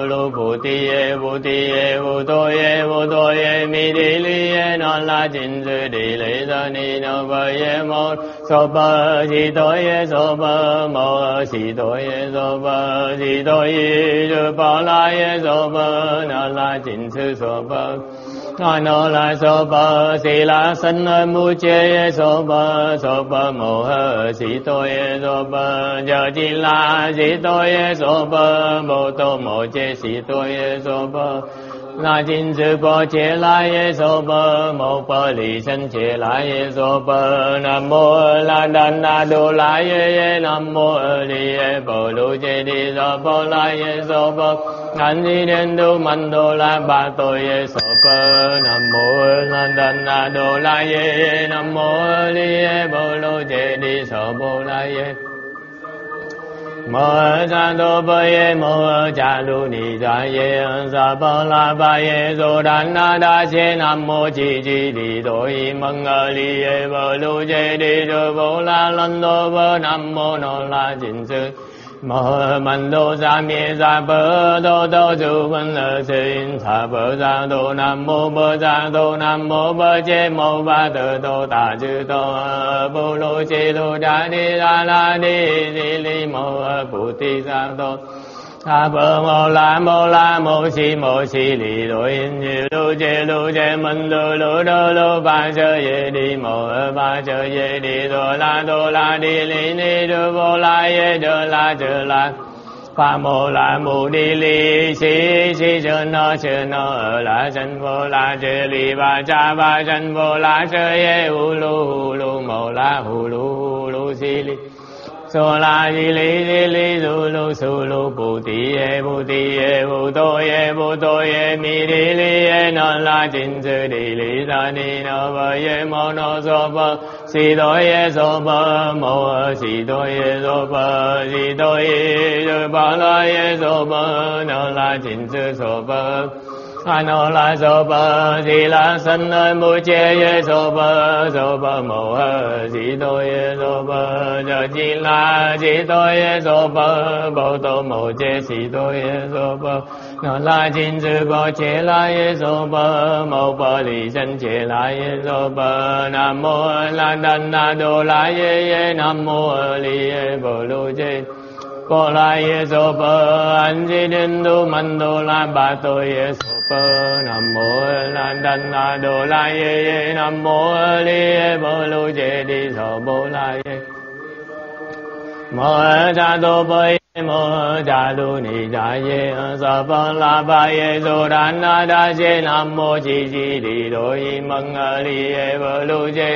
lu bu ti ye vô to ye mi ti li ye non la chin su ti li so ni no ba ye mo so ba si to ye so ba mo si to ye so ba si to ye so ba la ye so ba non la chin su so ba no la so ba si la san mu che so ba mo si to ye so ba giờ chỉ là si to ye so ba mo to mo che si to ye so ba na jin zhe bo che la ye so ba mo pa li san che la ye so ba nam mô la đan na do la ye nam mô li ye bo lu che di do bo la ye so ba nan di den do man do la ba to ye so ba nam mô la đan na do la ye nam mô li ye bo lu che di so bo la ye mơ san đô bơ ye mơ cha lu ni da ye sa ba la ba ye do đan na da che nam mô chi chi đi đôi măng a li ye bơ lu che đi do vô la lan đô bơ nam mô no la jin sư mơ man đô sa mi sa bơ đô đô su văn lơ sinh sa bơ sa đô nam mô bơ sa đô nam mô bơ che mô ba tơ đô ta chư đô bồ lô che đô đa ni la ni di li mô bồ ti sa đô sa bơ mô la mô si li đô in như lu che man đô lu đô lu ba chơ ye đi mô ba chơ ye đi đô la đi li ni đô vô la ye đô la chơ la Pha mô la mù đi li si si chơ nô ở la chân vô la chơ li ba cha ba chân vô la chơ ye hu lu mô la hu lu si li so la di li su lu bu ti ye bu to ye mi di li ye non la chin su di li sa ni no ba ye mo no so ba si do ye so ba mo si do ye so ba si do ye so ba la ye so ba non la chin su so ba no la so ba si la san mu che ye so ba mo si do ye so ba giờ chỉ la si do ye so ba bo do mo che si do ye so ba no la jin zhi bo che la ye so ba mo ba li san che la ye so ba nam mô la đan na do la ye nam mô li ye bo lu che bo la ye so ba an di den do man do la ba to ye so nam mô la đan na do la ye nam mô li ye bo lu che di so bo la ye mô cha do bo ye mô cha lu ni cha ye sa ba la ba ye do đan na da che nam mô chi chi di do yi măng a li ye bo lu che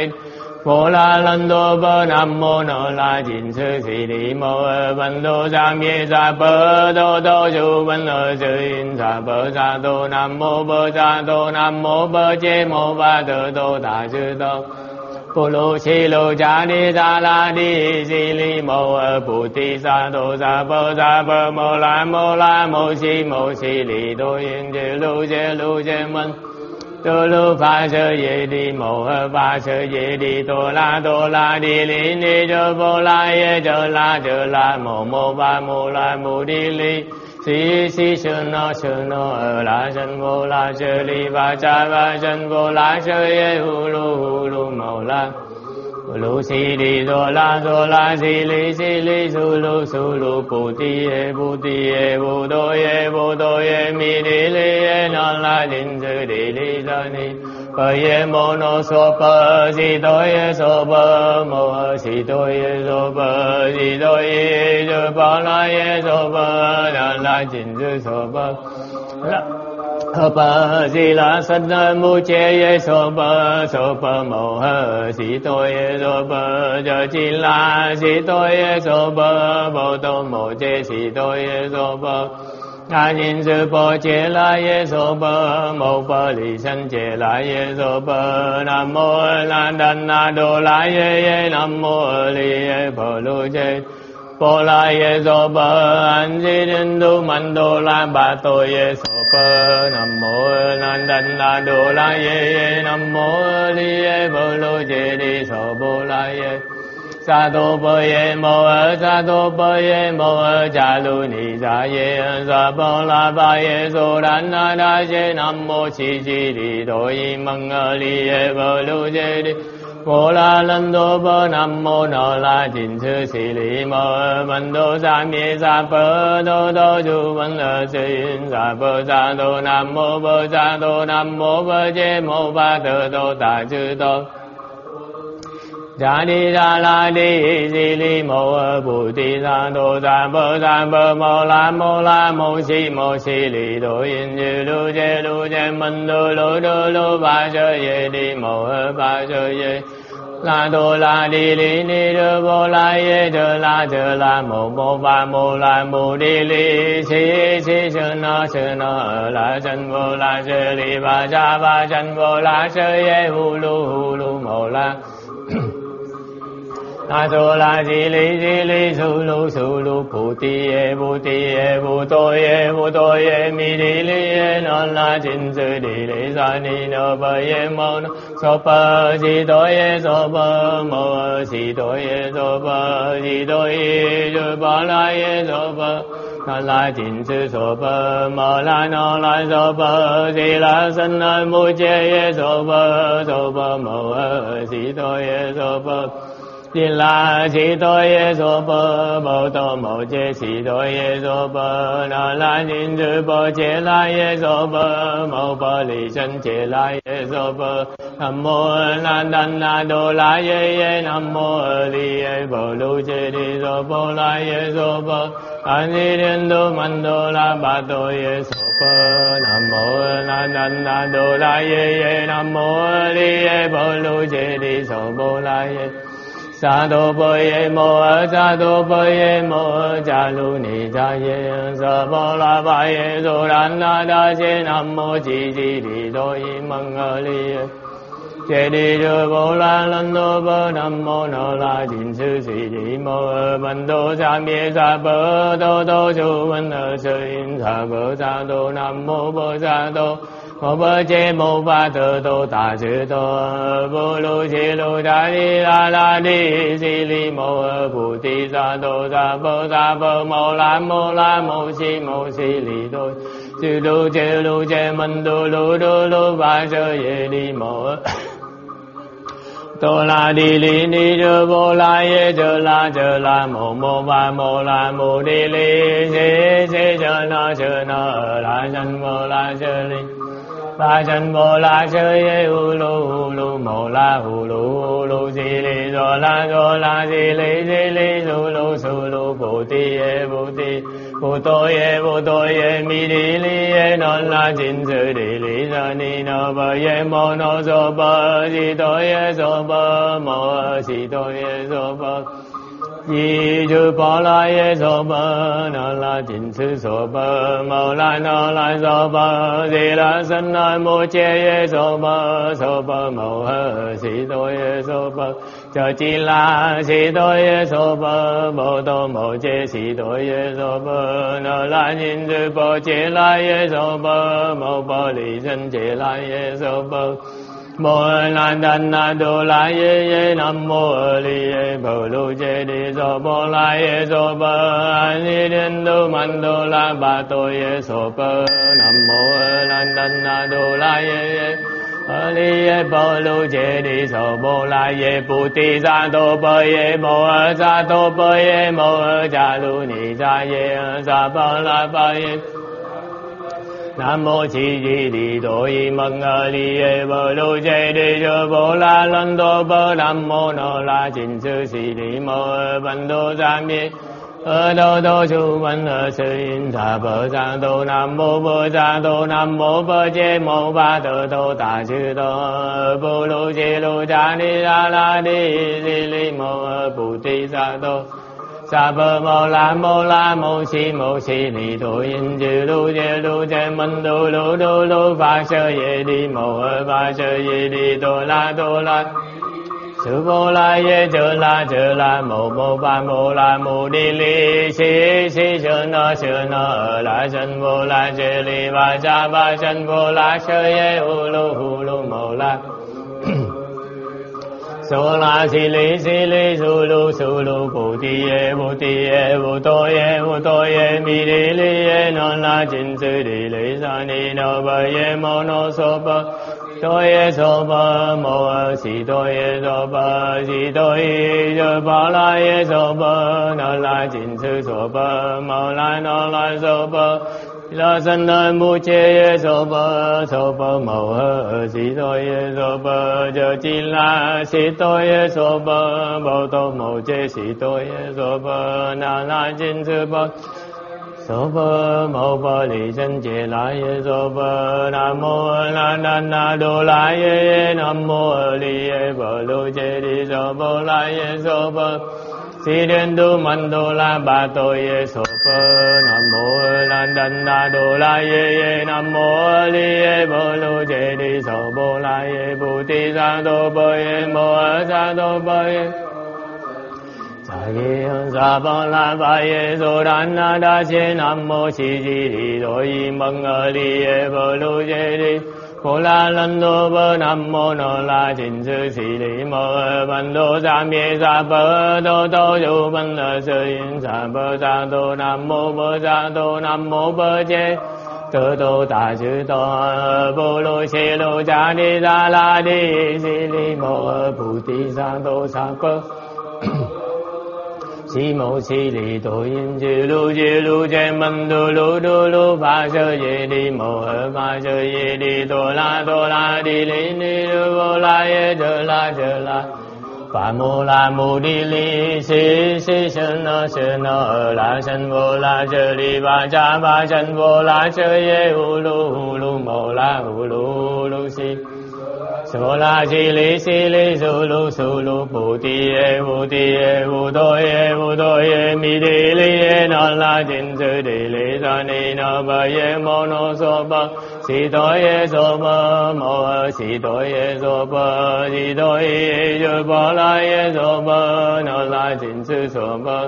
vô la lân đô bơ nam mô no la jin sư sĩ đi mô văn đô sa mi sa bơ đô su văn lơ sinh sa bơ sa đô nam mô bơ sa đô nam mô bơ che mô ba tơ đô ta chư đô bồ lô si lô cha ni sa la ni si li mô bồ ti sa đô sa bơ mô la mô si li đô yên chư lu che minh tu lu pha sơ ye đi mô pha sơ ye đi tô la đi li ni đô vô la ye chơ la mô ba mô la mô đi li si si sơ no la chân vô la sơ li ba cha ba chân vô la sơ ye hu lu mô la lu si đi đô la si li su lu bu ti ye bu do ye mi đi li ye non la din su đi li do ni pa ye mo no so pa si do ye so ba mo si do ye so ba si do ye so ba la ye so ba non la din su so ba la ba di la san mu che ye so ba mo si to ye so ba giờ chỉ là si to ye so ba bo to mo che si to ye so ba a jin sư bo che la ye so ba mo ba li san che la ye so ba nam mô la đan na do la ye nam mô li ye bo lu che bo la ye so ba an di den do man do la ba to ye so nam mô nan đan la đô la ye nam mô li ye bồ lô je đi so bồ la ye Sa tu bo ye mo a sa tu bo ye mo a cha lu ni sa ye sa bo la ba ye so ran na na ye nam mô chi chi đi do yi măng a li ye bo lu ye đi bo la lan do bo nam mô no la jin chư si li mo a man do sa mi sa bo do du man a sin sa bo sa do nam mô bo sa do nam mô bo ye mo ba do do ta chư do Đà đi đà la đi di li mô a bồ tỳ đà đô đà mô la mô si li đô yên như lu je minh đô lu ba sơ ye đi mô a ba sơ ye la đô la đi li ni đô bô la ye đơ la mô mô ba mô la mô đi li si si sơ na la chân vô la sơ li ba sa ba chân vô la sơ ye hu lu mô la A tu la di li su lu bu to ye mi di li ye non la jin su di li sa ni no ba ye mo no so pa si to ye so pa mo si to ye so pa si to ye so pa la ye so pa na la jin su so pa mo la no la so pa si la san na mu che ye so pa mo si to ye so pa Di la si to ye so bo bo to mo che si to ye so bo na la nin du bo che la ye so bo mo bo li chân che la ye so bo nam mô na dan na do la ye nam mô li ye bo lu che di so bo la ye so bo an ni den do man do la ba do ye so bo nam mô na dan na do la ye nam mô li ye bo lu che di so bo la ye Sa tu bo ye mo a sa tu bo ye mo a cha lu ni cha ye sa bo la ba ye so ran na da che nam mô chi chi đi do yi măng a li che đi do bo la lan do bo nam mô no la jin chư si đi mo a ban do sa mi sa bo do chu ban a chư in sa bo sa do nam mô bo sa do mô bơ chê mô ba tơ tô tà chư tô vô lu chi lu đà đi la đi si li mô bù ti sa tô sa vô mô la mô si li thôi chư lu chê minh đu lu ba sơ ye đi mô tô la đi li ni đơ vô la ye chơ la mô ba mô la mô đi li si chơ na la chân vô la chơ li ba chân vô la chơi ye hu lu mô la hu lu do la di li su lu bu to ye mi di li ye non la jin su di li sa ni no ba ye mo no so ba si to ye so ba mo si to ye so ba Di chư Phật la ye so ba na la jin chư so ba mo la no la so ba di la san na mu che ye so ba mo ha si do ye so ba cha chi la si do ye so ba mo do mo che si do ye so ba na la jin chư Phật che la ye so ba mo ba li san che la ye so ba mô la đan na đô la ye nam mô li ye bồ lu che đi so bo la ye so bo an ni den do man do la ba to ye so bo nam mô la đan na đô la ye li ye bồ lu che đi so bo la ye bồ tỳ sa do bo ye mô a sa do bo ye mô a cha lu ni sa ye sa ba la ba ye Nam mô chi di đi do yi măng a li e bo lu che di do bo la lan do bo nam mô no la jin chư si đi mô ban do sa mi do chu ban a sư in tha bo sa do nam mô bo sa do nam mô bo che mô ba do do ta chư do bo lu che lu cha ni la đi di li mô bu ti sa do Sa bơ mô la mô si ni đô yên chư lu chê minh đô lu ba sơ ye đi mô ba sơ ye đi đô la Sư vô la ye chơ la mô ba mô la mô đi li si sơ na la sân vô la chê li ba cha ba sân vô la sơ ye hu lu mô la Sô la si li su lu cụ ti ye vô tô ye mi li ye non la chin sư đi li sa ni no ba ye mo no so ba tô ye so ba mo si tô ye so ba si tô ye so ba la ye so ba non la chin sư so ba mo la non la so ba la san na mu che ye so ba mo si to ye so ba cho chi la si to ye so ba bao to mo che si to ye so ba na la jin so ba so ba mo ba li san che la ye so ba nam mô la na na do la ye nam mô li ye ba lo che di so ba la ye so ba si đen du man do la ba to ye so ba nam mô đan đa đồ la ye nam mô li ye bồ lô chế đi sầu bồ la ye bồ ti sa đô bồ ye mô sa đô bồ ye sa ye sa bồ la ba ye so đan na đa chế nam mô si di đi đô y măng li ye bồ lô chế đi bồ la lan đô bồ nam mô no la chỉnh sư si đi mô ban đô sa mi sa bồ đô đô du ban đô sư yên sa bồ sa đô nam mô bồ sa đô nam mô bồ chế tự đô ta chư đô bồ lô si lô cha ni sa la ni si ni mô bồ ti sa đô sa bồ si mô si li tô yên chư lu che mân đô lu pha sơ ye đi mô pha sơ ye đi tô la đi li ni vô la ye chơ la pha mô la mô đi li si si sơn nơ la sân vô la chơ li ba sân vô la chơ ye hu lu mô la hu lu si Sô la si li su lu bồ ti ye vô tô ye mi đi li ye non la chin sư đi li sa ni no ba ye mo no so ba si tô ye so ba mo si tô ye so ba si tô ye so ba la ye so ba non la chin sư so ba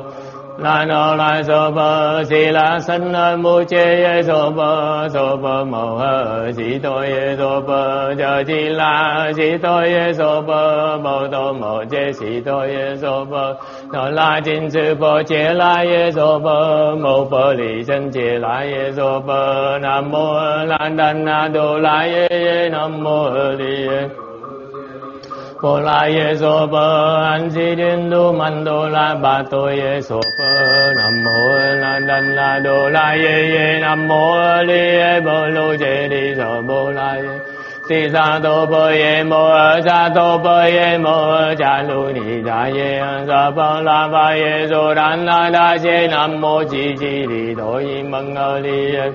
la no la so ba si la san na mu che ye so ba mo ha si to ye so ba cha chi la si to ye so ba bao to mo che si to ye so ba no la jin su bo che la ye so ba mo bo li san che la ye so ba nam mô la dan na do la ye nam mô li ye bồ la ye so ba an si đen du man do la ba to ye so ba nam mô la đan la do la ye nam mô li ye bồ lô che đi so bồ la ye si sa do bo ye mô sa do bo ye mô cha lu ni da ye sa ba la ba ye so dan la da che nam mô chi chi đi do yi măng li ye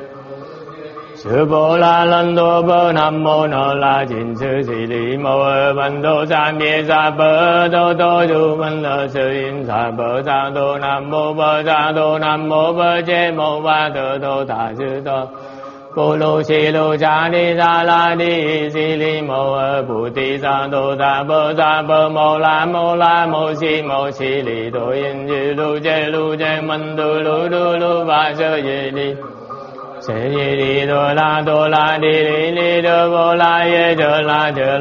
Sư Bồ La Lan Đô Bồ Nam Mô No La Chỉnh Sư Sĩ Lý Mô Văn Đô Sa Mê Sa Bồ Đô Du Văn Đô Sư Yên Sa Bồ Sa Đô Nam Mô Bồ Sa Đô Nam Mô Bồ Chế Mô Ba Tờ Đô Tà Sư Đô Bồ Lô Sĩ Lô Cha Ni Sa La Ni Sĩ Lý Mô Bồ Tì Sa Đô Sa Bồ Mô La Mô Sĩ Lý Đô Yên Dư Lô Chê Mân Đô Lô Ba Sơ Dê Ni Sê đi đô la đi đô vô la ye chơ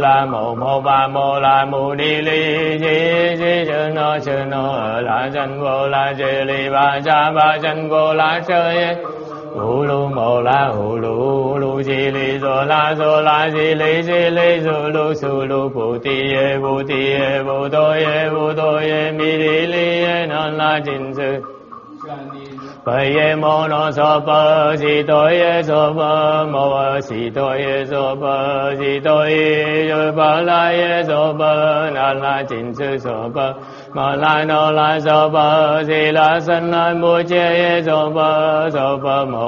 la mô mô ba mô la mô đi li si chơ nô la chân vô la chê li ba chân vô la chơ ye hu lu mô la hu lu si li do la si li su lu bồ ti ye vô tô ye mi đi li ye non la chin sư Bầy ye mô no so bơ si tô ye so bơ mô si tô ye so bơ si tô ye so bơ la ye so bơ na la chin sư so bơ ma la no la so bơ si la san la mu che ye so bơ mô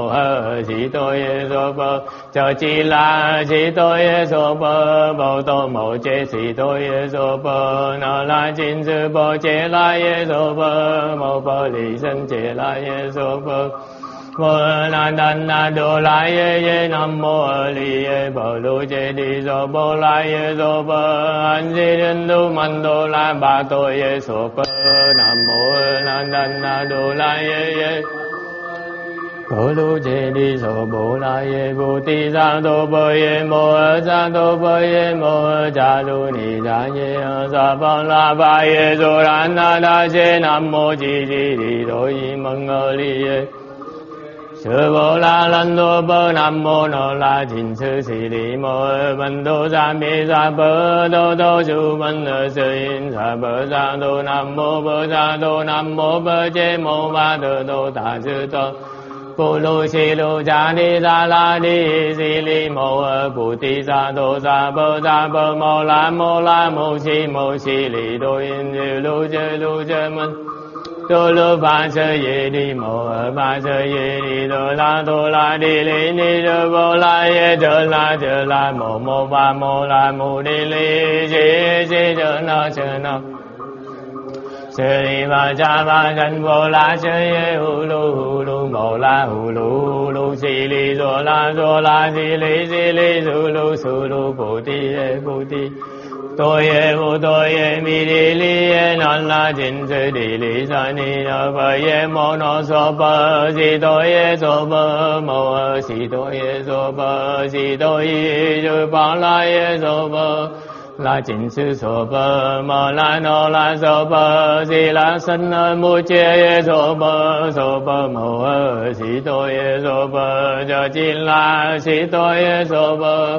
si tô ye so bơ cho chi la si tô ye so bơ bao tô mô che si tô ye so bơ na la chin sư bo che la ye so bơ mô bơ li san che la ye so mô la đan na đô la ye nam mô li ye bồ lô chế đi so bồ la ye so bồ an di đen du man đô la ba tô ye so bồ nam mô la đan na đô la ye Cô lu chê ni so bồ la ye vô ti giang tô bơ ye mô ơ giang tô bơ ye mô ơ cha lu ni cha ye ơ sa phong la ba ye so ran na na chê nam mô chi đi đô yi măng ơ li ye. Sư vô la lân tô bơ nam mô no la chín sư sĩ đi mô ơ văn tô sa mi sa bơ tô su văn ơ sư in sa bơ sa tô nam mô bơ sa tô nam mô bơ chê mô ba tô ta sư tô. Bồ lô xê lô cha ni ra la ni si li mô ơ bồ ti sa tô sa bơ mô la mô si li đô yên lô chê mân tô lô pha sơ ye ni mô ơ pha sơ ye ni tô la đi li ni rơ vô la ye chơ la mô pha mô la mô đi li si chơ na Sơ li va cha va gan vô la sơ ye hu lu mô la hu lu si li do la si li su lu bồ ti tô ye mi đi li ye nan la jin sơ đi li sa ni na va ye mô no so pa si tô ye so pa mô si tô ye so pa si tô ye so pa la ye so pa La chín sư so bơ mơ la no la so bơ di la sân mu chê so bơ mô ơ si tô ye so bơ cho chín la si tô ye so bơ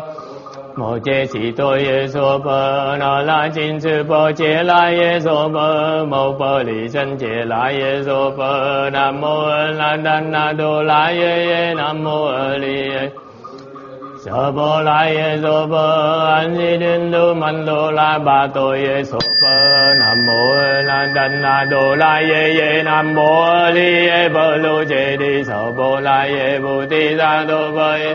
mô chê si tô ye so bơ no la chín sư bơ chê la ye so bơ mô bơ li sân chê la ye so bơ nam mô la đan na đô la ye nam mô a li ye. Sơ bồ la ye so bơ an di đinh đu man đô la ba tô ye so bơ nam mô lan đan la đô la ye nam mô li ye bơ lu chê đi sơ bồ la ye bồ ti ra đô bơ ye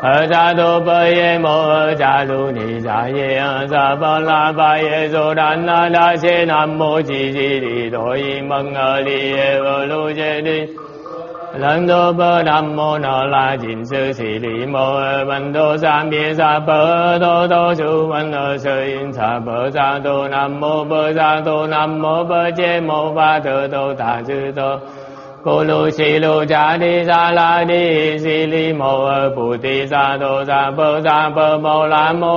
ở ra đô bơ ye mô ở cha lu ni cha ye ở sa ba la ba ye so đan la la chê nam mô chi chi đi đô yi măng ở li ye bơ lu chê đi Lân đô bơ nam mô nọ la chín sư sĩ lý mô văn đô sa mi sa bơ tô su văn ơ sơ in sa bơ sa tô nam mô bơ sa tô nam mô bơ chê mô pha thơ tô tà sư tô cô lu si lu cha đi sa la đi si lý mô bù ti sa tô sa bơ mô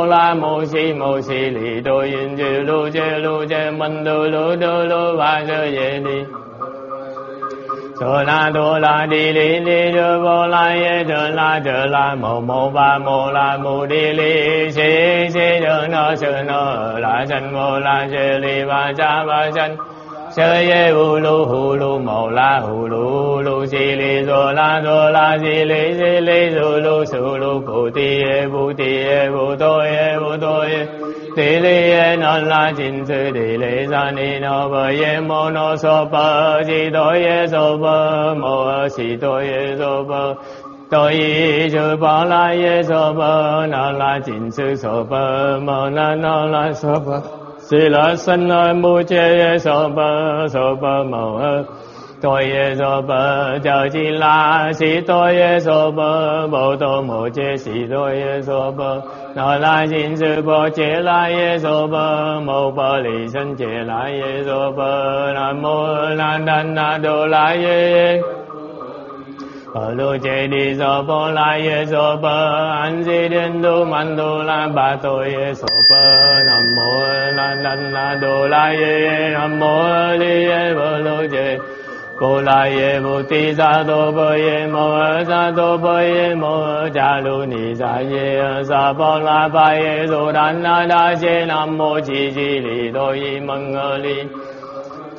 la mô si lý tô in chư lu chê minh đô lu pha sơ ye đi tô la đi li đô vô la ye đơ la mô ba mô la mô đi li si sơ nơ la sân vô la sơ li va cha va sân sơ ye hu lu mô la hu lu si li đô la si li su lu bồ ti ye bồ tô ye Tỳ lì ye non la chín sư tỳ lì sa ni no bơ ye mô no so bơ si tô ye so bơ mô si tô ye so bơ tô yi sư bơ la ye so bơ non la chín sư so bơ mô na no la so bơ si la sân no mu chê ye so bơ mô tô ye so bơ chơ chi la si tô ye so bơ bồ tô mô chê si tô ye so bơ Nọ la chín sư bồ chế la ye so bơ mô bơ lì sân chế la ye so bơ nam mô la đan na đô la ye bơ lu chế đi so bơ la ye so bơ an di đen đu man đô la ba tô ye so bơ nam mô la đan na đô la ye nam mô li ye bơ lu chế Cô la ye vô ti sa tô bơ ye mô ơ sa tô bơ ye mô ơ cha lu ni sa ye ơ sa phong la ba ye so đan la đa chê nam mô chi li đô yi măng ơ li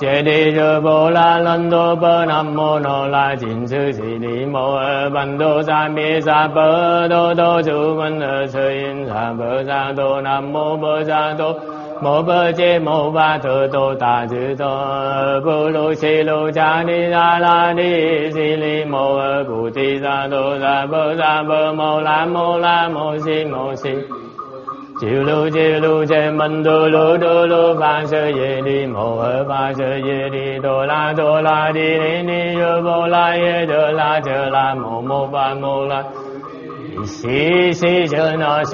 chê đi rơ vô la lân tô bơ nam mô no la chín sư sĩ ni mô ơ văn đô sa mi sa bơ tô su văn ơ sơ in sa bơ sa tô nam mô bơ sa tô mô bơ chê mô ba thơ tô tà sư tô bồ lô si lô cha ni ra la ni si li mô ơ bù ti sa tô sa bơ mô la mô si chiều lu chê minh đô lu pha sơ ye ni mô ơ pha sơ ye ni tô la đi ni rô bô la ye đơ la mô ba mô la Si sơ nơ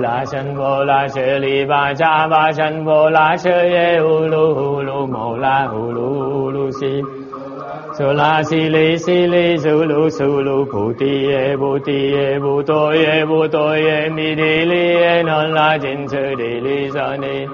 la sân vô la sơ li va cha va sân vô la sơ ye hu lu mô la hu lu si Su la si li su lu cụ ti e bu tôi e mi đi li e non la jin su đi li sa ni.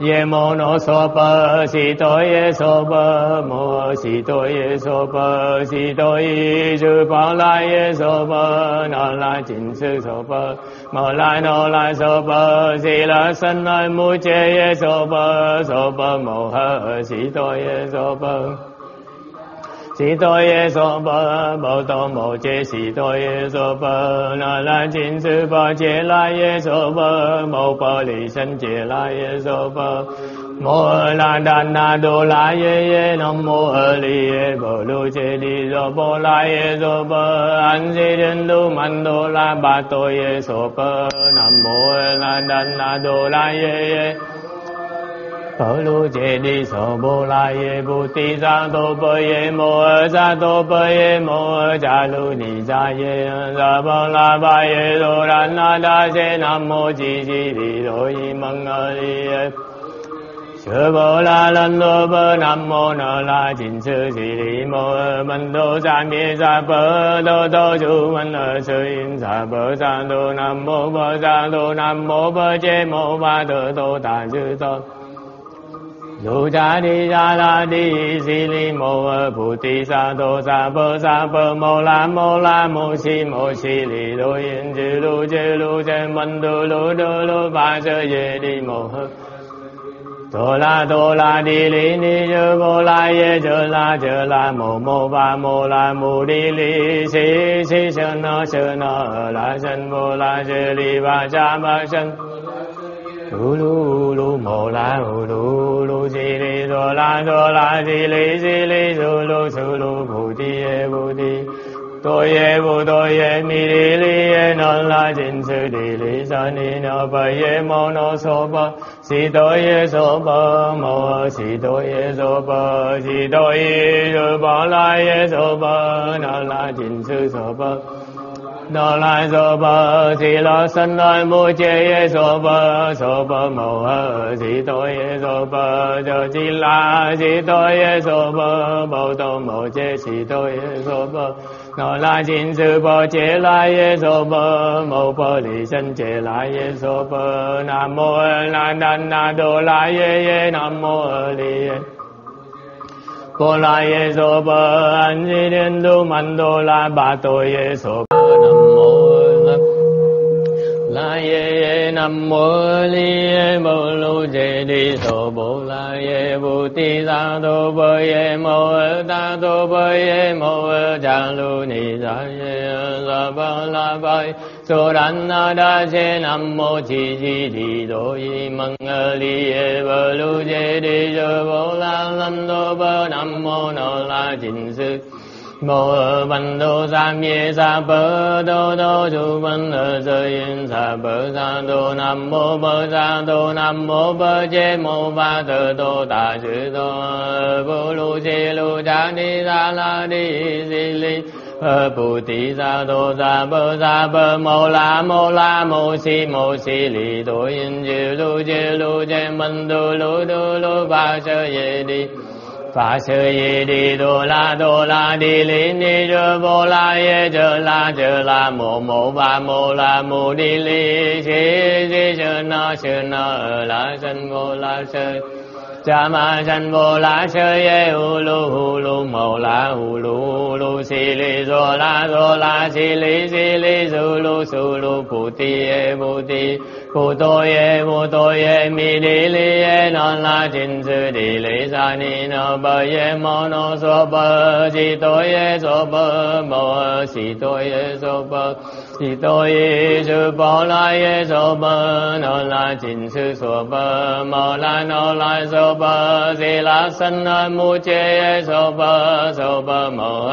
Ye mo no so pa si toi ye so pa mo si toi ye so pa si toi ju pa la ye so pa na la jin su so pa mo la no la so pa si la san la mu che ye so pa mo ha si toi ye so pa si toi ye so pa bo to mo che si toi ye so pa na la jin su pa che la ye so pa mo pa li san che la ye so pa mo la da na do la ye nam mo li ye bo lu che di do bo la ye so pa an si den lu man do la ba toi ye so pa nam mo la da na do la ye Phở lu chê đi sô bô la ye bù ti sa tô bơ ye mô sa tô bơ ye mô cha lu ni sa ye sa bô la ba ye do ra na da se nam mô chi chi đi do yi măng a di ye Sư bô la lan lô bơ nam mô na la chín sư si đi mô mân đô sa mi sa bơ đô tô chú mân ở sư in sa bơ sa đô nam mô bơ sa đô nam mô bơ chê mô ba đô tô ta sư tô Dù cha đi ra la đi si li mô a bù ti sa tô sa bơ mô la mô si li đô yên chư lu chê mân đô lu ba sơ ye đi mô hơ tô la đi li ni chư bô la ye chư la mô ba mô la mô đi li si si sơ nơ la sân bô la chư li ba cha ba sân Lu lu lu mô la lu lu do la si li su lu bu ti tôi ye mi đi li ye non la jin su đi li sa ni no pa ye mo no so pa si tôi ye so pa mo si tôi ye so pa si tôi ye so pa la ye so pa non la jin su so pa Đô la so bơ si lo sân lai mu chê so bơ mô hơ si toi ye so bơ cho chi la si toi ye so bơ bầu tô mô chê si toi ye so bơ Đô la chín sư bơ chê la ye so bơ mô bơ li sân chê la ye so bơ Nam mô la đan na đô la ye nam mô li ye Cô la ye so bơ an di đen du man đô la ba toi ye so bơ La ye nam mô li bồ lu chê đi so bồ la ye bồ ti sa tô bơ ye mô ta tô bơ ye mô cha lu ni sa ye sa ba la ba so ran na da che nam mô chi chi đi do yi măng li ye bồ lu chê đi so bồ la lam tô bơ nam mô no la chín sư Mô văn đô sa mi sa bơ đô chú văn ở sơ yên sa bơ sa đô nam mô bơ sa đô nam mô bơ chê mô ba tờ đô tà sư đô bô lu chê lu cha ni sa la đi si li bù tí sa đô sa bơ mô la mô si li đô yên chê lu chê mân đô lu ba sơ ye đi Phá sư yi đi đô la đi lý ni chư bô la ye chư la mô ba mô la mô đi lý si sư nơ la sân bô la sơ cha ma sân bô la sơ ye hu lu mô la hu lu đô la si lý su lu bù ti Bồ tôi ye mi đi li ye non la chín sư đi li sa ni no bơ ye mo no so bơ si tôi ye so bơ mo si tôi ye so bơ si tôi ye sư bồ la ye so bơ non la chín sư so bơ mo la no la so bơ si la sân la mu chê ye so bơ mo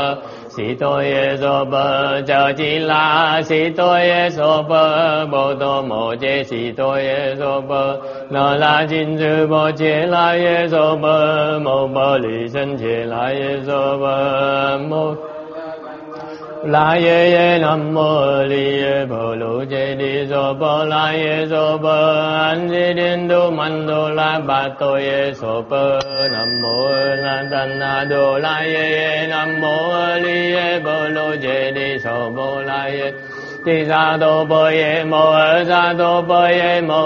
Si toi ye so bơ cho chi la si toi ye so bơ bồ tô mô chê si toi ye so bơ nó la chín sư bồ chê la ye so bơ mô bơ lì sân chê la ye so bơ mô la ye ye nam mô li ye bồ lu je di do bo la ye do bo an di den do man do la ba to ye so bo nam mô la dan na do la ye ye nam mô li ye bồ lu je di so bo la ye di ra do bo ye mo ra do bo ye mo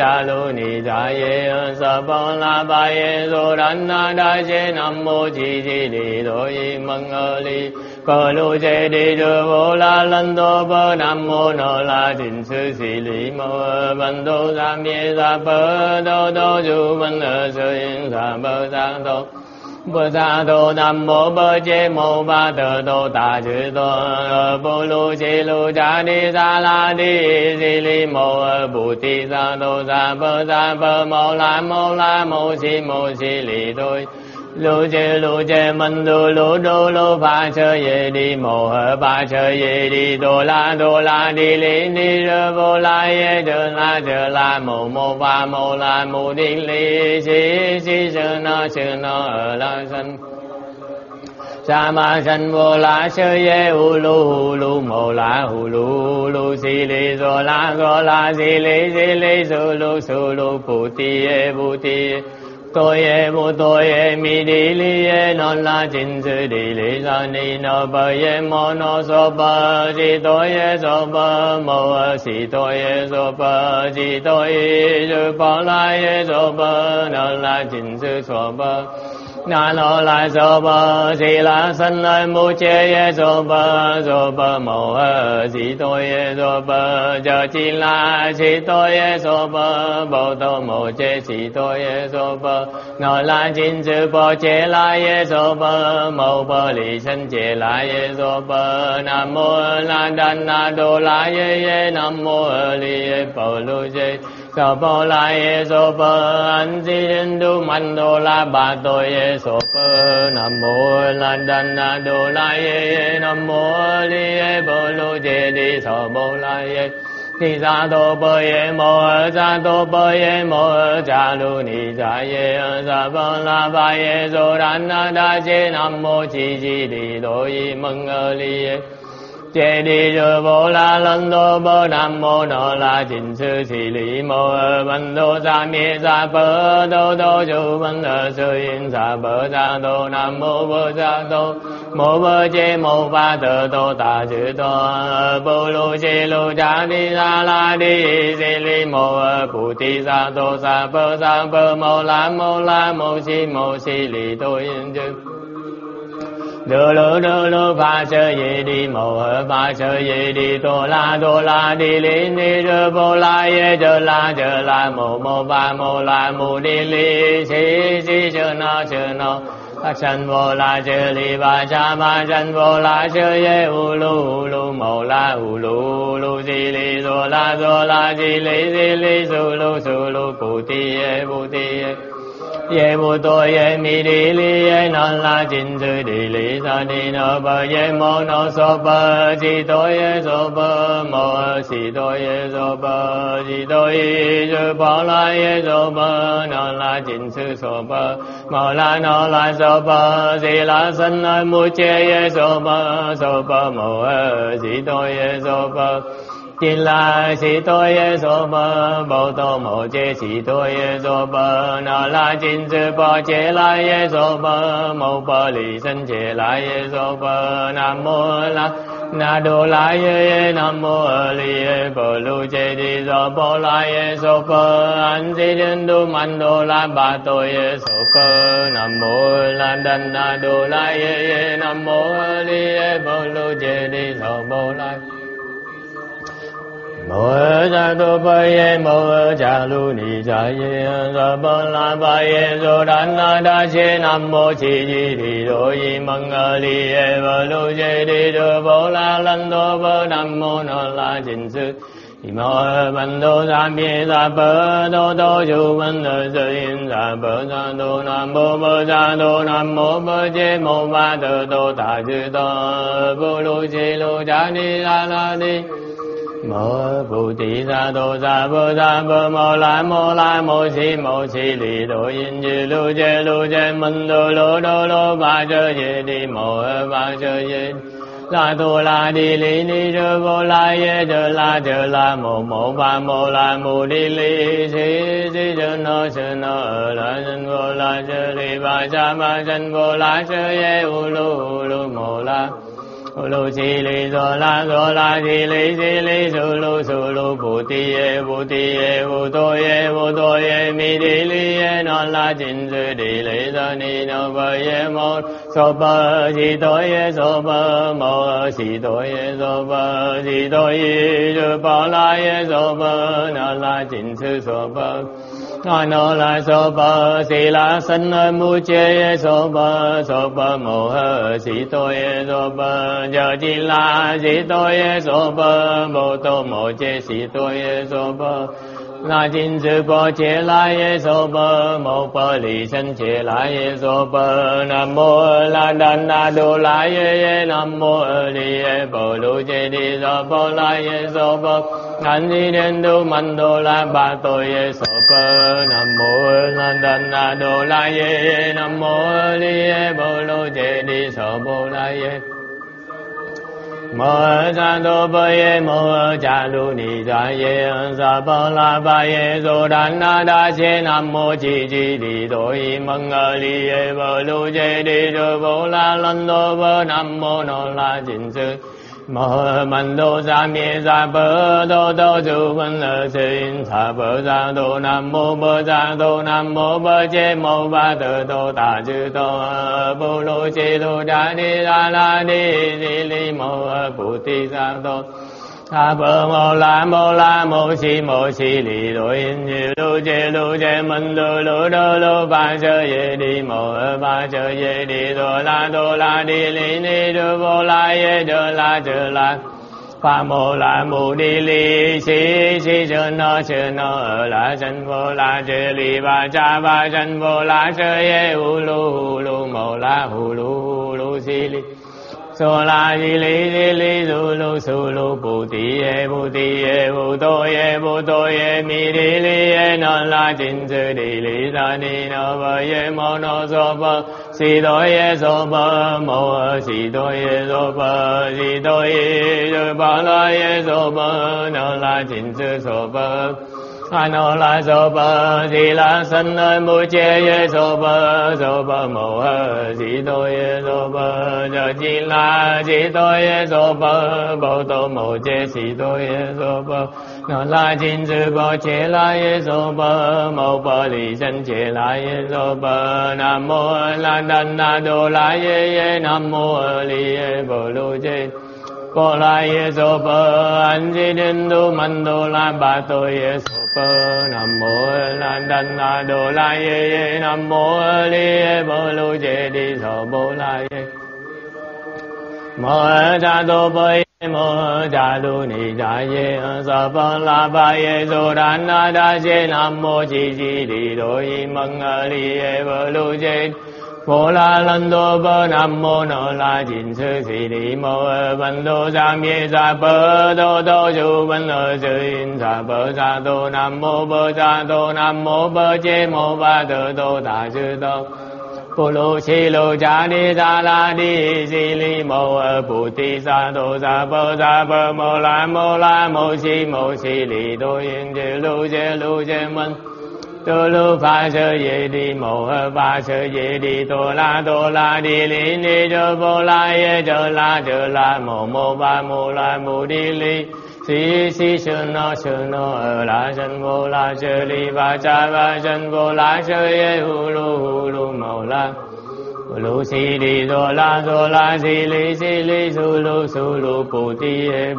ra lu ni ra ye sa bo la ba ye do dan na da je nam mô di di do ye mong li Cơ lưu chế đi đưa vô la lân đô bơ nam mô nô la trình sư sĩ lý mô văn đô sa mê sa bơ đô đô du văn ở sư yên sa bơ sa đô bơ sa đô nam mô bơ chế mô ba tờ đô tà chữ đô bô lưu chế lưu cha đi sa la đi sĩ lý mô bù ti sa đô sa bơ mô la mô si lý đôi lu che minh lu đô lu ba sơ ye đi mô hơ ba sơ ye đi đô la đi li ni rơ vô la ye đơ la mô mô ba mô la mô đi li si si sơ no ở la sân sa ma sân vô la sơ ye hu lu mô la hu lu lu si li do la si li su lu pu ti ye bu ti tôi ye vô tôi ye mi đi li ye non la chín sư đi li la ni no bơ ye mo no so bơ si tôi ye so bơ mo si tôi ye so bơ si tôi ye bơ la ye so bơ non la chín sư so bơ na lo la so bơ si la sân la mu che ye so bơ mo si tôi ye so bơ giờ chi la si tôi ye so bơ bồ tô mo che si tôi ye so bơ Nói là chín sư bồ chế la ye so bơ mâu bơ lì sân chế la ye so bơ nam mô la đan na đô la ye nam mô lì ye bồ lu chế so bơ la ye so bơ an di đến đu man đô la bà tô ye so bơ nam mô la đan na đô la ye nam mô lì ye bồ lu chế đi so bơ la ye Ti sa do bo ye mo sa do bo ye mo cha lu ni cha ye sa ba la ba ye do ran na da je nam mô chi chi đi do yi mong li che đi do bo la lan do bo nam mô no la chin sư si li mo văn do sa mi sa ba do ju văn ở sư yên sa ba sa do nam mô bo sa do mô bơ chê mô ba tờ tô tà chữ tô bô lô chê lô chá đi ra la đi xê li mô cụ ti sa tô sa bơ mô la mô si li tô yên chư đưa lô pha sơ ye đi mô pha sơ ye đi tô la đi li ni rơ bô la ye chơ la mô ba mô la mô đi li si sơ no Sân vô la chư li ba cha ma sân vô la chư ye u lu mô la u lu di li do la di li su lu pu ti ye bu ti ye ye bu to ye mi di li ye non la chin sư di li sa di no bơ ye mo no so bơ si to ye so bơ mo si to ye so bơ si to ye so bơ la ye so bơ non la chin sư so bơ mo la no la so bơ si la sân la mu che ye so bơ mo si to ye so bơ Chi la si tôi ye so bơ bồ tô mô chê si tôi ye so bơ na la chin sư bồ chê la ye so bơ mô bơ lì sân chê la ye so bơ nam mô la na đô la ye nam mô lì ye bồ lu chê đi so bơ la ye so bơ an di đến đô man đô la ba tôi ye so bơ nam mô la đan na đô la ye nam mô lì ye bồ lu chê đi so bơ la mô sa do ba ye mô cha lu ni cha ye sa ba la ba ye do dan na da che nam mô chi di đi do yi mong li ye ba lu che đi do bo la lan do ba nam mô na la chin sư thì mô ban do sa mi sa ba do chu ban ở sư yên sa ba sa do nam mô ba sa do nam mô ba che mô ba do do ta chư do bo lu che lu cha ni la ni mô bồ tỳ sa đô sa bơ mô la mô si li đô yên như lu chê minh đô lô ba chơ ye đi mô ba chơ ye Sa tu la di li ni rơ vô la ye rơ la mô mô ba mô la mô di li si si rơ no ở la sân vô la sơ li ba sa ma sân vô la sơ ye u lu mô la u lu si li do la si li su lu bu ti ye vu to ye mi di li ye non la chin su di li do ni no ba ye mo so ba si do ye so ba mo si do ye so ba si do ye do ba la ye so ba non la chin su so ba nói nó là so ba si la sân ơi mu che so ba mô hơ si tôi so ba giờ di la si tôi so ba mô tô mô che si tôi so ba la jin sư bo che la so ba mô ba li sân che la so ba nam mô la đan na do la nam mô li bo lu che di so ba la so ba Thanh di đen đô man đô la ba tôi ye so pa nam mô lan đan na đô la ye nam mô li ye bo lô je di so bo la ye mô sa đô bo ye mô cha lu ni da ye sa bo la ba ye so đan na da che nam mô chi chi di tôi mong li ye bo lô je di do bo la lan đô bo nam mô no la jin sư mô man đô sa mi sa bơ đô đô du văn lơ sinh sa bơ sa đô nam mô bơ sa đô nam mô bơ che mô ba tơ đô ta chư đô bồ lô che đô đa ni la ni li mô bồ ti sa đô sa bơ mô la mô si li đô in lu che man lu đô lu ba sơ ye đi mô ba sơ ye đi đô la đi li ni đô vô la ye đô la pha mô la mô đi li si si sơ no ở la sân vô la sơ li ba sân vô la sơ ye u lu mô la hu lu si li so la di li su lu bu ti ye bu to ye mi di li ye non la jin su di li sa ni no ba ye mo no so ba si do ye so ba mo si do ye so ba si do ye ba la ye so ba non la jin su so ba a no la so ba si la san ơi mu che ye so ba mo si do ye so ba giờ si la si do ye so ba bo do mo che si do ye so ba no la jin sư bo che la ye so ba mo ba li san che la ye so ba nam mô la đan na do la ye nam mô li ye bo lu che bo la ye so ba an di den do man do la ba to ye so nam mô la đan na đô la ye nam mô li bo lu je di so bo la ye mô cha đô bo mô cha lu ni cha ye sa ba la ba ye so đan na da je nam mô chi chi di do yi mong li bo lu je vô la lân đô bơ nam mô nô la jin sư sĩ đi mô văn đô sa mi sa bơ đô du văn lơ sư in sa bơ sa đô nam mô bơ sa đô nam mô bơ che mô ba tơ đô ta sư đô bồ lô si lô cha ni sa la đi si li mô bồ ti sa đô sa bơ mô la mô si li đô in lu che minh tu lu pha sơ ye đi mô ba sơ ye đi tô la đi li ni đô vô la ye đô la mô mô ba mô la mô đi li si si sơ no ở la sân vô la sơ li ba sân vô la sơ ye hu lu mô la lu si đi đô la si li su lu bu ti ye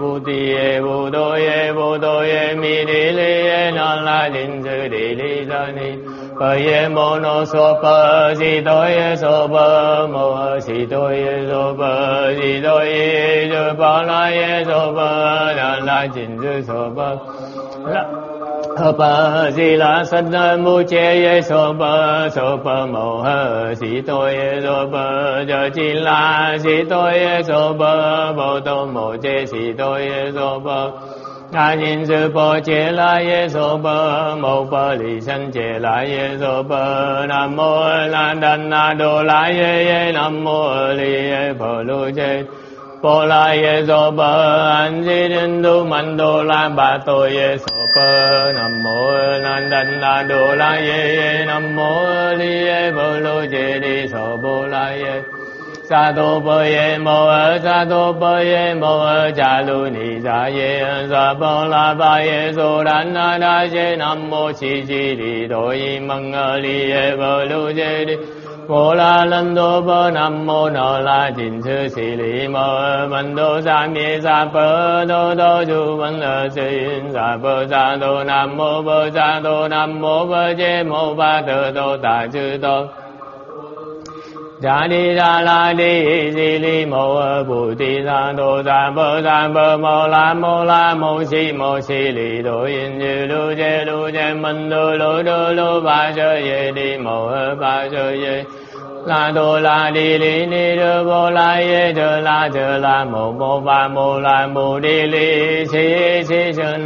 bu do ye mi đi li ye non la din su đi li do ni pa ye mo no so pa si do ye so pa mo si do ye so pa si do ye do pa la ye so pa non la din su so pa ba di la san mu che ye so ba mo ha si to ye so ba giờ di la si to ye so ba bo to mo che si to ye so ba a jin sư bo che la ye so ba mo ba li san che la ye so ba nam mô la đan na do la ye nam mô li ye bo lu che Bồ la ye do bơ an di đinh du man đô la bà tô ye so bơ nam mô nan đan la đô la ye nam mô li ye bồ lô ye di so bồ la ye sa đô bơ ye mô sa đô bơ ye mô cha lu ni sa ye sa bồ la ba ye so đan na na ye nam mô chi chi di đô y măng li ye bồ lô ye di Bồ la lân đô bơ nam mô nô la chỉnh sư sĩ lý mơ văn đô sa mi sa bơ đô đô du văn lơ sư yên sa bơ sa đô nam mô bơ sa đô nam mô bơ chê mô ba tơ đô tà chư đô Đà đi đà la đi di li mô bù ti sa đô sa bơ mô la mô si li đô yên dư lu chê minh đô lô ba sơ ye đi mô ba sơ ye la đô la đi li ni đô bô la ye đơ la mô ba mô la mô đi li si sơ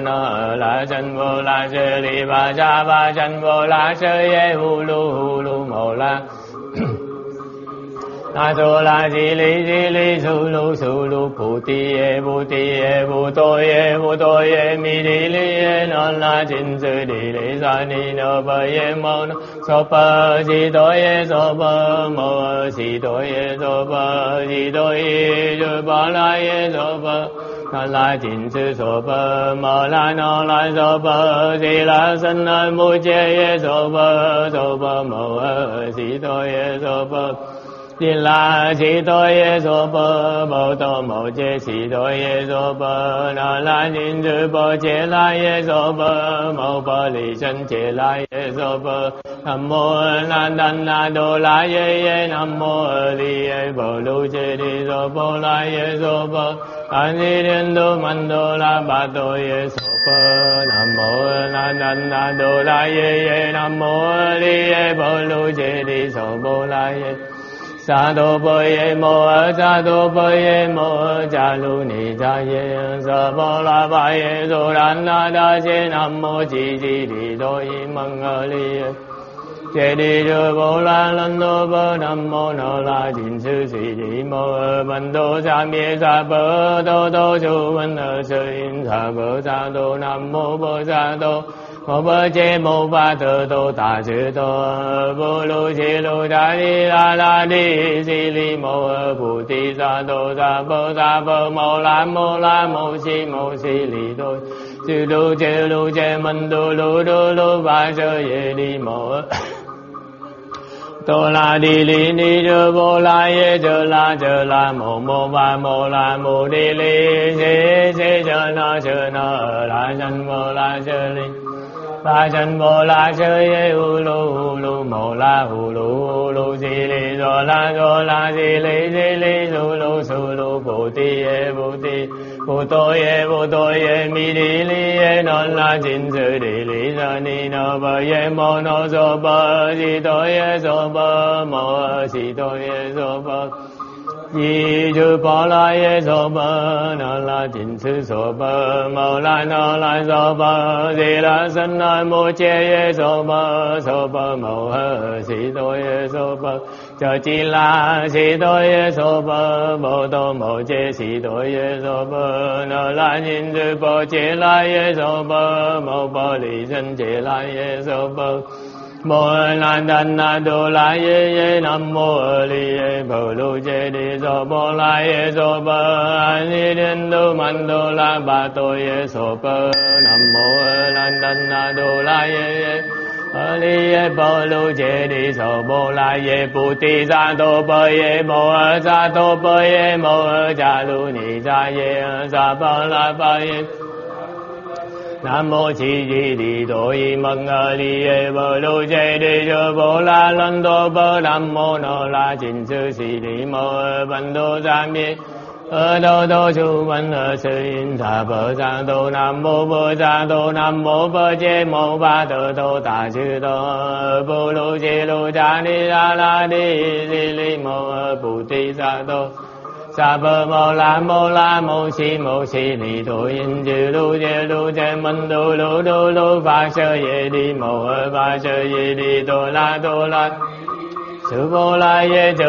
nơ la chân vô la sơ li ba sa ba chân vô la sơ ye hu lu mô la La so la di li su lu bhuti ye bhuto ye mi di li ye non la chin su di li sa ni no pa ye mo no so pa si do ye so pa mo si do ye so pa si do ye so pa la ye so pa na la chin su so pa mo la no la so pa si la san na mu che ye so pa mo si do ye so pa Di la si do ye so bo bo do mo che si do ye so bo na la nin du bo che la ye so bo mo bo li chân che la ye so bo nam mô nan dan la do la ye nam mô li ye bo lu che di so bo la ye so bo an di den do man do la ba do ye so bo nam mô nan dan la do la ye nam mô li ye bo lu che di so bo la ye Sa đô bơ ye mô sa đô bơ ye mô cha lu ni cha ye sa bồ la ba ye so đan na đa che nam mô chi chi đi đô y măng a li che đi đô bồ la lân đô bơ nam mô nô la chỉnh sư sĩ đi mô văn đô sa mi sa bơ đô chu văn ở sư in sa bơ sa đô nam mô bơ sa đô Mô bơ chê mô ba tơ tô tà chư tô Bô lô chê lô đà đi la đi Si li mô bù ti sa tô sa bơ mô la mô si li tô Chư lô chê minh đô lô ba sơ ye đi mô Tô la đi li ni đô bô la ye chơ la mô ba mô la mô đi li Sê chơ nơ la chân mô la chơ li La chân bồ la sơ ye hu lu mô la hu lu do la si li su lu bồ tô ye mi đi li ye non la chin su đi li sa ni no bơ ye mô no so bơ si tô ye so bơ mô si tô ye so bơ Di chư bồ la ye so bơ na la chỉnh sư so bơ mô la no la so bơ di la san na mô che ye so bơ mô hơ si do ye so bơ cho chi la si do ye so bơ mô do mô che si do ye so bơ na la chỉnh sư bồ che la ye so bơ mô bồ li san che la ye so bơ Mô la đan na đô la ye nam mô li ye bồ lô che đi so bồ la ye so bơ an di đen đô man đô la ba tô ye so bơ nam mô la đan na đô la ye li ye bồ lô che đi so bồ la ye bồ ti sa tô bơ ye mô sa tô bơ ye mô cha lu ni sa ye sa bơ la ba ye Nam mô chi di đi đô y măng a li e bồ lô chê đi chơ bồ la lân đô bơ nam mô nô la chỉnh sư sĩ đi mô văn đô sa mi đô chu văn ở sư in tha bơ sa đô nam mô bơ sa đô nam mô bơ chê mô ba tơ đô tà chư đô bồ lô chê lô cha ni la đi di li mô bù ti sa đô Sa bơ mô la mô si ni tu in chư lu chê minh đô lu ba sơ ye đi mô ba sơ ye đi tô la Sư vô la ye chư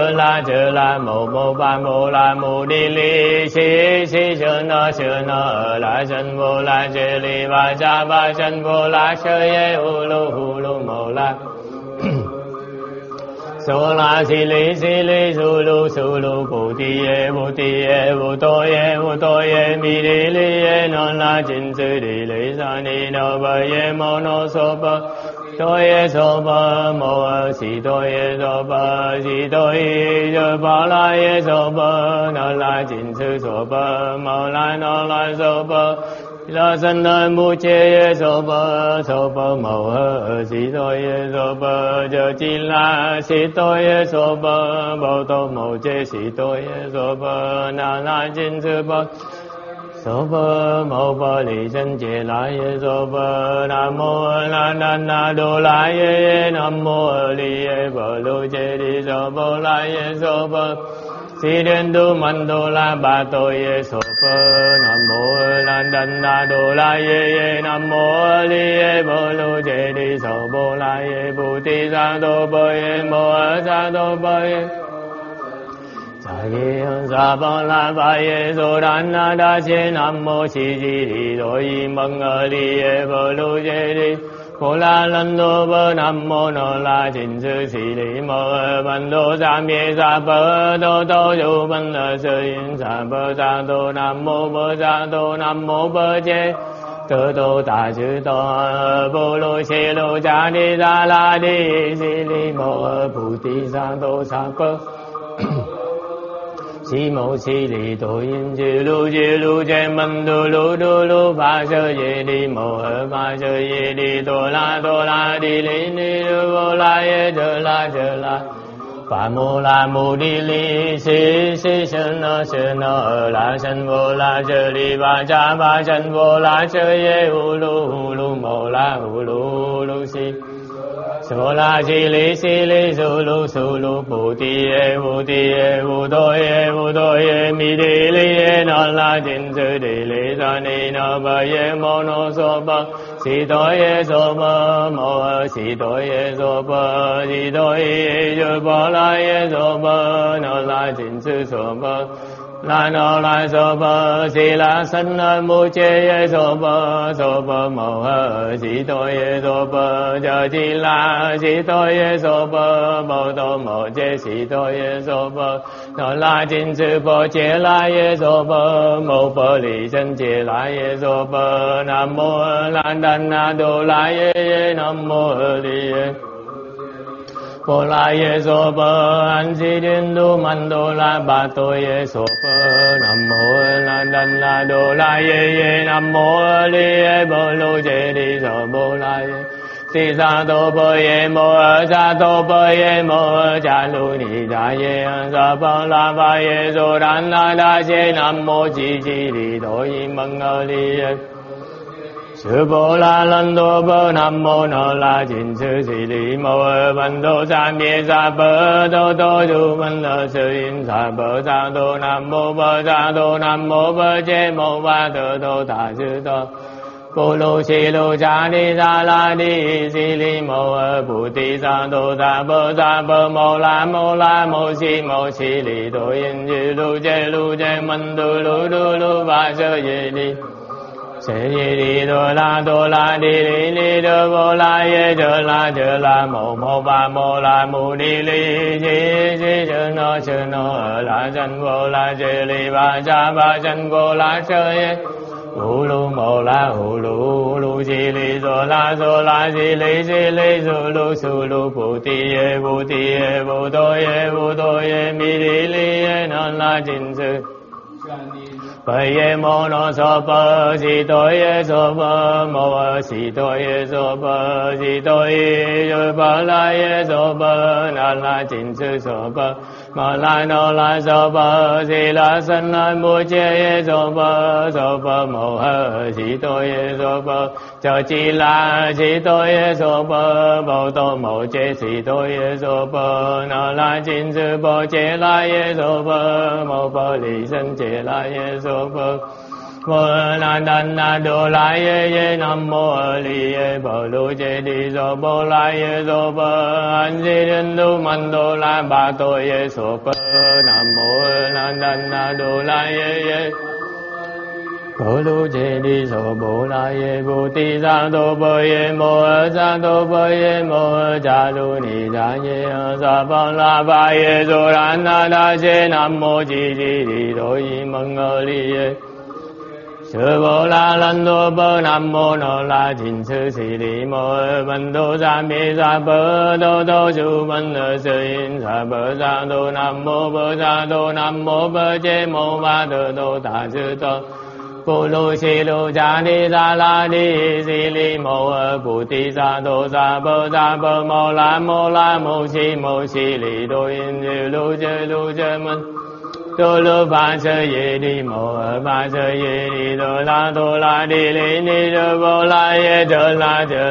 la mô mô ba mô la mô đi li si si sư na la chân vô la chư li ba cha ba chân vô la sơ ye hu lu mô la Sô la si li su lu bồ ti ye vô tô ye mi đi li ye non la chín sư đi li sa ni no ba ye mo no so ba Toye soba moa si toye soba si toye soba la ye soba na la jin su soba ma la na la soba la san na mu che ye soba soba moa si toye soba jo jin la si toye soba bao to mo che si toye soba na la jin su ba Sô bơ mô bơ lì chân chê la yê sô bơ nam mô la na na đô la yê nam mô lì yê bơ lô chê đi sô bơ la yê sô bơ si đen đô man đô la ba tô yê sô bơ nam mô la na na đô la yê nam mô lì yê bơ lô chê đi sô bơ la yê bồ tì sa đô bơ yê mô sa đô bơ yê Sāyī sāpaṁ lāpāyē sōdānā dāsye nāmo sīcīrī dōyī maṅgārīyē bōlūcērī Kōlālāntō bō nāmo nōlā cincū sīrī mō bāntō sāmyē sāpā tō tō yō bāntā sāyīn sāpā sātō nāmo bō sātō nāmo bō chē Tō tō tā chū tō bōlūcē lō chāni sālādī sīrī mō bhūtī sātō sāpā Si mô si li tô yin chư lu chê mân đu lu pha sơ ye đi mô hơ pha sơ ye đi tô la đi li ni lu vô la ye chơ la pha mô la mô đi li si si sơ nơ la sân vô la chơ li ba cha ba sân vô la sơ ye hu lu mô la hu lu si Sô la si li su lu bồ tát ye mi đi li ye non la jin sư đi li sa ni no ba ye mo no so ba si to ye so ba mo si to ye so ba si to ye so ba la ye so ba non la jin sư so ba la no la so ba si la san na mu che ye so ba mo ha si to ye so ba ja si la si to ye so ba mo to mo che si to ye so ba no la jin su bo che la ye so ba mo bo li san che la ye so ba nam mô la na do la ye nam mô li ye Bồ la ye so bơ an si đen đu man đô la ba tô ye so bơ nam mô la đan la đô la ye nam mô li ye bồ lô chê đi so bồ la ye si sa tô bơ ye mô sa tô bơ ye mô cha lu ni cha ye sa bơ la ba ye so đan la đa chê nam mô chi đi tô yi măng ơ li ye Sư Bồ La Lan Đô Bồ Nam Mô Nô La Chín Sư Sĩ Lý Mô Văn Đô Sa Mê Sa Bơ Đô Đô Du Văn Lơ Sư Yên Sa Bơ Sa Đô Nam Mô Bơ Sa Đô Nam Mô Bơ Chê Mô Ba Tơ Đô Tà Sư Đô Cô Lô Sĩ Lô Cha Ni Sa La Ni Sĩ Lý Mô Bù Tì Sa Đô Sa Bơ Mô La Mô Sĩ Lý Đô Yên Dư Lô Chê Mân Đô Lô Ba Sơ Dê Ni Sê đi đô la đi đô vô la ye chơ la mô mô ba mô la mô đi li si chơ nô la chân vô la chê li ba cha ba chân vô la sơ ye hu lu mô la hu lu si li dô la si li su lu bồ ti ye bồ tô ye mi đi li ye non la jin sư Bhaya mono sopa si toye sopa moa si toye sopa si toye sopa la ye sopa na la jin su sopa ma la no la sopa si la san la mu che ye sopa sopa moa si toye sopa cho chi la si toye sopa bao to mo che si toye sopa na la jin su bo che la ye sopa mo bo li san che la ye sopa Mô na đan na đô la ye ye nam mô a di đà bồ lô chê đi do bồ la ye do bồ an di đen đô man đô la ba tô ye so bồ nam mô na đan na đô la ye ye bồ lô chê đi do bồ la ye bồ ti sa do bồ ye mô sa do bồ ye mô cha lu ni cha ye sa ba la ba ye do la na đa chê nam mô di di do yi mong a di ye Sư Bồ La Lan Đô Bơ Nam Mô Nô La Chỉnh Sư Sĩ Lý Mô Văn Đô Gia Mê Gia Bơ Đô Đô Sư Văn Nơ Sư Yên Sa Bơ Gia Đô Nam Mô Bơ Gia Đô Nam Mô Bơ Chê Mô Ba Đơ Đô Tà Sư Tô Bồ Lô Sĩ Lô Cha Ni Gia La Ni Sĩ Lý Mô Bồ Tì Gia Đô Gia Bơ Mô La Mô Sĩ Lý Đô Yên Dư Lô Chê Mân Đô lô ba sơ ye đi mô ba sơ ye đi đô la đi li ni đô vô la ye đô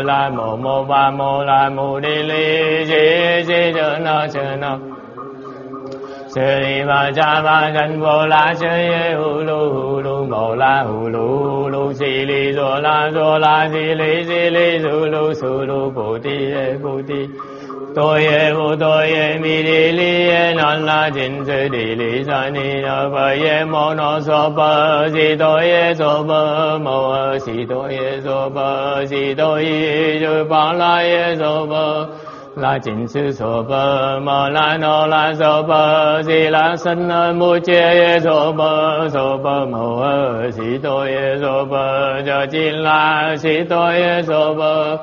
la mô mô ba mô la mô đi li si sơ na sơ đi ba cha ba chân vô la sơ ye hu lu mô la hu lu si li đô la si li su lu bồ ti ye bồ ti tôi ye vô tôi ye mi đi li ye nan la chinh sư đi li sa ni na pa ye mo no so pa si tôi ye so pa mo si tôi ye so pa si tôi ye so pa la ye so pa la chinh sư so pa ma la no la so pa si la san na mu che ye so pa mo si tôi ye so pa cho chin la si tôi ye so pa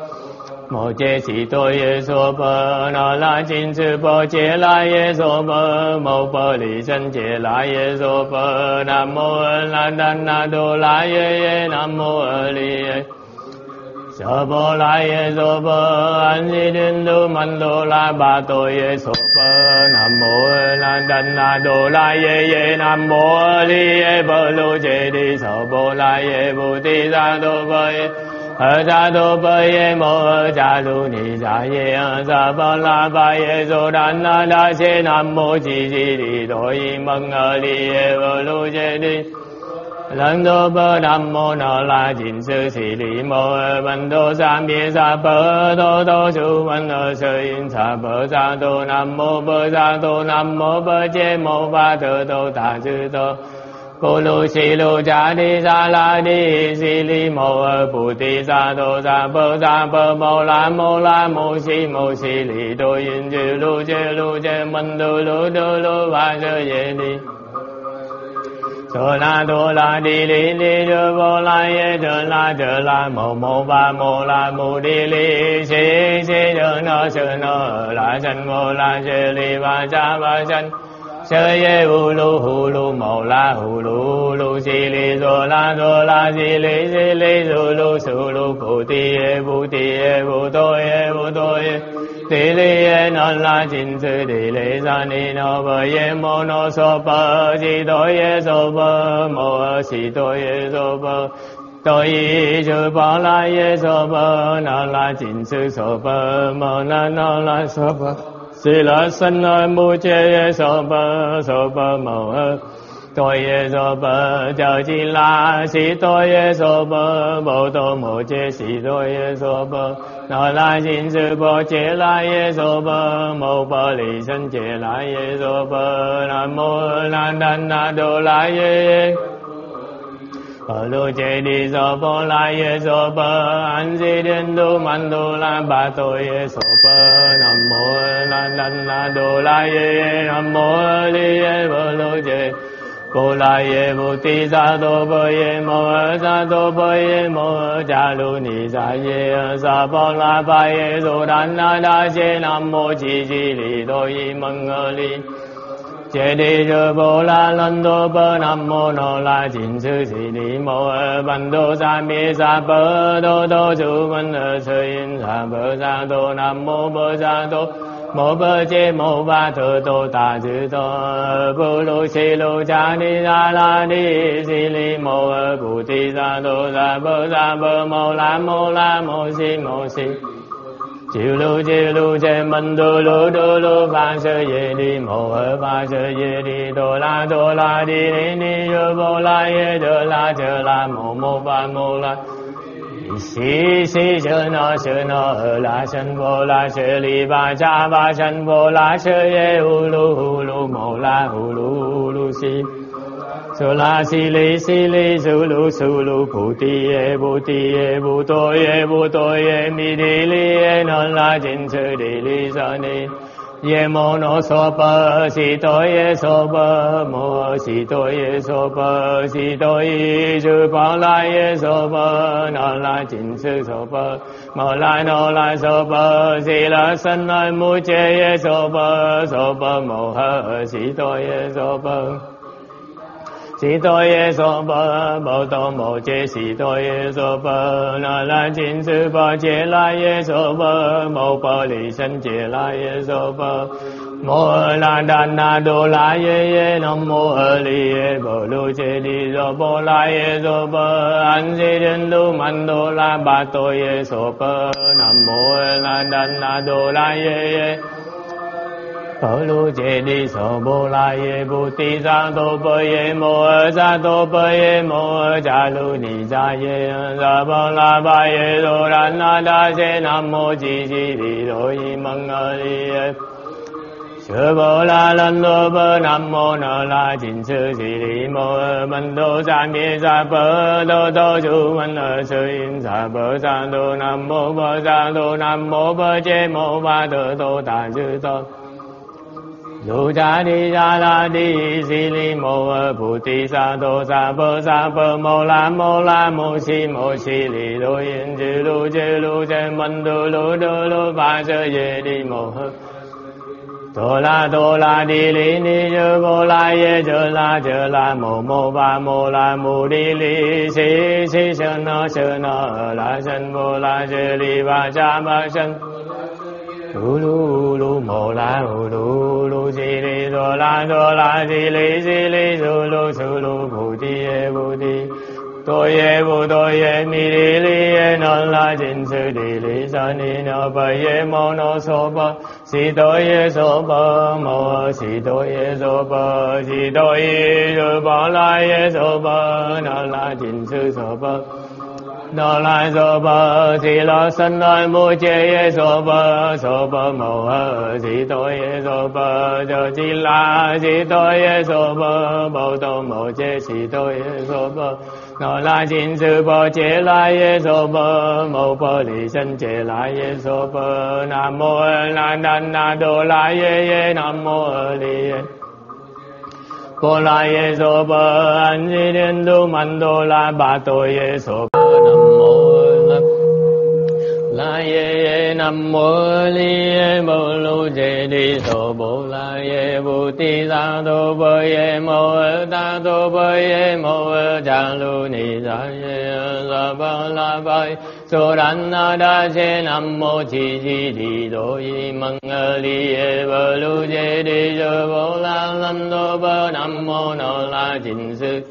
mô chế sĩ tôi ye so bơ na la chín sư bồ chế la ye so bơ mô bơ lì sanh chế la ye so bơ nam mô la đan na đô la ye ye nam mô a di đà so bồ la ye so bơ an di đen đô man đô la ba tôi ye so bơ nam mô la đan na đô la ye ye nam mô a di đà bồ lô chế đi so bồ la ye bồ tỳ sa đô bơ ye ở gia đô bơ ye mô ở gia lu ni gia ye ở gia ba la ba ye do đan na đa se nam mô chi chi đi đôi măng ở đi ye vô lu ye đi lần đô bơ nam mô na la chỉnh sư sĩ đi mô ở văn đô gia mi gia bơ đô đô su văn ở sư in sa bơ gia đô nam mô bơ gia đô nam mô bơ che mô ba đô đô ta sư đô cô lô si lô cha đi sa la đi si li mô a bồ tỳ sa đô sa bơ mô la mô si li đô yên chư lô chê minh đô lô ba sơ ye đi đô la đi li ni đô vô la ye đô la mô ba mô la mô đi li si sơ nơ la sanh mô la sơ li ba cha ba sanh sơ ye hu lu mô la hu lu si li do la si li su lu bồ ti ye bồ tôi ye ti li ye nan la chinh sư ti li sa ni no bơ ye mô no so bơ si tôi ye so bơ mô si tôi ye so bơ tôi ye so bơ la ye so bơ nan la chinh sư so bơ mô na la so bơ si la san na mu che ye so ba mo toi ye so ba cha chi la si toi ye so ba bo to mo che si toi ye so ba na la jin su bo che la ye so ba mo ba li san che la ye so ba nam mô la đan na đô la ye bồ lô chê đi so bồ la ye so bơ an di đen đô man đô la ba tôi ye so bơ nam mô la đan la đô la ye nam mô a di đà bồ lô chê bồ la ye bồ tỳ sa đô bơ ye mô sa đô bơ ye mô cha lu ni sa ye sa bồ la ba ye do đan na đa che nam mô chi chi li đô y măng a li chế đi chư bồ la lân đô bơ nam mô nô la chỉnh sư sĩ đi mô văn đô sa mi sa bơ đô chư văn ở sư yên sa bơ sa đô nam mô bơ sa đô mô bơ chế mô ba thơ đô ta chư đô bồ lô si lô cha ni ra la ni si li mô bồ ti sa đô sa bơ mô la mô si Chiu lu mandu lu du lu pha sơ ye di mô hơ pha sơ ye di đô la di ni ni yo vô la ye đô la mô mô pha mô la si si sơ no hơ la sân vô la sơ li ba cha ba sân vô la sơ ye hu lu mô la hu lu si Su la si li su lu bu to ye mi di li ye non la jin su di li sa ni ye mo no so pa si to ye so pa mo si to ye so pa si to ye su pa la ye so pa non la jin su so pa mo la no la so pa si la san la mu che ye so pa mo ha si to ye so pa Sĩ tô yê sô bơ, bồ tô mô chê sĩ tô yê sô bơ, na la chín sư bơ chê la yê sô bơ, mô bơ lì sân chê la yê sô bơ, mô la đàn na đô la yê yê nam mô hơ lì yê bồ lù chê đi sô bơ la yê sô bơ, an di đinh lu man đô la ba tô yê sô bơ, nam mô la đàn na đô la yê yê. Phở lu chê đi sô bô la ye bù ti sa tô bơ ye mô sa tô bơ ye mô cha lu ni sa ye sa bơ la ba ye đô la na đa se nam mô chi chi đi đô yi măng ơ đi ye Sư bô la lân đô bơ nam mô nơ la chín sư si đi mô mân đô sa mi sa bơ đô tô su mân ơ sư in sa bơ sa đô nam mô bơ sa đô nam mô bơ chê mô ba đô tô ta sư tô Lu cha di ra la di si li mô bồ ti sa tô sa bơ mô la mô si li đô yên chư lu chê mân đô lu ba sơ ye di mô hơ tô la di li ni chư vô la ye chư la mô ba mô la mô di li si si sơ no la sân vô la chư li ba cha ba sân Ulu mô la ulu si li do la si li su lu bu ti to ye mi li li ye non la jin su di li sa ni no pa ye mo no so pa si to ye so pa mo si to ye so pa si to ye so pa la ye so pa non la jin su so pa Đô la sô bơ si la sân lai mu chê yê sô bơ mô hơ si tô yê sô bơ chô chi la si tô yê sô bơ bồ tô mô chê si tô yê sô bơ Đô la chín sư bơ chê la yê sô bơ mô bơ lì sân chê la yê sô bơ Nam mô la đan na đô la yê yê nam mô hơ lì yê Cô la yê sô bơ an di đen du man đô la ba tô yê sô bơ La ye nam mô li bồ lô chê đi sô bồ la ye bồ ti sa tô bơ ye mô ta tô bơ ye mô cha lu ni sa ye sa ba la ba so đan na đa chê nam mô chi chi đi đô yi măng li ye bồ lô chê đi sô bồ la lân tô bơ nam mô nô la chín sư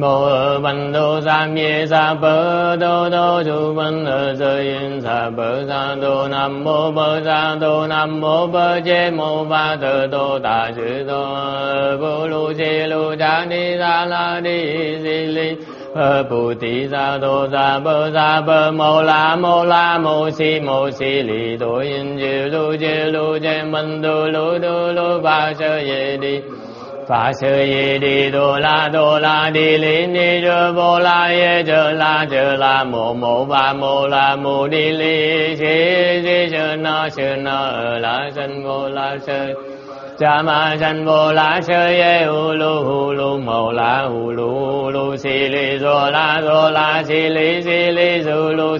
Mô văn đô sa mi sa bơ đô chú văn sơ yên sa bơ sa đô nam mô bơ sa đô nam mô bơ chê mô ba tơ đô ta sư đô vô lu chê lu cha ni sa la ni si li bồ tỳ sa đô sa bơ mô la mô si li đô yên chê lu chê mân đô lu ba sơ ye đi Phá sơ yê đi đô la đi lý ni rơ vô la yê chơ la mô ba mô la mô đi lý si sơ no ở la sân vô la sơ Cha ma sân vô la sơ yê hu lu mô la hu lu si li đô la si li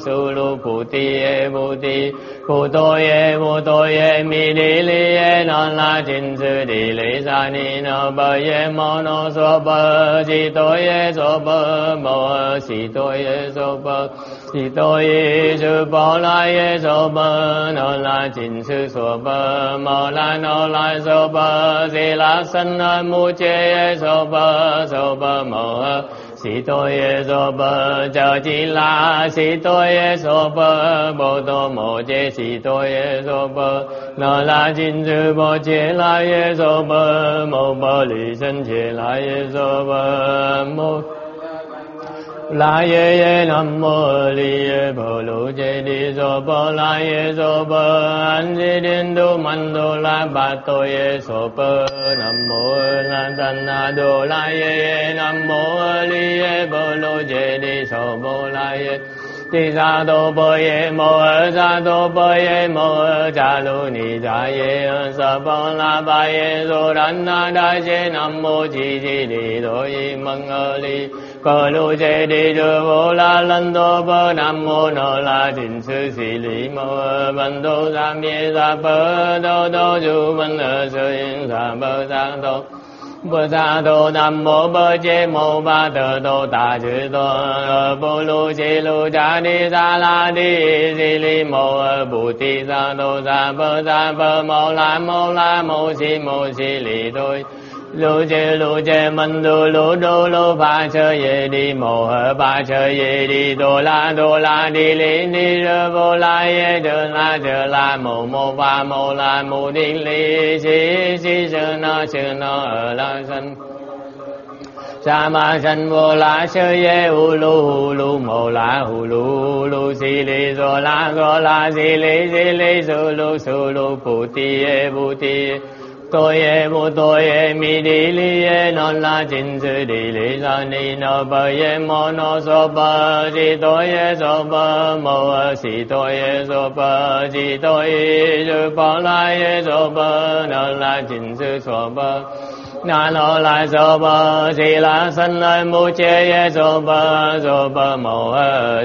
su lu pu ti yê pu ti Bồ tôi ye mi đi li ye non la chín sư đi li sa ni no bơ ye mo no so bơ si tôi ye so bơ mô si tôi ye so bơ si tôi ye sư bồ la ye so bơ non la chín sư so bơ mô la no la so bơ si la sân mu chê ye so bơ mô Sĩ tôi do bờ chờ chi la sĩ tôi so bờ bồ tô mô chê sĩ tôi do bờ nà la chín dư bồ chê la do bờ mô bờ lì sân chê la do bờ mô la ye nam mô li bồ lô chê đi do bờ la do bờ an di đến đô man đô la ba tôi so bờ nam mô la tân na đô la ye nam mô li bồ lô chê đi so bờ la ye ti sa đô bờ ye mô sa đô bờ ye mô cha lu ni cha ye sa bờ la ba ye do đan na đa ye nam mô chi chi đi đô ye măng li Cơ lưu chê đi đưa vô la lân đô bơ nam mô nô la trình sư sĩ lý mô văn đô sa mê sa bơ đô đô du văn ơ sư yên sa bơ sa đô bơ sa đô nam mô bơ chê mô ba tờ đô tà chữ đô vô lưu chê lưu cha đi sa la đi sĩ lý mô bù ti sa đô sa bơ mô la mô si lý đôi lô chê mân đô lô pha chơ ye đi mô hơ pha chơ ye đi đô la đi lý đi rơ vô la ye chơ la mô mô pha mô la mô đi lý si si chơ nô ở la sân sa ma sân vô la chơ ye hu lu mô la hu lu si lý rô la si lý su lu pu ti tôi ye vô tôi ye mi đi li ye non la chín sư đi li sa ni no bờ ye mo no so bờ si tôi ye so bờ mo si tôi ye so bờ si tôi sư bờ la ye so bờ non la chín sư so bờ na lo la so bờ si la sân la mu che ye so bờ mo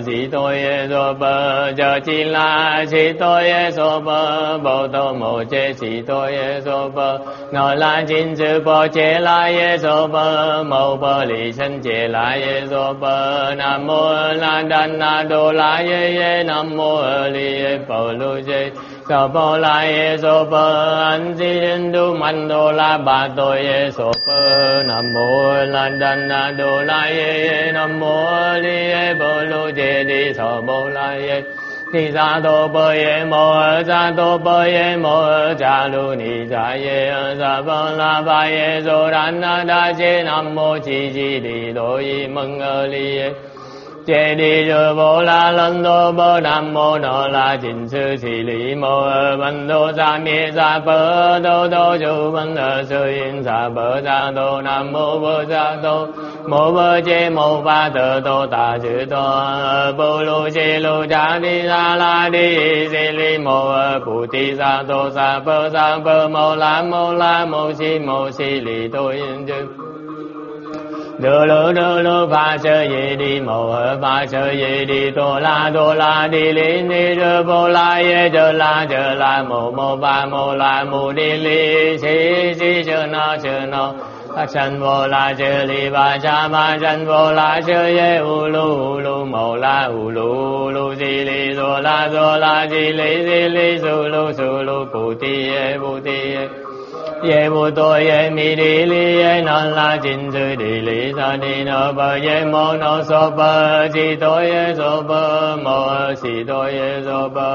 si tôi ye so bờ giờ chi la si tôi ye so bờ bồ tô mo che si tôi ye so bờ nói là chín sư bồ chế la ye so bơ mâu bơ lì sân chế la ye so bơ nam mô la đan na đô la ye nam mô li bồ lu ye so bơ la ye so bơ an di đến du man đô la ba tôi ye so bơ nam mô la đan na đô la ye nam mô li bồ lu ye đi so bơ la ye Ni sa đô bơ ye mô sa đô bơ ye mô cha lu ni cha ye sa bơ la ba ye so đan na đa che nam mô chi chi đi đô y mừng ơ li ye che đi rơ vô la lân đô bơ nam mô nô la trình sư sĩ lý mô văn đô sa mê sa bơ đô đô du văn ơ sư yên sa bơ sa đô nam mô bơ sa đô mô bơ chê mô ba tờ tô tà chữ tô bô lô chê lô cha đi sa la đi si li mô bù ti sa tô sa bơ mô la mô si li tô yên chư đô lô pha chơ ye đi mô pha chơ ye đi đô la đi li ni rơ vô la ye chơ la mô pha mô la mô đi li si si chơ no Phát sanh vô la chư li ba cha ma sanh vô la chư ye u lu mô la u lu di li do la di li su lu pu ti ye bu to ye mi di li ye non la chín sư di li sa ni no ba ye mo no so ba si to ye so ba mo si to ye so ba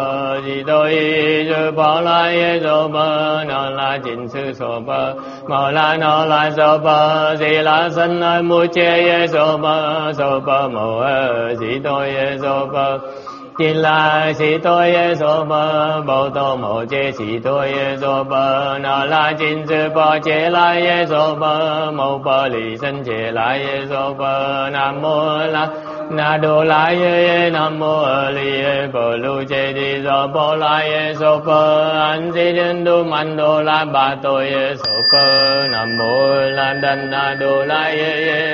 si to ye so ba la ye so ba non la chín sư so ba mo la no la so ba si la sân la mu che ye so ba mo si to ye so ba Chí la sĩ tôi so bơ bồ tô mô chê sĩ tôi so bơ nà la chín sư bồ chế la so bơ mô bơ lì sân chế la so bơ nam mô la na đô la nam mô li bồ lu chê đi so bơ la so bơ an di đến đô man đô la ba tôi so bơ nam mô la đan na đô la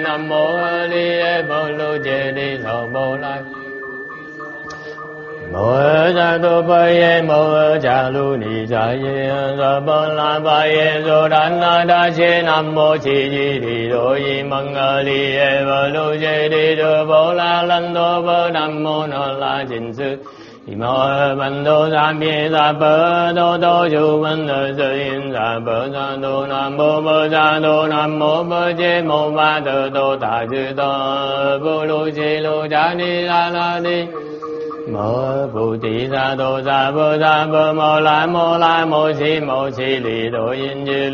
nam mô li bồ lu chê đi so bơ la mô sa đô bơ ye mô cha lu ni cha ye sa bơ la ba ye so đan na đa che nam mô chi di đi đô y măng a li ye bơ lu ye đi đô bô la lân đô bơ nam mô nô la trình sư Thì mơ văn đô sa bia sa bơ đô đô chú văn đô sư yên sa bơ sa đô nam bô bơ sa đô nam mô bơ chế mô ba tơ đô tà sư tơ bô lô chế lô cha ni la la ni mô bù tì sa đô sa bơ mô la mô si lì đô yên chư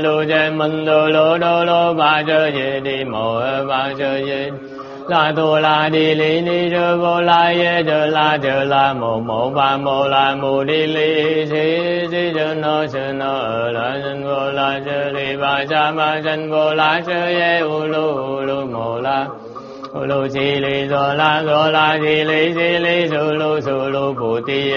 lô chế minh đô lô ba chơ dê đi mô ba chơ dê la tu la đi li ni rơ vô la ye rơ la mô mô ba mô la mô đi li si si rơ no ở la sân vô la sơ li ba sân vô la sơ ye u lu mô la u lu si li rô la si li su lu bu ti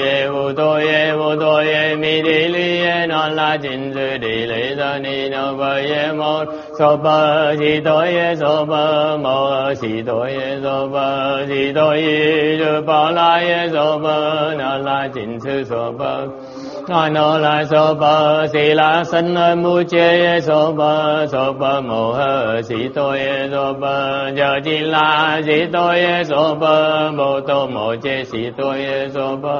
ye vu to ye mi đi li ye non la chin sư đi li sa ni no ba ye mô so ba si to ye so ba mô si to ye so ba si to ye so ba la ye so ba non la chin sư so ba nói nó là so ba si la sân ơi mu chê so ba mô hơ si tôi so ba giờ chi la si tôi so ba mô tô mô chê si tôi so ba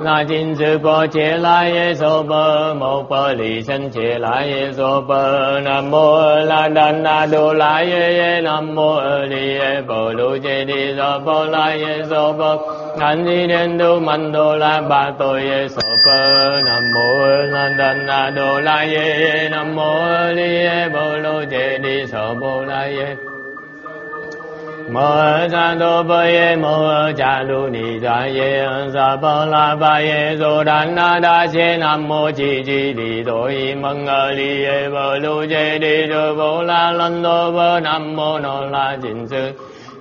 la chín sư po chê la so ba mô pa li sân chê la so ba nam mô la đan na đô la nam mô li bo lu chê đi so ba la so ba Thanh di đến đô man đô la ba tôi ye so pa nam mô lan đan na đô la ye nam mô li ye bo lô je ni so bo la ye mô sa đô ba ye mô cha lu ni sa ye sa ba la ba ye so đan na đa se nam mô chi đi tôi mong li ye bo lô je ni so bo la lan đô ba nam mô no la chính sư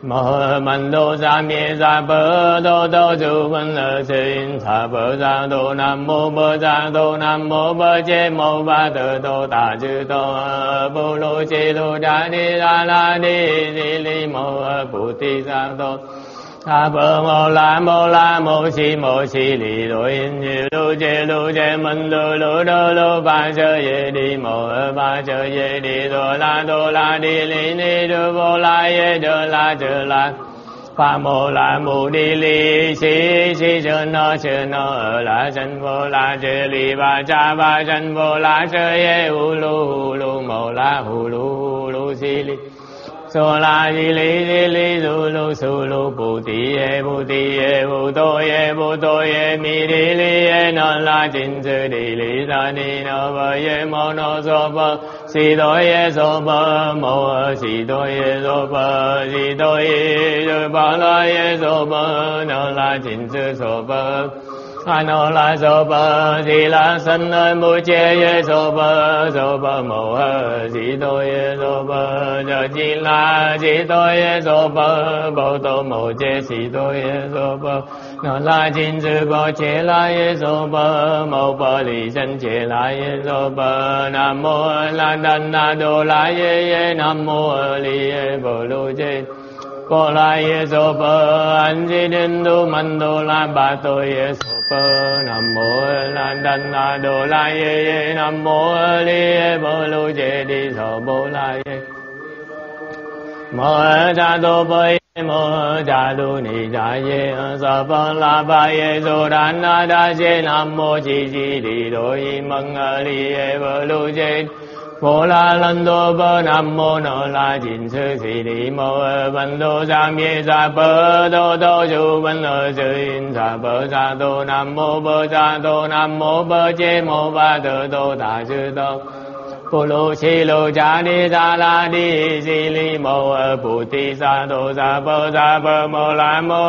mô mần đô sa mi sa bơ đô đô chú văn lơ sinh sa bơ sa đô nam mô bơ sa đô nam mô bơ chế mô ba tơ đô tà chư tô bô lô chế lô đá ni la ni di li mô bù ti sa đô sa bơ mô la mô si li đô yên như lô chế mần lô đô lô ba chơ ye đi mô ba chơ ye đi đô la đi li ni đô vô la ye đô la pha mô la mô đi li si si chơ no ở la sân vô la chơ li ba sân vô la chơ ye u lu mô la u lu si li so la di li su lu bu ti ye vu to ye mi di li ye non la chin sư di li sa ni no ba ye mo no so ba si do ye so ba mo si do ye so ba si do ye so ba la ye so ba non la chin sư so ba ano la so ba si la san ơi mu che ye so ba mo ha si do ye so ba giờ chi la si do ye so ba bo do mo che si do ye so ba no la chin sư bo che la ye so ba mo ba li san che la ye so ba nam mô la đan na đô la ye nam mô li ye bo lu che cô la ye so ba an di đến du man đô la ba tôi ye so nam mô la đan na đô la ye nam mô li bo lu je di so bo la ye mô cha đô bo mô cha lu ni cha ye sa ba la ba ye so đan na đa je nam mô chi di đô y măng li bo lu je vô la lân đô bơ nam mô no la chín sư sĩ đi mô văn đô sa mi sa bơ đô chú văn ở sư in sa bơ sa đô nam mô bơ sa đô nam mô bơ chế mô ba tơ đô tà sư đô bồ lô si lô cha ni sa la đi si li mô bù ti sa đô sa bơ mô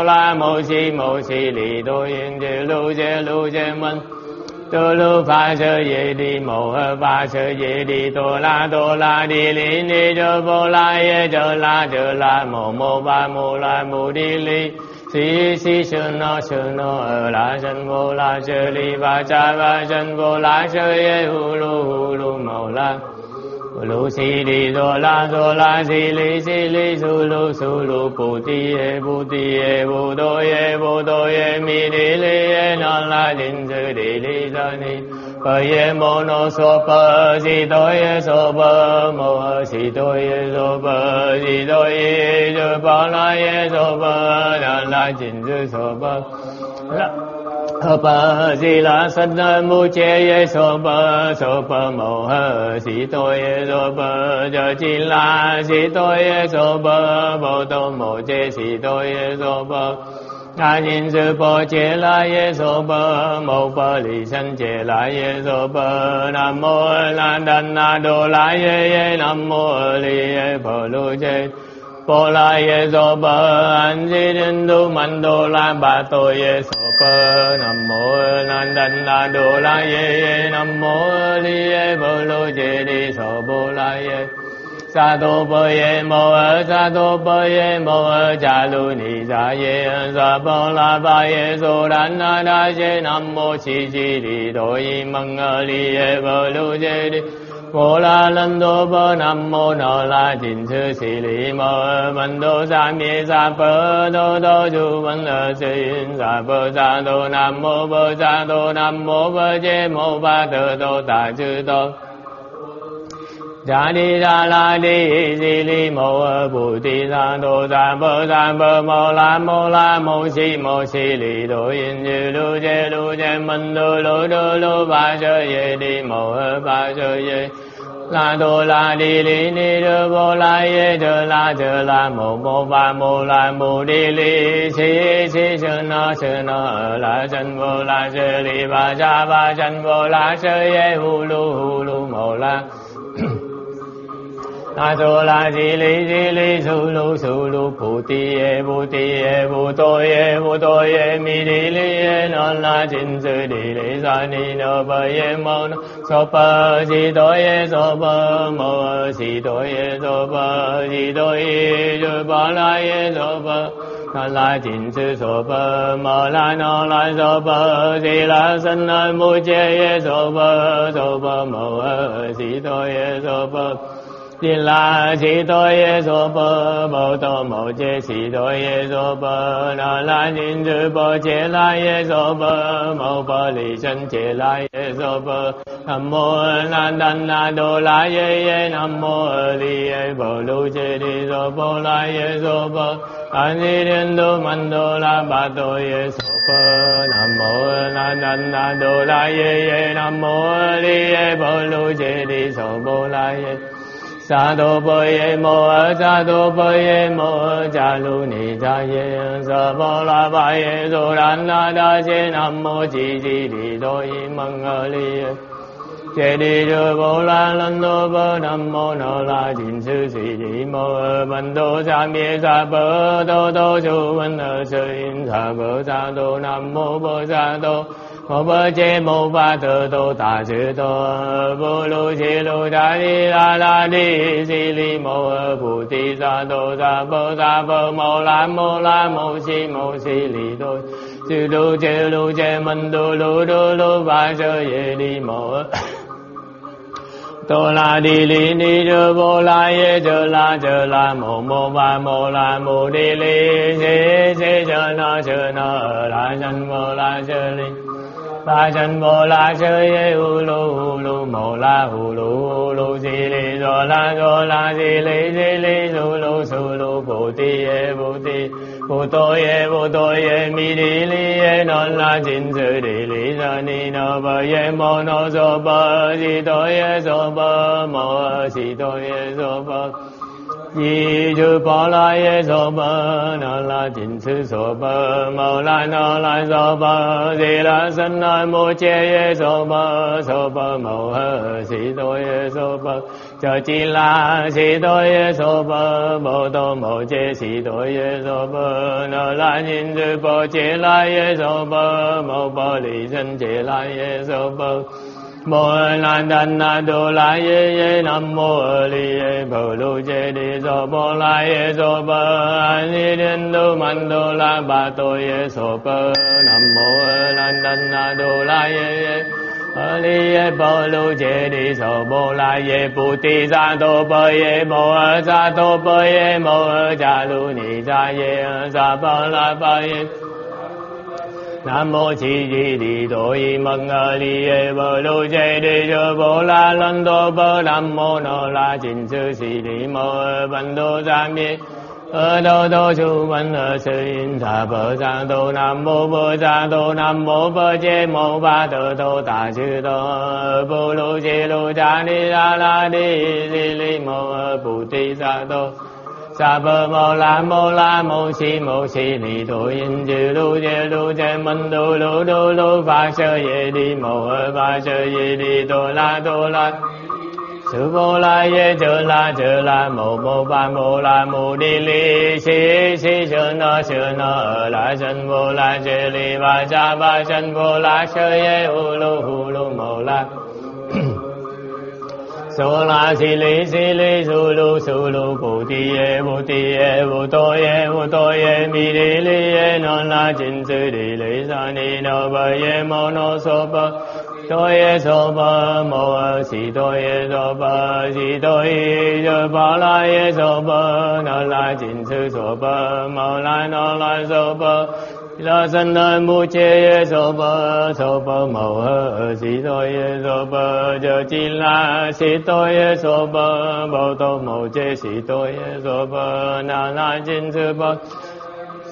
la mô si li đô yên chư lô minh tu lu pha sơ ye đi mô hơ pha sơ ye đi tô la đi li ni đô vô la ye đô la mô mô ba mô la mô đi li si si sơ no ở la sân vô la sơ li ba sân vô la sơ ye hu lu mô la Lu si di do la si li su lu bu ti e bu do ye mi di li e non la din su di li do ni. Pa ye mo no so pa si do ye so pa mo si do ye so pa si do ye so pa la ye so pa la la din su so pa. Sopa si la sanh mu che ye sopa sopa mo ha si to ye sopa cho chi la si to ye sopa bo to mo che si to ye sopa na yin su po che la ye sopa mo pa li sanh che la ye sopa nam mô la đan na do la ye ye nam mô li ye po lu che po la ye sopa an di din du man do la ba to ye Nam mô Nan Đan La Đô La Ye Ye Nam mô Li Ye Bồ Lô Chê Đi Sô Bồ La Ye Sa Tô Bồ Ye Mô Sa Tô Bồ Ye Mô Cha Lu Ni Sa Ye Sa Bồ La Ba Ye Sô Đan Na Da Chê Nam mô Chi Chi Đi Đô Yi Măng Li Ye Bồ Lô Chê Đi Bồ La Lân Đô Bồ Nam mô Nô La Chinh Sư Sĩ Lý Mô Văn Đô Sa Mê Sa Phở Đô Đô Chú Văn Lơ Sinh Sa Phở Sa Đô Nam mô Bồ Sa Đô Nam mô Bồ Chê Mô Ba Tờ Đô Tà Chư Đô Sa Đi Sa La Đi Sĩ Lý Mô Bù Tì Sa Đô Sa Phở Mô La Mô Si Lý Đô Yên Dư Lu Chê Mân Đô Lô Ba Sơ Yê Đi Mô Ba Sơ Yê La đô la đi li ni đô bô la ye đơ la mô mô ba mô la mô đi li si si sơ nơ la chân vô la sơ li ba sa ba chân vô la sơ ye hu lu mô la La đô la di li su lu bu ti ye bu to ye mi di li ye non la chin su di li sa ni no ba ye mo no so pa si do ye so pa mo si do ye so pa si do ye so pa la ye so pa na la chin su so pa mo la no la so pa si la san na mu che ye so pa mo si do ye so pa Di la si to ye so po bo to mo che si to ye so po na la nin du po che la ye so po mo po li san che la ye so po nam mô la đan na do la ye ye nam mô li ye bo lu che di so po la ye so po an di den do man do la ba to ye so po nam mô la đan na do la ye ye nam mô li ye bo lu che di so po la ye Sa đô bồ ye mô sa đô bồ ye mô cha lu ni cha ye sa bồ la ba ye do đan na da che nam mô chi chi đi do yi măng a li che đi do bồ la lân đô bồ nam mô no la chin sư si đi mô văn đô sa mi sa bồ đô chu văn ở sư in sa bồ sa đô nam mô bồ sa đô Mô bơ chê mô ba thơ tô tà sư tô Vô lô chê lô đá đi la đi Si li mô bù ti sa tô sa bơ mô la mô si li thôi Sư lô chê mân đô lô ba sơ ye đi mô Tô la đi li ni đô vô la ye chơ la mô ba mô la mô đi li Si chơ nơ la chân vô la chơ li La chân vô la sơ ye hu lu mô la hu lu si li do la si li su lu bu ti bu to ye mi di li ye non la chin su di li sa ni no ba ye mo no so ba si to ye so ba mo si to ye so ba Di chư Phật la ye so ba na la chin sư so ba mô la na la so ba di la san na mô che ye so ba mô ha si do ye so ba cho chi la si do ye so ba mô do mô che si do ye so ba na la chin sư Phật che la ye so ba mô ba li san che la ye so ba Mô la đan na do la ye ye nam mô li ye bồ lô chê đi so bồ la ye so bồ an di đen do man do la ba to ye so bồ nam mô la đan na do la ye ye Ni bồ lu chế đi sô bồ la ye pu ti sa tô bơ ye mô a sa tô bơ ye mô a cha lu ni sa ye sa ba la ba ye. Nam mô chi di đi tô y măng a li ye bồ lu chế đi sô bồ la lân tô bơ nam mô no la chỉnh sư si đi mô a văn đô sa mi. Ở đâu đâu chú văn ở sư yên thả bờ sang tô nam mô bờ sang tô nam mô bờ chê mô ba tờ tô tả sư tô bù lô chê lô cha ni ra la đi di li mô bù ti sang tô sa bờ mô la mô si ni tô yên chư lô chê minh đô lô ba sơ ye đi mô ba sơ ye đi tô la Sư vô la ye chơ la mô mô ba mô la mô đi li si si chơ na ở la chân vô la chê li ba cha ba chân vô la chơ ye hu lu mô la Sô la si li su lu bu to ye mi li li ye non la chin sư đi li sa ni no ba ye mô no so ba tôi ye so ba mô si tôi ye so ba si tôi ye ba la ye so ba na la jin sư so ba mô la na la so ba la san na mu che ye so ba mô si tôi ye so ba cho chi la si tôi ye so ba bao tô mô che si tôi ye so ba na la jin sư ba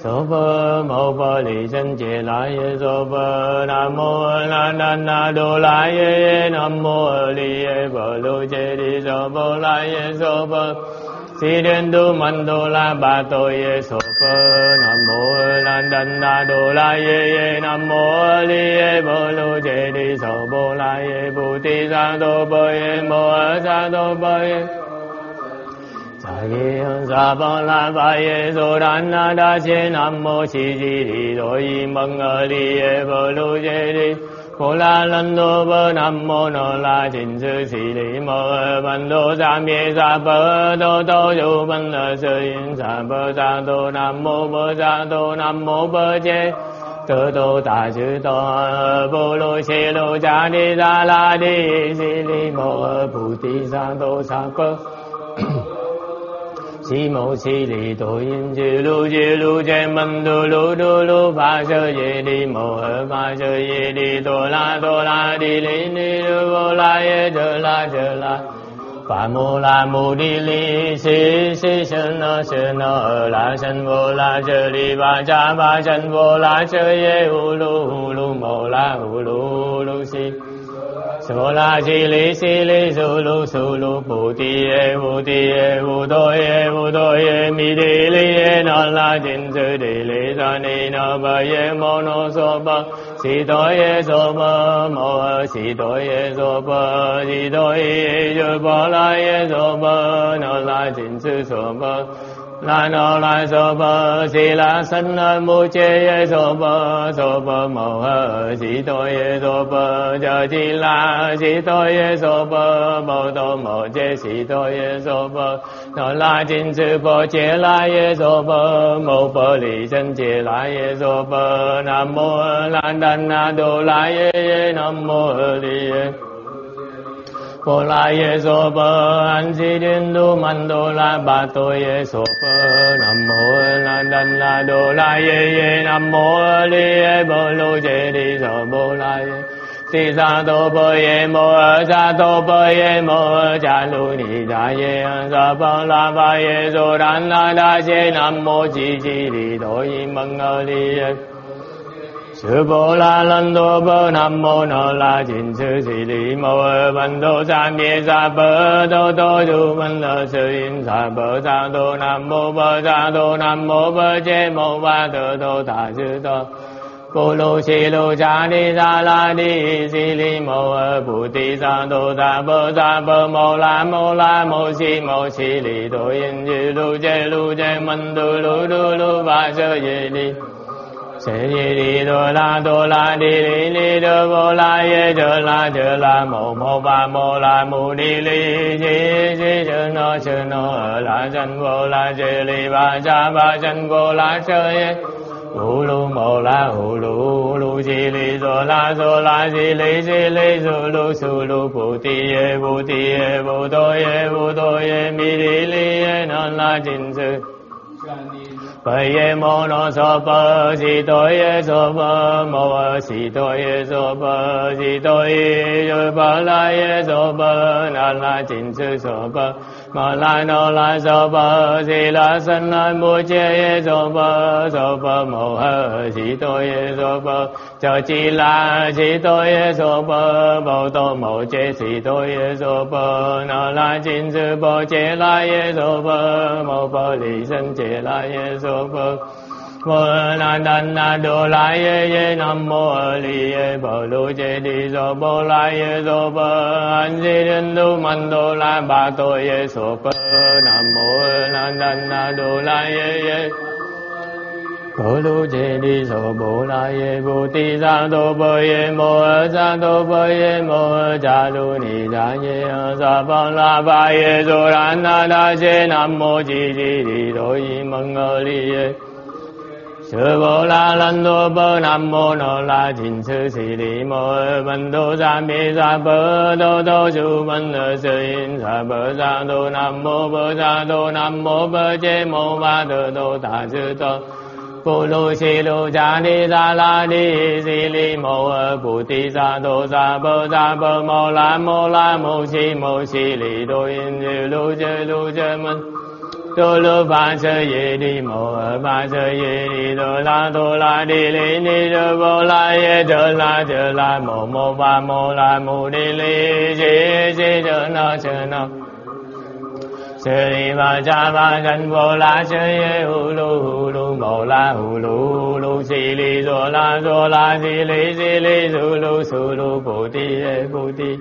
Sô bơ mô bơ lì chân chê la yê sô bơ nam mô la na na đô la yê nam mô lì yê bơ lô chê đi sô bơ la yê sô bơ Si đen đô man đô la ba tô yê sô bơ nam mô la na na đô la yê nam mô lì yê bơ lô chê đi sô bơ la yê bù ti sa đô bơ yê mô a sa đô bơ yê Ye sa ba la ba ye so dan na da che nam mô chi di di do yi măng a di ye bo lu che di cô la lan do bo nam mô no la chin sư si di mô ban do sa mi sa ba do do du ban a sư yin sa ba sa do nam mô ba sa do nam mô ba che tơ do ta chư do bo lu che lu cha di sa la di si di mô bồ ti sa do sa ba Si mô si li tô yên chư lu chê minh đô lu pha sơ ye đi mô pha sơ ye đi tô la đi li ni đô vô la ye chơ la Pha mô la mô đi li si si sơ nơ ở la sân vô la chơ li ba chân vô la chơ ye hu lu mô la hu lu si Sô la si li su lu bu to ye mi di li ye non la jin sư di li sa ni no ba ye mo no so ba si to ye so ba mo si to ye so ba si to ye so ba la ye so ba non la jin sư so ba la no la so ba si la san na mu che ye so ba mo ha si to ye so ba cha chi la si to ye so ba mo to mo che si to ye so ba no la jin sư bo che la ye so ba mo bo li san che la ye so ba nam mô la đan na do la ye nam mô li ye Cô la ye so bơ an si đen đô man đô la ba tô ye so bơ nam mô la đan la đô la ye nam mô li ye bơ lô che đi so bô la ye si sa tô bơ ye mô sa tô bơ ye mô cha lu ni sa ye sa ba la ba ye so dan la da che nam mô chi chi đi tô yi măng a li ye Sư Bồ La Lân Đô Bơ Nam Mô No La Chỉnh Sư Sĩ Lý Mô Văn Đô Sa Mê Sa Bơ Đô Du Văn Đô Sư Yên Sa Bơ Sa Đô Nam Mô Bơ Sa Đô Nam Mô Bơ Chê Mô Ba Tờ Đô Tà Sư Đô Cô Lô Si Lô Cha Ni Sa La Ni Si Lý Mô Bù Ti Sa Đô Sa Bơ Mô La Mô Si Lý Đô Yên Dư Lô Chê Minh Đô Lô Ba Sơ Dê Ni Sê đi đi đô la đi đi đi đô vô la yê đô la mô mô ba mô la mù đi li di di chư nô ở la chân vô la chê li ba cha ba chân vô la chê yê hù lu mô la hù lu di li đô la di li su lu bù ti yê bù tô yê mi đi li yê non la chinh sư Phật ye mô no so pha si to ye so pha mô si to ye so pha si to ye so pha la ye so pha na la chin sư so pha ma la no la so pha si la san la mu che ye so pha mô ha si to ye so pha cho chi la si to ye so pha bồ to mô che si to ye so pha na la chin sư bồ che la ye so pha mô pha li san che la ye so mô na na đô la ye ye nam mô li ye bồ lu che di so bồ la ye so bồ an di đen lu man đô la ba tô ye so bồ nam mô na na đô la ye ye bồ lu che di so bồ la ye bồ ti sa đô bồ ye mô sa đô bồ ye mô cha lu ni cha ye sa ba la ba ye so la na la che nam mô di di đô yi mong li ye Sư Bồ La Lân Đô Bơ Nam Mô Nô La Chinh Sư Sĩ Lý Mô Văn Đô Gia Mê Gia Bơ Đô Đô Sư Văn Đô Sư Yên Sa Bơ Gia Đô Nam Mô Bơ Gia Đô Nam Mô Bơ Chê Mô Ba Đô Đô Tà Sư Tô Bồ Lô Sĩ Lô Cha Ni Gia La Ni Sĩ Lý Mô Bồ Tì Gia Đô Gia Bơ Mô La Mô Sĩ Lý Đô Yên Lô Chê Mân Đô lô ba sơ yê đi mô ba sơ yê đi đô la đi li ni đô vô la yê đô la mô mô ba mô la mô đi li di chơ nô sơ đi ba cha ba chân vô la sơ yê hù lu mô la hù lu si li đô la si li su lu bồ ti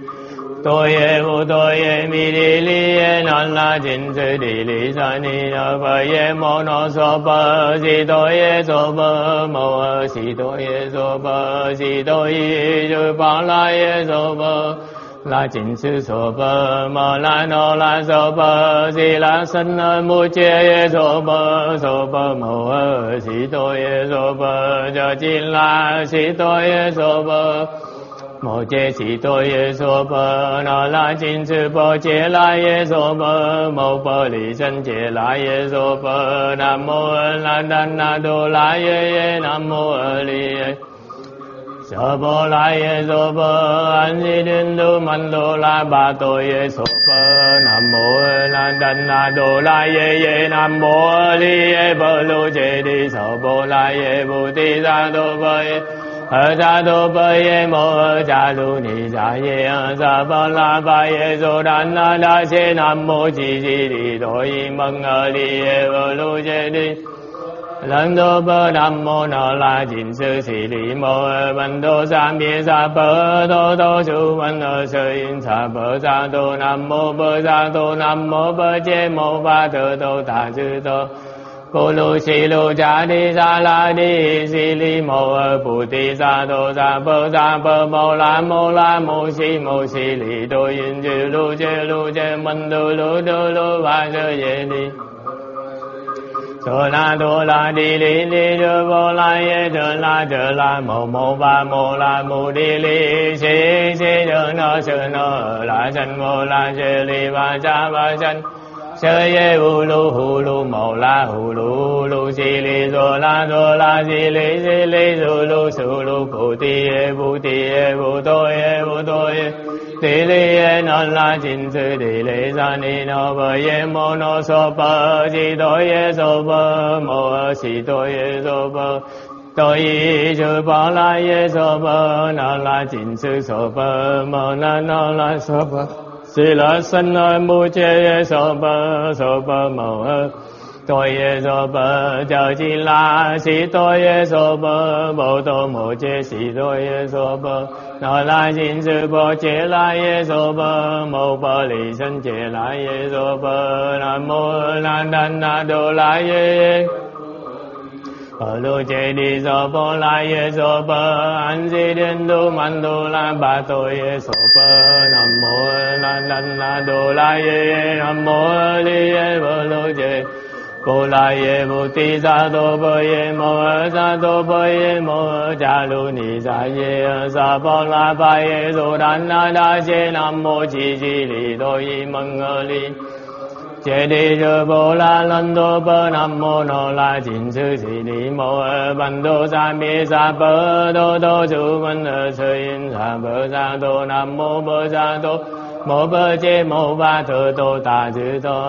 tôi ye vô tôi ye mi đi li ye nan la jin se đi li sa ni na ba ye mo no so ba si tôi ye so ba mo si tôi ye so ba si tôi ye ba la ye so ba la jin se so ba ma la no la so ba si la san na mu che ye so ba mo si tôi ye so ba cho jin la si tôi ye so ba Mô chế sĩ tôi yê sô bơ, nà la chín sư bơ chế la yê sô bơ, mô bơ lì sân chế la yê sô bơ, nam mô la đan na đô la yê yê nam mô lì yê. Sơ bơ la yê sô bơ, an di đinh đu man đô la ba tôi yê sô bơ, nam mô la đan na đô la yê yê nam mô lì yê bơ lô chế đi sơ bơ la yê bù ti ra đô bơ yê. Ở gia đô bơ yê mô ở gia đô ni gia yê ở gia ba la ba yê dô đan la la chê nam mô chi chi đi đô y mâng ở đi yê vô lô chê đi Lần đô bơ nam mô nở la chín sư sĩ lý mô ở văn đô sa miê sa bơ đô sư văn ở sư yên sa bơ gia đô nam mô bơ gia đô nam mô bơ chê mô ba thơ đô tà sư đô Cô lô xì lô cha đi ra la đi xì li mô bù ti ra đô ra bơ mô la mô xì li đô yên chư lô chê mân đô lô ba chơ yê đi đô la đi li li đô vô la yê đô la mô ba mô la mô đi li xì sư nô la chân mô la chê li ba cha ba chân Sơ yê hù lu mô la hù lu si li đô la si li su lu bù ti yê bù tôi yê Ti li yê non la chín sư ti li sa ni no bơ yê mô no so bơ si tôi yê so bơ mô si tôi yê so bơ Tôi yê sư bơ la yê so bơ non la chín sư so bơ mô na non la so bơ Sì la sân nơi mu chê sô bơ mô ơ Tôi yê sô bơ chào chi la Sì tôi yê sô bơ bồ tô mô chê sì tôi yê sô bơ Nói la xin sư bồ chê la yê sô bơ Mô bơ lì sân chê la yê sô bơ Nam mô la đan na đô la yê Phở lu chê đi do bó la yê so bơ an di đen du man du la ba tô yê so bơ nam mô la lan la do la yê nam mô li yê bơ lu chê cô la yê vô ti sa do bơ yê mô sa do bơ yê mô cha lu ni sa yê sa bó la ba yê so đan la đa chê nam mô chi chi li do yi măng ơ li chế đi rơ bồ la lân đô bơ nam mô nô la chín sư sĩ đi mô ơ văn đô sa mi sa bơ đô đô chú văn ơ sư yên sa bơ sa đô nam mô bơ sa đô mô bơ chế mô ba thơ tô tà chữ tô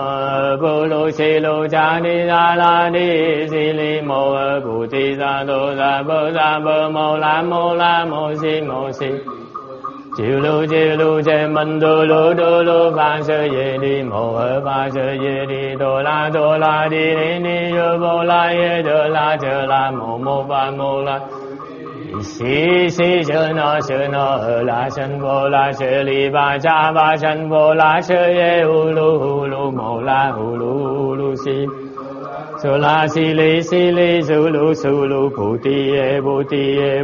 bù lô si lô cha ni ra la ni si li mô ơ cụ ti sa đô sa bơ mô la mô si chịu lưu chê minh đô lưu ba sơ dê đi mô hơ ba sơ dê đi đô la đi ni ni dô bô la yê đô la chơ la mô mô ba mô la si si chơ nô hơ la sân bô la sơ li ba cha ba sân bô la sơ yê hu lu mô la hu lu si sô la si li su lu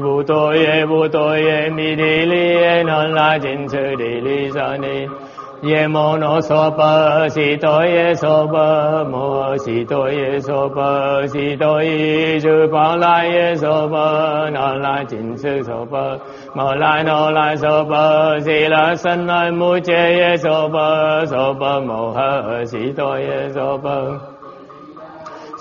bu tôi e mi đi li e non la jin su đi li sa ni ye mo no so pa si tôi e so pa mo si tôi e so pa si tôi ju pa la e so pa non la jin su so pa mo la no la so pa si la san la mu che e so pa mo ha si tôi e so pa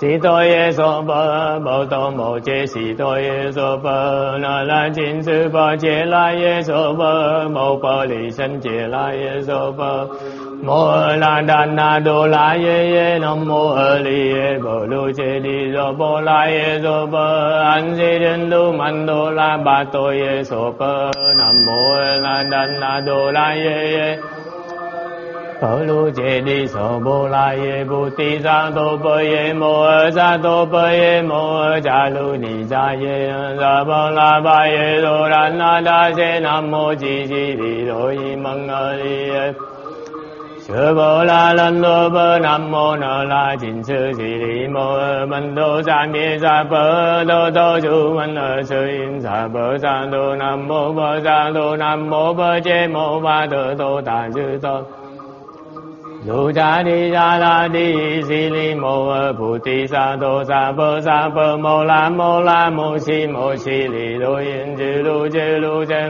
si tôi ye so bơ bồ tô mô chê si tôi ye so bơ na la chín sư bơ chê la ye so bơ mô bơ lì sân chê la ye so bơ mô la đàn na đô la ye ye nam mô a li ye bồ lu chê đi do bô la ye so bơ an di đen lu man đô la ba tôi ye so bơ nam mô la đàn na đô la ye ye phở lu chê đi so bô la yê bù ti sa tô bơ yê mô ơ sa tô bơ yê mô ơ cha lu ni sa yê sa bơ la ba yê đô đan na đa chê nam mô chi chi đi đô yi măng ơ đi yê sơ bô la lân đô bơ nam mô nơ la chín sư sĩ đi mô ơ mân đô sa mi sa bơ đô đô chú mân ơ sư yên sa bơ sa đô nam mô bơ sa đô nam mô bơ chê mô ba đô tô tà sư tô lu cha đi ra la đi si li mô ơ bù ti sa đô sa bơ mô la mô si li đô yên chư lu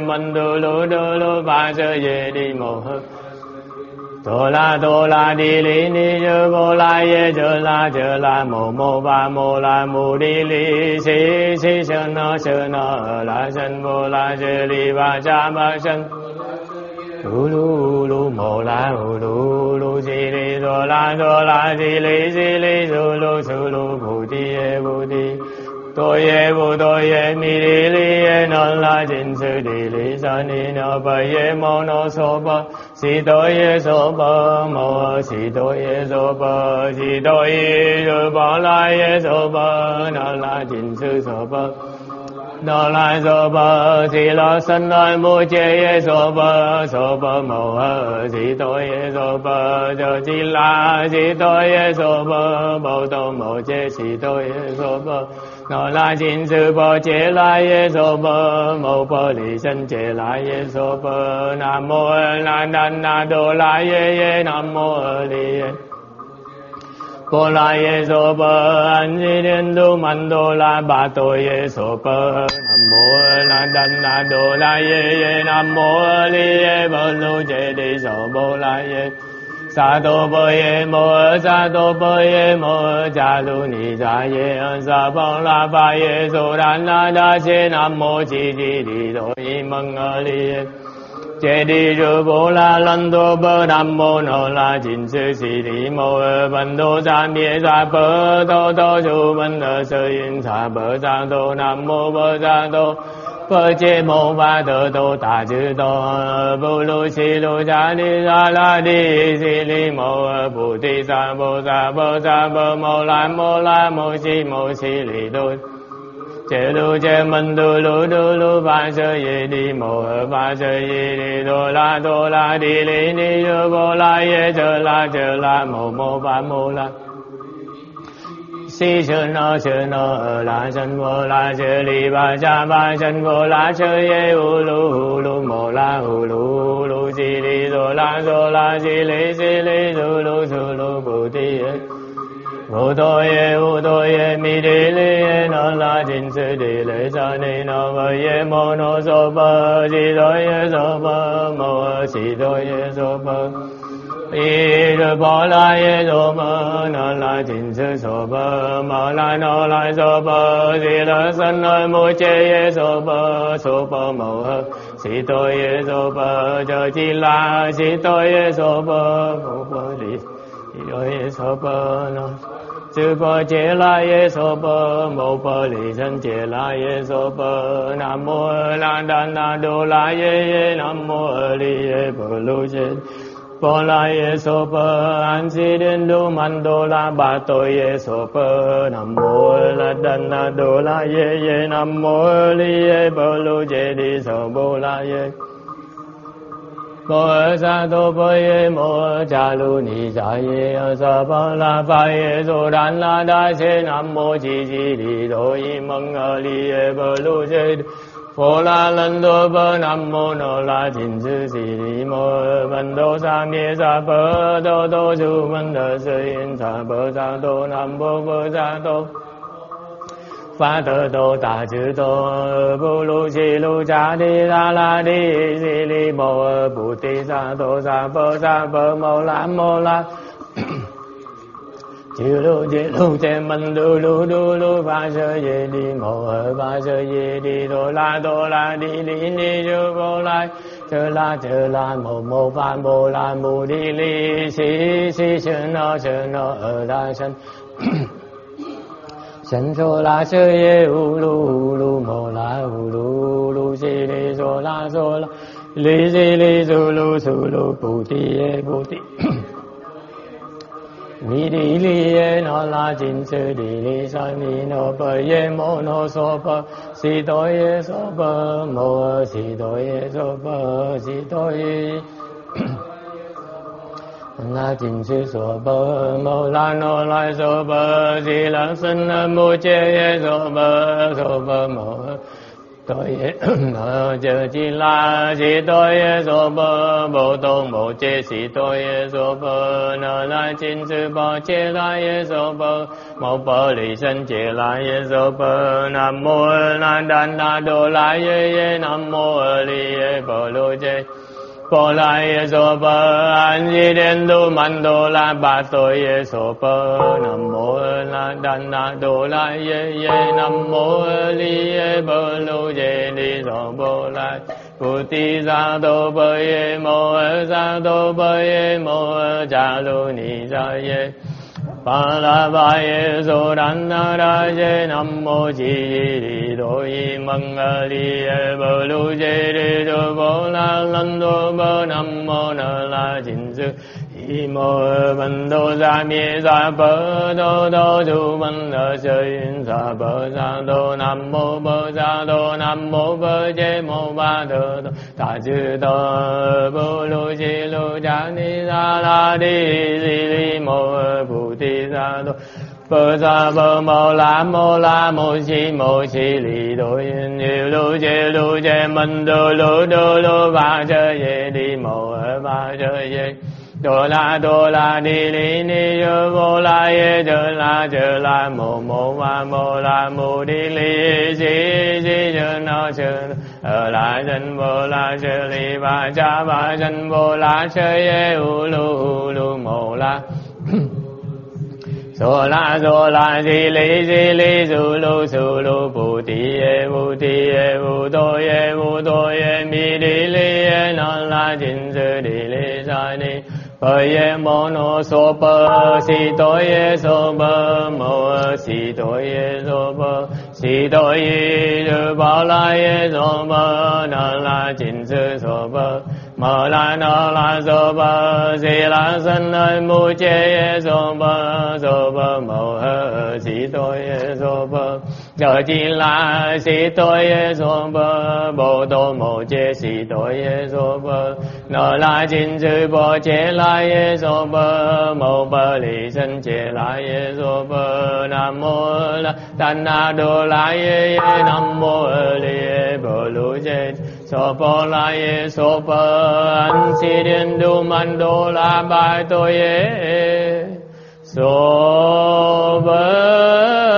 minh đô lu ba sơ dê đi mô hơ đô la đi li ni chư bô la yê chơ la mô ba mô la mô đi li si sơ nơ la sân bô la chư li ba cha ba sân lu mô la lu si li do la si li su lu bu ti tôi ye mi li li ye non la jin su di li sa ni no ba ye mo no so ba si tôi ye so ba mo si tôi ye so ba si tôi ye ba la ye so ba non la jin su so ba đô la so bơ si lo sân lai mu chê so bơ mô hơ si tôi ye so bơ cho si la si tôi ye so bơ bồ tô mô chê si tôi ye so bơ đô la chín sư bơ chê la ye so bơ mô bơ lì sân chê la ye so bơ nam mô la đan na đô la ye ye nam mô a li ye cô la ye so bơ an di đen du man đô la ba tôi ye so bơ nam mô la đan na đô la ye nam mô li ye bơ lu chê đi so bô la ye sa đô bơ ye mô sa đô bơ ye mô cha lu ni sa ye sa bơ la ba ye so đan na đa chê nam mô chi chi đi đô yi măng ơ li ye chế đi rơ bồ la lân đô bơ nam mô nô la chín sư sĩ đi mô ơ văn đô sa mi sa bơ đô chú văn ơ sơ yên sa bơ sa đô nam mô bơ sa đô bơ chế mô ba đô tà chư đô bù lu si lu cha ni sa la đi si li mô ơ bù ti sa bơ mô la mô si li đô chế lu chế minh đô lu ba sơ ye đi mô hơ ba sơ ye đi đô la đi li ni đô bô la ye chơ la mô ba mô la Si chân no chân no la chân vô la chân li ba cha ba chân vô la chân ye u lu mo la u lu lu si li do la si li du lu bu ti vô tôi ye vô tôi ye mi đi li ye no la tin sư đi lễ sa ni no vô ye mo no so ba si tôi ye so ba mo si tôi ye so ba ý đồ bỏ lại ý đồ mơ nó lại tình sư sổ bơ mà lại nó lại sổ bơ gì là sân nơi mùi chê ý sổ bơ màu hơ sĩ tôi ý sổ bơ chờ chi là sĩ tôi ý sổ bơ màu bơ đi tôi ý sổ bơ nó sư bơ chế lại ý sổ bơ màu bơ đi sân chế lại ý sổ bơ nam mô lan đàn đà đô lại ý nam mô đi ý bơ lưu chế Bồ la ye so pa an si den do man do la ba to ye so pa nam mô la đan na do la ye nam mô li ye bo lu je di so bo la ye bo sa do bo ye mo cha lu ni cha ye sa ba la ba ye so dan la da se nam mô chi chi di do yi mong li ye bo lu je Phổ la lân đô bơ nam mô nô la chín sư sĩ lý mô Văn đô sa nghĩa sa bơ đô đô chú văn đơ sư yên sa bơ sa đô nam bô bơ sa đô Phá tơ đô tà chữ đô bù lù chi lù cha đi ra la đi sĩ lý mô bù tí sa đô sa bơ mô la chư lu che mình lu lu ba sơ ye đi mô ở ba sơ ye đi đô la đi ni chư vô lai chư la mô mô phan bồ la mù đi li si si chư no ở đa sân sân so la sơ ye u lu mô la u lu lu si li so la li si li su lu bù ti ye bù ti Ni đi li ye no la jin sư đi li sa ni no pa ye mo no so pa si to ye so pa mo si to ye so pa si to ye la jin sư so pa mo la no la so pa si la san na mo che ye so pa mo to ye no je chi la si to ye so pa bo to mo che si to ye so pa na la chin sư bo che la ye so pa mo pa li san che la ye so pa nam mô la đan na do la ye nam mô li ye bo lo che bo la ye so pa an di den do man do la ba to ye so pa nam mô la đan na do la ye nam mô li ye bo lo che ni so bo la Bồ Tát Sa Đô Bơ Ye Mô Sa Đô Bơ Ye Mô Cha Lu Ni Sa Ye Ba La Ba Ye So Dan Na Da Ye Nam Mô Chi Di Đô Yi Măng A Di Ye Bơ Lu Ye Di Đô Bồ La Lân Đô Bơ Nam Mô Na La Chín Sư Di Mô Văn Đô Sa Mê Sa Bơ Đô Đô Chú Văn Đơ Sơ Yên Sa Bơ Sa Đô Nam Mô Bơ Sa Đô Nam Mô Bơ Chê Mô Ba Đơ Đô Tà Chư Đô Bù Lù Chi Lù Chá Ni Sa La Đi Di Li Mô Bù Ti Sa Đô Bơ Sa Bơ Mô La Mô Chi Li Đô Yên Yêu Lù Chê Minh Đô Lù Ba Chơ Ye Đi Mô Ba Chơ Ye đô la đi li ni yo vô la ye chơ la mô ma mô la mô đi li si chơ ở la chân vô la chơ li ba cha ba chân vô la chơ ye u lu mô la so la si li su lu bu ti ye bu to ye mi đi li ye non la jin sư đi li sa ni Bhaya mono sopa si toye sopa moa si toye sopa si toye du bao la ye sopa na la chin sư sopa ma la na la sopa si la san nơi mu che ye sopa sopa moa si toye sopa giờ chỉ là sĩ tôi xuống bờ bộ tô mộ chế sĩ tôi xuống bờ nở lại chính sư bộ chế lại xuống bờ mộ bờ lý sân chế lại xuống bờ nam mô la tan na đô lại nam mô lê bồ lú chế so po lai so po an si điên du man đô la bài tôi so bờ